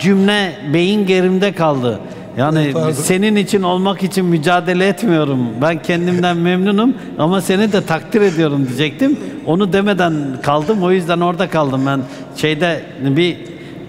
cümle beyin gerimde kaldı. Yani pardon, senin için olmak için mücadele etmiyorum. Ben kendimden memnunum ama seni de takdir ediyorum diyecektim. Onu demeden kaldım. O yüzden orada kaldım. Ben şeyde bir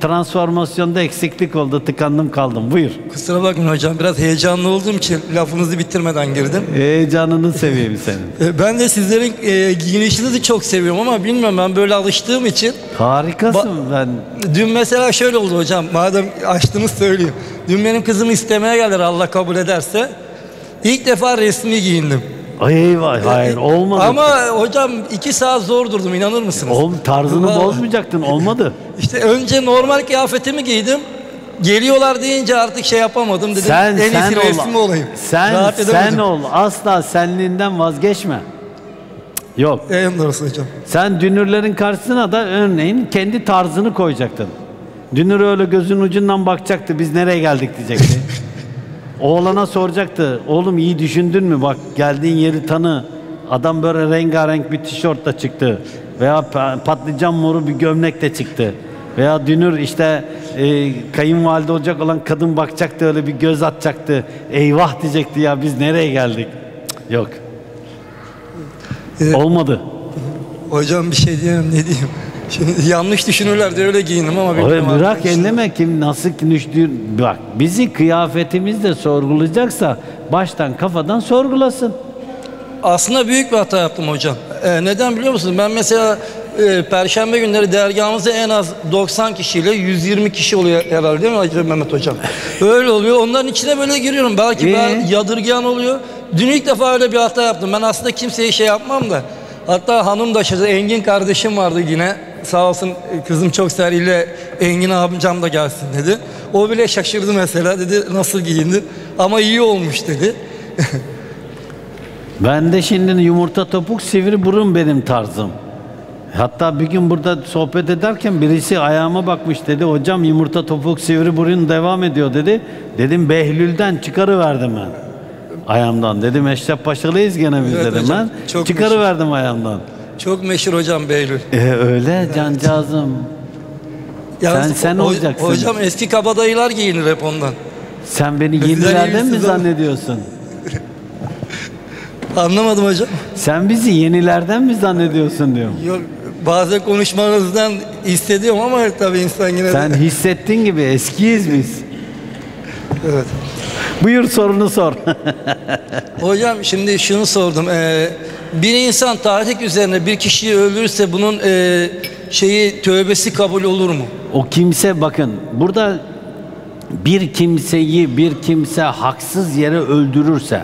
transformasyonda eksiklik oldu. Tıkandım kaldım. Buyur. Kusura bakmayın hocam. Biraz heyecanlı olduğum için lafınızı bitirmeden girdim. Heyecanını seveyim senin. Ben de sizlerin e, giyinişinizi çok seviyorum ama bilmiyorum, ben böyle alıştığım için. Harikasın ben. Dün mesela şöyle oldu hocam. Madem açtınız söyleyeyim. Dün benim kızımı istemeye gelir, Allah kabul ederse. İlk defa resmi giyindim. Eyvah, hayır olmadı. Ama hocam iki saat zor durdum, inanır mısınız? Oğlum, tarzını vallahi bozmayacaktın, olmadı. İşte önce normal kıyafetimi giydim. Geliyorlar deyince artık şey yapamadım dedim. Sen, en iyisi resmi olayım. Sen, sen ol, asla senliğinden vazgeçme. Yok. En doğrusu hocam. Sen dünürlerin karşısına da örneğin kendi tarzını koyacaktın. Dünür öyle gözünün ucundan bakacaktı, biz nereye geldik diyecekti. Oğlana soracaktı, oğlum iyi düşündün mü, bak geldiğin yeri tanı. Adam böyle rengarenk bir tişörtle çıktı veya patlıcan moru bir gömlekle çıktı. Veya dünür işte e, kayınvalide olacak olan kadın bakacaktı, öyle bir göz atacaktı. Eyvah diyecekti, ya biz nereye geldik. Cık, yok. Ee, Olmadı. Hocam bir şey diyemem, ne diyeyim. Şimdi yanlış düşünürler de öyle giyinim ama... Öyle bırak, elleme kim nasıl düşünür. Bak, bizi kıyafetimizle sorgulayacaksa baştan kafadan sorgulasın. Aslında büyük bir hata yaptım hocam. Ee, neden biliyor musunuz? Ben mesela e, perşembe günleri dergahımızda en az doksan kişiyle yüz yirmi kişi oluyor herhalde, değil mi Hacı Mehmet hocam? Öyle oluyor. Onların içine böyle giriyorum. Belki ee? ben yadırgayan oluyor. Dün ilk defa öyle bir hata yaptım. Ben aslında kimseye şey yapmam da. Hatta hanım da şaşırdı. Engin kardeşim vardı yine. Sağ olsun, kızım çok seriyle Engin amcam da gelsin dedi. O bile şaşırdı mesela, dedi nasıl giyindin ama iyi olmuş dedi. Ben de şimdi yumurta topuk sivri burun benim tarzım. Hatta bir gün burada sohbet ederken birisi ayağıma bakmış, dedi hocam yumurta topuk sivri burun devam ediyor dedi. Dedim Behlül'den çıkarıverdim ben ayağımdan, dedim Eşref Paşalıyız gene biz, evet, dedim hocam, ben çıkarıverdim meşhur. ayağımdan. Çok meşhur hocam Behlül. Ee, öyle evet. Cancağızım. Yalnız sen sen olacaksın. Hocam eski kabadayılar giyinir hep ondan. Sen beni yenilerden mi zannediyorsun? Anlamadım hocam. Sen bizi yenilerden mi zannediyorsun diyorum. Yok, bazen konuşmanızdan hissediyorum ama tabii insan yine... Sen de hissettiğin gibi eskiyiz biz. Evet. Buyur, sorunu sor. Hocam şimdi şunu sordum. Ee, bir insan tahrik üzerine bir kişiyi öldürürse bunun e, şeyi, tövbesi kabul olur mu? O kimse, bakın burada bir kimseyi bir kimse haksız yere öldürürse,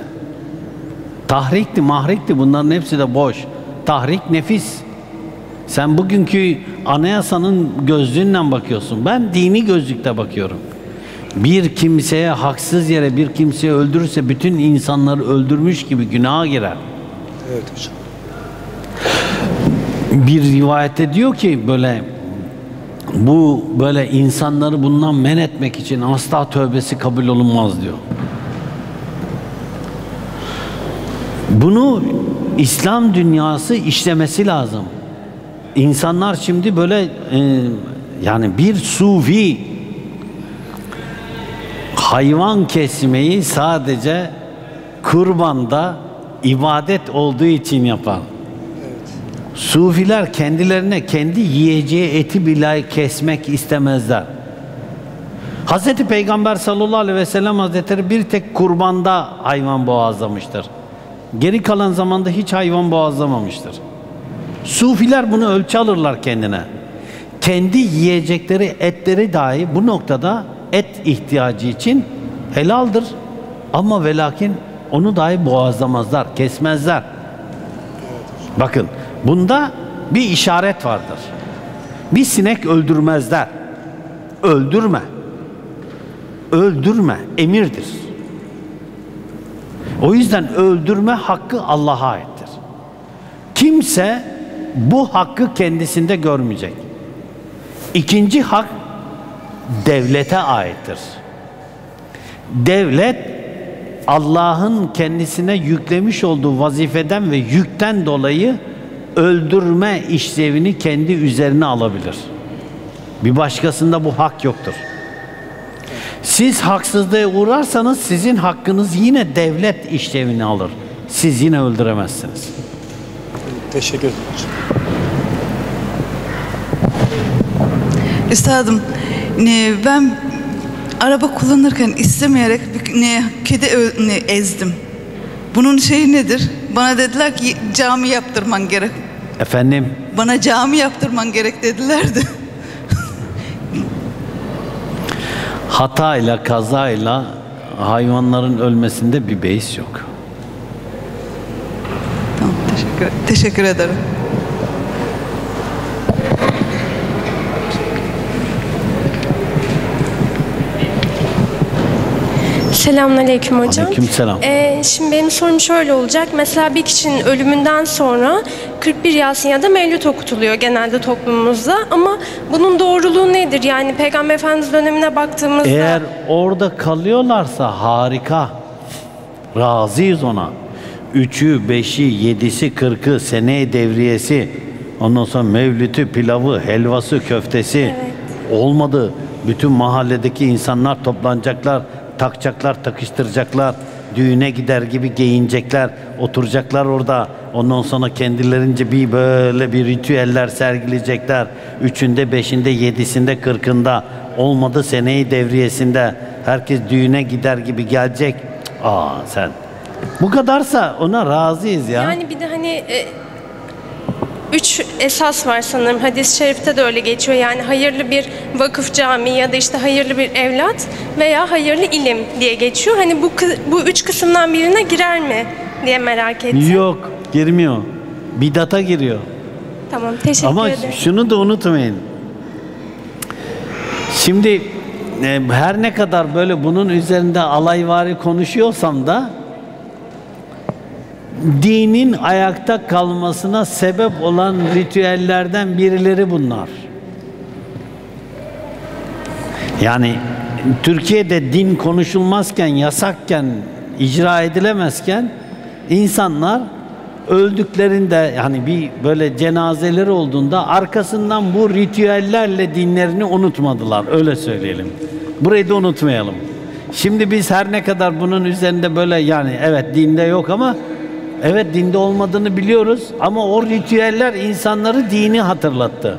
tahrikti, mahrikti, bunların hepsi de boş. Tahrik nefis. Sen bugünkü anayasanın gözlüğünden bakıyorsun. Ben dini gözlükte bakıyorum. Bir kimseye haksız yere bir kimseyi öldürürse bütün insanları öldürmüş gibi günaha girer. Evet hocam. Bir rivayette diyor ki böyle bu böyle insanları bundan men etmek için asla tövbesi kabul olunmaz diyor. Bunu İslam dünyası işlemesi lazım. İnsanlar şimdi böyle e, yani bir sufi hayvan kesmeyi sadece kurbanda ibadet olduğu için yapar. Evet. Sufiler kendilerine kendi yiyeceği eti bile kesmek istemezler. Hz. Peygamber sallallahu aleyhi ve sellem Hazretleri bir tek kurbanda hayvan boğazlamıştır. Geri kalan zamanda hiç hayvan boğazlamamıştır. Sufiler bunu ölçü alırlar kendine. Kendi yiyecekleri etleri dahi bu noktada et ihtiyacı için helaldir. Ama ve lakin onu dahi boğazlamazlar, kesmezler. Bakın bunda bir işaret vardır. Bir sinek öldürmezler. Öldürme. Öldürme emirdir. O yüzden öldürme hakkı Allah'a aittir. Kimse bu hakkı kendisinde görmeyecek. İkinci hak devlete aittir. Devlet Allah'ın kendisine yüklemiş olduğu vazifeden ve yükten dolayı öldürme işlevini kendi üzerine alabilir. Bir başkasında bu hak yoktur. Siz haksızlığa uğrarsanız sizin hakkınız yine devlet işlevini alır. Siz yine öldüremezsiniz. Teşekkür ederim. Üstadım, ben araba kullanırken istemeyerek kedi ezdim. Bunun şeyi nedir? Bana dediler ki cami yaptırman gerek. Efendim? Bana cami yaptırman gerek dedilerdi. Hatayla, kazayla hayvanların ölmesinde bir beis yok. Tamam, teşekkür, teşekkür ederim. Selamünaleyküm hocam. Aleykümselam. Ee, şimdi benim sorum şöyle olacak. Mesela bir kişinin ölümünden sonra kırk bir Yasin ya da Mevlüt okutuluyor genelde toplumumuzda. Ama bunun doğruluğu nedir? Yani Peygamber Efendimiz dönemine baktığımızda... Eğer orada kalıyorlarsa harika. Razıyız ona. Üçü, beşi, yedisi, kırkı, seneye devriyesi. Ondan sonra Mevlüt'ü, pilavı, helvası, köftesi. Evet. Olmadı. Bütün mahalledeki insanlar toplanacaklar. Takacaklar, takıştıracaklar, düğüne gider gibi giyinecekler, oturacaklar orada. Ondan sonra kendilerince bir böyle bir ritüeller sergileyecekler. Üçünde, beşinde, yedisinde, kırkında, olmadı seneyi devriyesinde. Herkes düğüne gider gibi gelecek. Aa sen. Bu kadarsa ona razıyız ya. Yani bir de hani... E Üç esas var sanırım. Hadis-i şerifte de öyle geçiyor. Yani hayırlı bir vakıf cami ya da işte hayırlı bir evlat veya hayırlı ilim diye geçiyor. Hani bu bu üç kısımdan birine girer mi diye merak ettim. Yok, girmiyor. Bidata giriyor. Tamam, teşekkür Ama ederim. Ama şunu da unutmayın. Şimdi e, her ne kadar böyle bunun üzerinde alayvari konuşuyorsam da dinin ayakta kalmasına sebep olan ritüellerden birileri bunlar. Yani Türkiye'de din konuşulmazken, yasakken, icra edilemezken insanlar öldüklerinde, yani bir böyle cenazeleri olduğunda arkasından bu ritüellerle dinlerini unutmadılar. Öyle söyleyelim. Burayı da unutmayalım. Şimdi biz her ne kadar bunun üzerinde böyle, yani evet dinde yok ama evet dinde olmadığını biliyoruz ama o ritüeller insanları dini hatırlattı.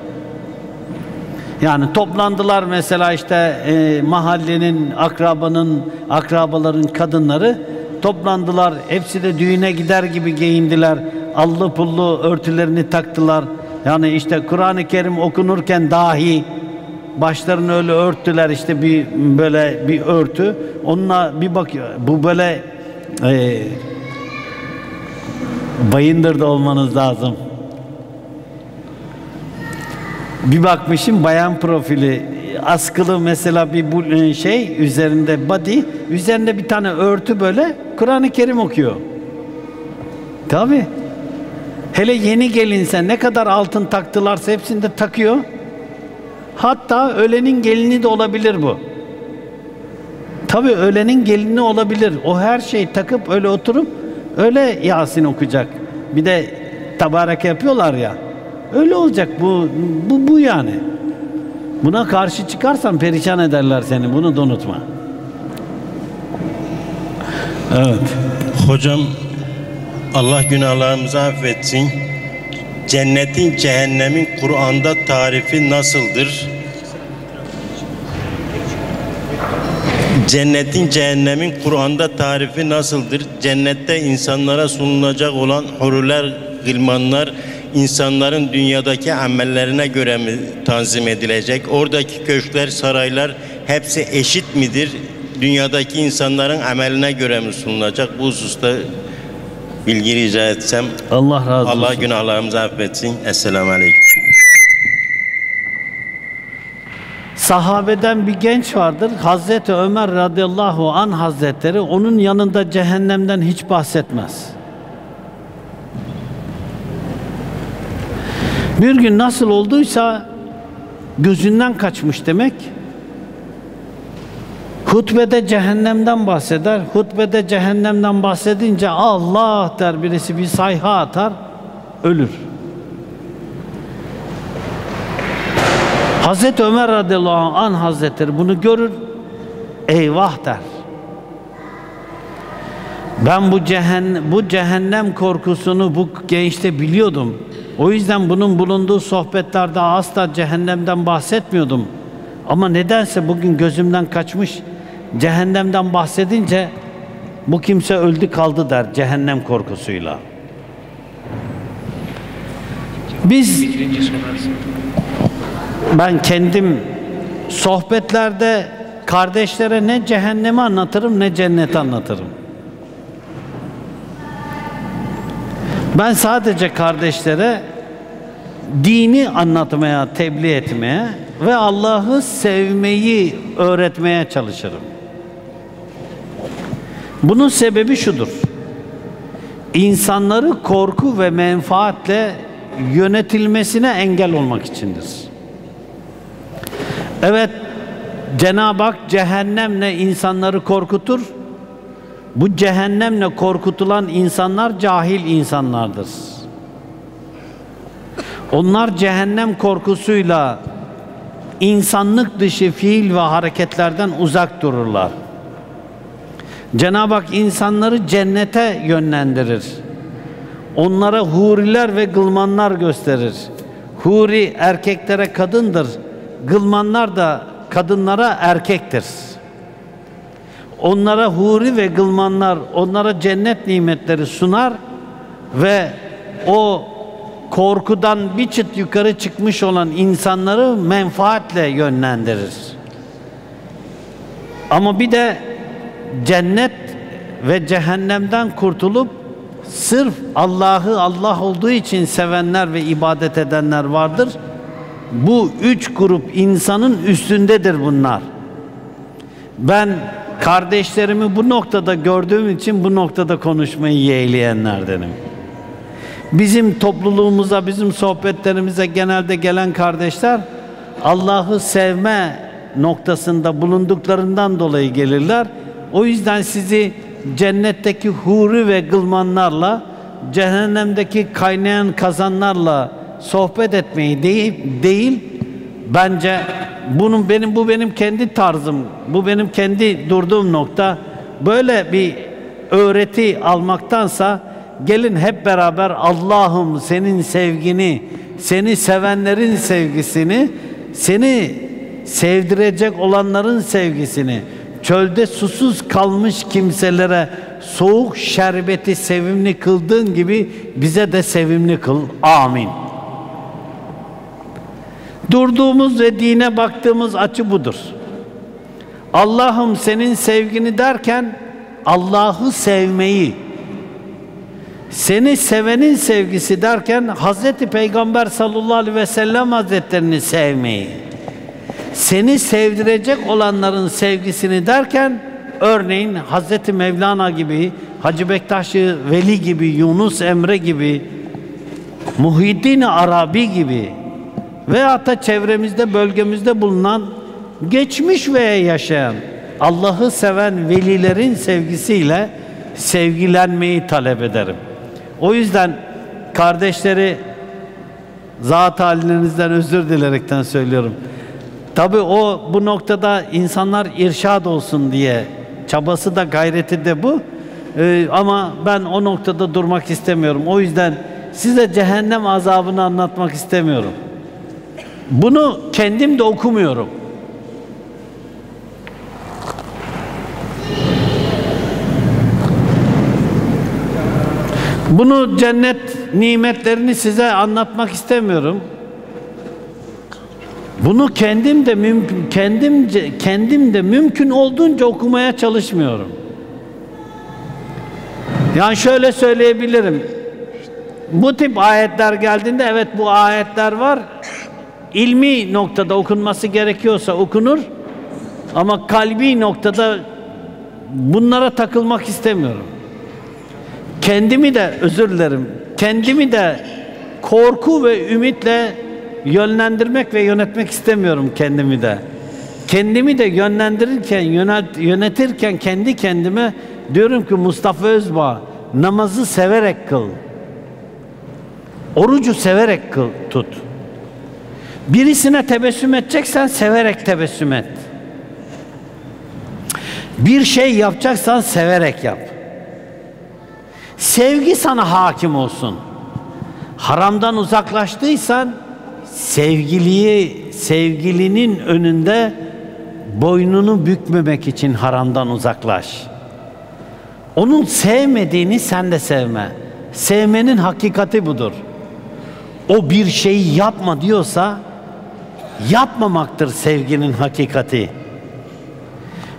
Yani toplandılar mesela işte e, mahallenin, akrabanın, akrabaların kadınları toplandılar. Hepsi de düğüne gider gibi giyindiler. Allı pullu örtülerini taktılar. Yani işte Kur'an-ı Kerim okunurken dahi başlarını öyle örttüler, işte bir böyle bir örtü. Onunla bir bakıyor. Bu böyle e, bayındırda olmanız lazım. Bir bakmışım bayan profili, askılı mesela bir şey üzerinde, body üzerinde bir tane örtü, böyle Kur'an-ı Kerim okuyor. Tabii. Hele yeni gelinse ne kadar altın taktılarsa hepsini de takıyor. Hatta ölenin gelini de olabilir bu. Tabii ölenin gelini olabilir. O her şeyi takıp öyle oturup öyle Yasin okuyacak. Bir de tabarak yapıyorlar ya. Öyle olacak bu, bu, bu yani. Buna karşı çıkarsan perişan ederler seni. Bunu da unutma. Evet. Hocam, Allah günahlarımızı affetsin. Cennetin, cehennemin Kur'an'da tarifi nasıldır? Cennetin, cehennemin Kur'an'da tarifi nasıldır? Cennette insanlara sunulacak olan huriler, gılmanlar insanların dünyadaki amellerine göre mi tanzim edilecek? Oradaki köşkler, saraylar hepsi eşit midir? Dünyadaki insanların ameline göre mi sunulacak? Bu hususta bilgi rica etsem. Allah razı olsun. Allah günahlarımızı affetsin. Esselamu Aleyküm. Sahabeden bir genç vardır. Hazreti Ömer radıyallahu anh hazretleri onun yanında cehennemden hiç bahsetmez. Bir gün nasıl olduysa gözünden kaçmış demek. Hutbede cehennemden bahseder. Hutbede cehennemden bahsedince Allah der birisi, bir sayha atar, ölür. Hazreti Ömer radıyallahu anh hazretleri bunu görür, eyvah der. Ben bu cehennem, bu cehennem korkusunu bu gençte biliyordum. O yüzden bunun bulunduğu sohbetlerde asla cehennemden bahsetmiyordum. Ama nedense bugün gözümden kaçmış, cehennemden bahsedince bu kimse öldü kaldı der cehennem korkusuyla. Biz, ben kendim sohbetlerde kardeşlere ne cehennemi anlatırım ne cenneti anlatırım. Ben sadece kardeşlere dini anlatmaya, tebliğ etmeye ve Allah'ı sevmeyi öğretmeye çalışırım. Bunun sebebi şudur: İnsanları korku ve menfaatle yönetilmesine engel olmak içindir. Evet, Cenab-ı Hak cehennemle insanları korkutur. Bu cehennemle korkutulan insanlar cahil insanlardır. Onlar cehennem korkusuyla insanlık dışı fiil ve hareketlerden uzak dururlar. Cenab-ı Hak insanları cennete yönlendirir. Onlara huriler ve gılmanlar gösterir. Huri erkeklere kadındır. Gılmanlar da kadınlara erkektir. Onlara huri ve gılmanlar, onlara cennet nimetleri sunar ve o korkudan bir çıt yukarı çıkmış olan insanları menfaatle yönlendirir. Ama bir de cennet ve cehennemden kurtulup sırf Allah'ı Allah olduğu için sevenler ve ibadet edenler vardır. Bu üç grup insanın üstündedir bunlar. Ben kardeşlerimi bu noktada gördüğüm için bu noktada konuşmayı yeğleyenlerdenim. Bizim topluluğumuza, bizim sohbetlerimize genelde gelen kardeşler Allah'ı sevme noktasında bulunduklarından dolayı gelirler. O yüzden sizi cennetteki huri ve gılmanlarla, cehennemdeki kaynayan kazanlarla sohbet etmeyi değil, değil bence bunun benim bu benim kendi tarzım, bu benim kendi durduğum nokta. Böyle bir öğreti almaktansa gelin hep beraber Allah'ım senin sevgini, seni sevenlerin sevgisini, seni sevdirecek olanların sevgisini, çölde susuz kalmış kimselere soğuk şerbeti sevimli kıldığın gibi bize de sevimli kıl. Amin. Durduğumuz ve dine baktığımız açı budur. Allah'ım senin sevgini derken Allah'ı sevmeyi, seni sevenin sevgisi derken Hazreti Peygamber sallallahu aleyhi ve sellem Hazretlerini sevmeyi, seni sevdirecek olanların sevgisini derken örneğin Hazreti Mevlana gibi, Hacı Bektaş-ı Veli gibi, Yunus Emre gibi, Muhyiddin Arabi gibi veyahut da çevremizde, bölgemizde bulunan geçmiş veya yaşayan Allah'ı seven velilerin sevgisiyle sevgilenmeyi talep ederim. O yüzden kardeşleri, zat halinizden özür dilerekten söylüyorum. Tabii o bu noktada insanlar irşad olsun diye çabası da gayreti de bu. Ee, ama ben o noktada durmak istemiyorum. O yüzden size cehennem azabını anlatmak istemiyorum. Bunu kendim de okumuyorum. Bunu cennet nimetlerini size anlatmak istemiyorum. Bunu kendim de mümkün kendimce kendim de mümkün olduğunca okumaya çalışmıyorum. Yani şöyle söyleyebilirim. Bu tip ayetler geldiğinde evet bu ayetler var. İlmi noktada okunması gerekiyorsa okunur. Ama kalbi noktada bunlara takılmak istemiyorum. Kendimi de özür dilerim. Kendimi de korku ve ümitle yönlendirmek ve yönetmek istemiyorum kendimi de. Kendimi de yönlendirirken, yönet, yönetirken kendi kendime diyorum ki Mustafa Özbağ, namazı severek kıl. Orucu severek kıl, tut. Birisine tebessüm edeceksen severek tebessüm et. Bir şey yapacaksan severek yap. Sevgi sana hakim olsun. Haramdan uzaklaştıysan sevgiliyi, sevgilinin önünde boynunu bükmemek için haramdan uzaklaş. Onun sevmediğini sen de sevme. Sevmenin hakikati budur. O bir şeyi yapma diyorsa yapmamaktır sevginin hakikati.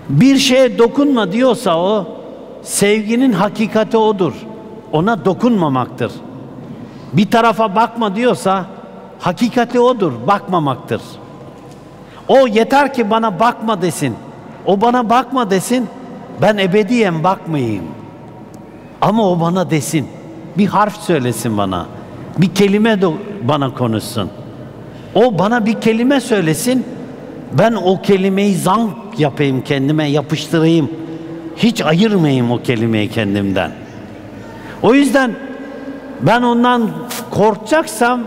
Bir şeye dokunma diyorsa o sevginin hakikati odur. Ona dokunmamaktır. Bir tarafa bakma diyorsa hakikati odur, bakmamaktır. O yeter ki bana bakma desin. O bana bakma desin, ben ebediyen bakmayayım. Ama o bana desin. Bir harf söylesin bana. Bir kelime de bana konuşsun. O bana bir kelime söylesin, ben o kelimeyi zank yapayım kendime, yapıştırayım. Hiç ayırmayayım o kelimeyi kendimden. O yüzden ben ondan korkacaksam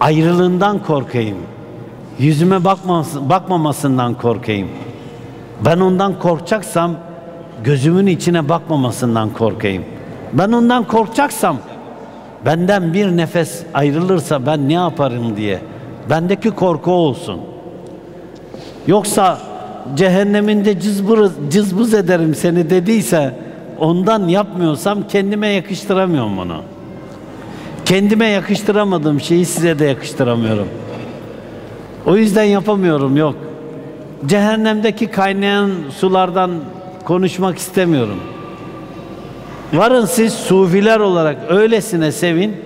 ayrılığından korkayım. Yüzüme bakmasın, bakmamasından korkayım. Ben ondan korkacaksam gözümün içine bakmamasından korkayım. Ben ondan korkacaksam benden bir nefes ayrılırsa ben ne yaparım diye bendeki korku olsun. Yoksa cehenneminde cızbır, cızbız ederim seni dediyse ondan yapmıyorsam kendime yakıştıramıyorum onu. Kendime yakıştıramadığım şeyi size de yakıştıramıyorum. O yüzden yapamıyorum, yok. Cehennemdeki kaynayan sulardan konuşmak istemiyorum. Varın siz sufiler olarak öylesine sevin,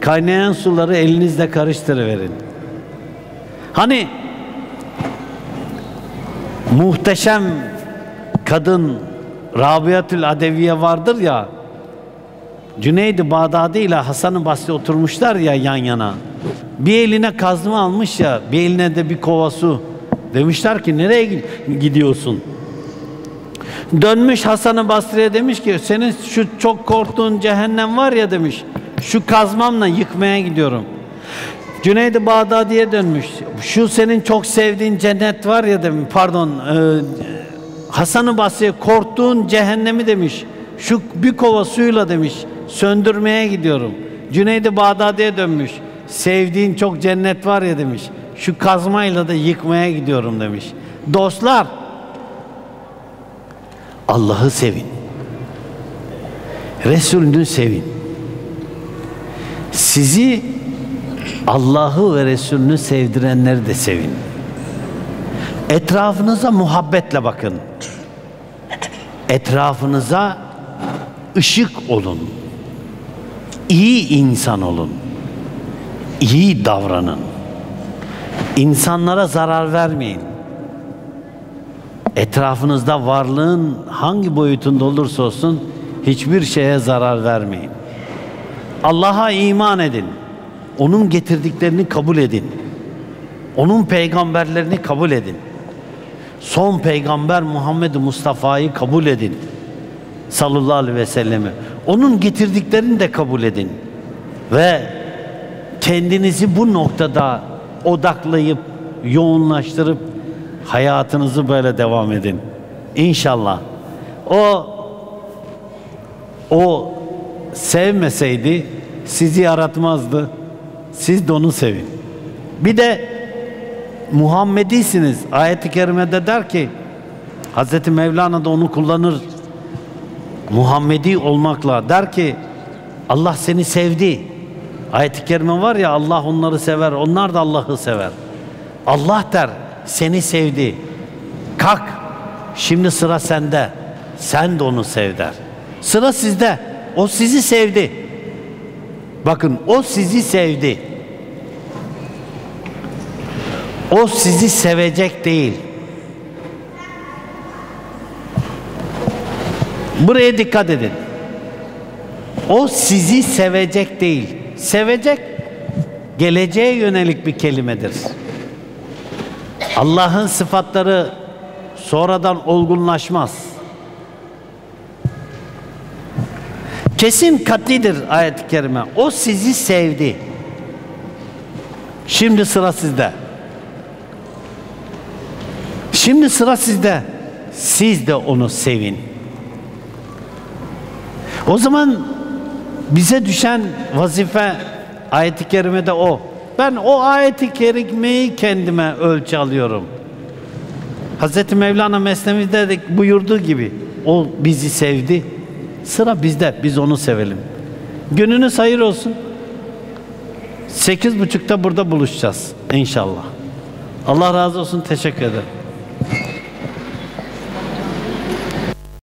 kaynayan suları elinizle karıştırıverin. Hani muhteşem kadın Rabiatül Adeviye vardır ya, Cüneyd-i Bağdadi ile Hasan-ı Basri oturmuşlar ya yan yana. Bir eline kazma almış ya, bir eline de bir kova su. Demişler ki nereye gidiyorsun? Dönmüş Hasan-ı Basri'ye demiş ki senin şu çok korktuğun cehennem var ya demiş. Şu kazmamla yıkmaya gidiyorum. Cüneyd-i Bağdadi'ye dönmüş. Şu senin çok sevdiğin cennet var ya demiş. Pardon. E, Hasan-ı Basri'ye korktuğun cehennemi demiş. Şu bir kova suyla demiş söndürmeye gidiyorum. Cüneyd-i Bağdadi'ye dönmüş. Sevdiğin çok cennet var ya demiş. Şu kazmayla da yıkmaya gidiyorum demiş. Dostlar, Allah'ı sevin. Resulünü sevin. Sizi Allah'ı ve Resulünü sevdirenleri de sevin. Etrafınıza muhabbetle bakın. Etrafınıza ışık olun. İyi insan olun. İyi davranın. İnsanlara zarar vermeyin. Etrafınızda varlığın hangi boyutunda olursa olsun hiçbir şeye zarar vermeyin. Allah'a iman edin. Onun getirdiklerini kabul edin. Onun peygamberlerini kabul edin. Son peygamber Muhammed-i Mustafa'yı kabul edin. Sallallahu aleyhi ve sellem'i. Onun getirdiklerini de kabul edin. Ve kendinizi bu noktada odaklayıp, yoğunlaştırıp hayatınızı böyle devam edin. İnşallah. O o sevmeseydi sizi yaratmazdı. Siz de onu sevin. Bir de Muhammedisiniz. Ayet-i Kerime'de der ki, Hazreti Mevlana da onu kullanır. Muhammedi olmakla der ki, Allah seni sevdi. Ayet-i Kerime var ya, Allah onları sever, onlar da Allah'ı sever. Allah der, seni sevdi. Kalk, şimdi sıra sende. Sen de onu sev der. Sıra sizde. O sizi sevdi. Bakın, o sizi sevdi. O sizi sevecek değil. Buraya dikkat edin. O sizi sevecek değil. Sevecek, geleceğe yönelik bir kelimedir. Allah'ın sıfatları sonradan olgunlaşmaz. Kesin katlidir ayet-i kerime. O sizi sevdi. Şimdi sıra sizde. Şimdi sıra sizde. Siz de onu sevin. O zaman bize düşen vazife ayet-i kerimede o. Ben o ayet-i kerimeyi kendime ölçü alıyorum. Hz. Mevlana Mesnevi'de de buyurduğu gibi, o bizi sevdi. Sıra bizde, biz onu sevelim. Gününüz hayır olsun. sekiz buçukta burada buluşacağız inşallah. Allah razı olsun, teşekkür ederim.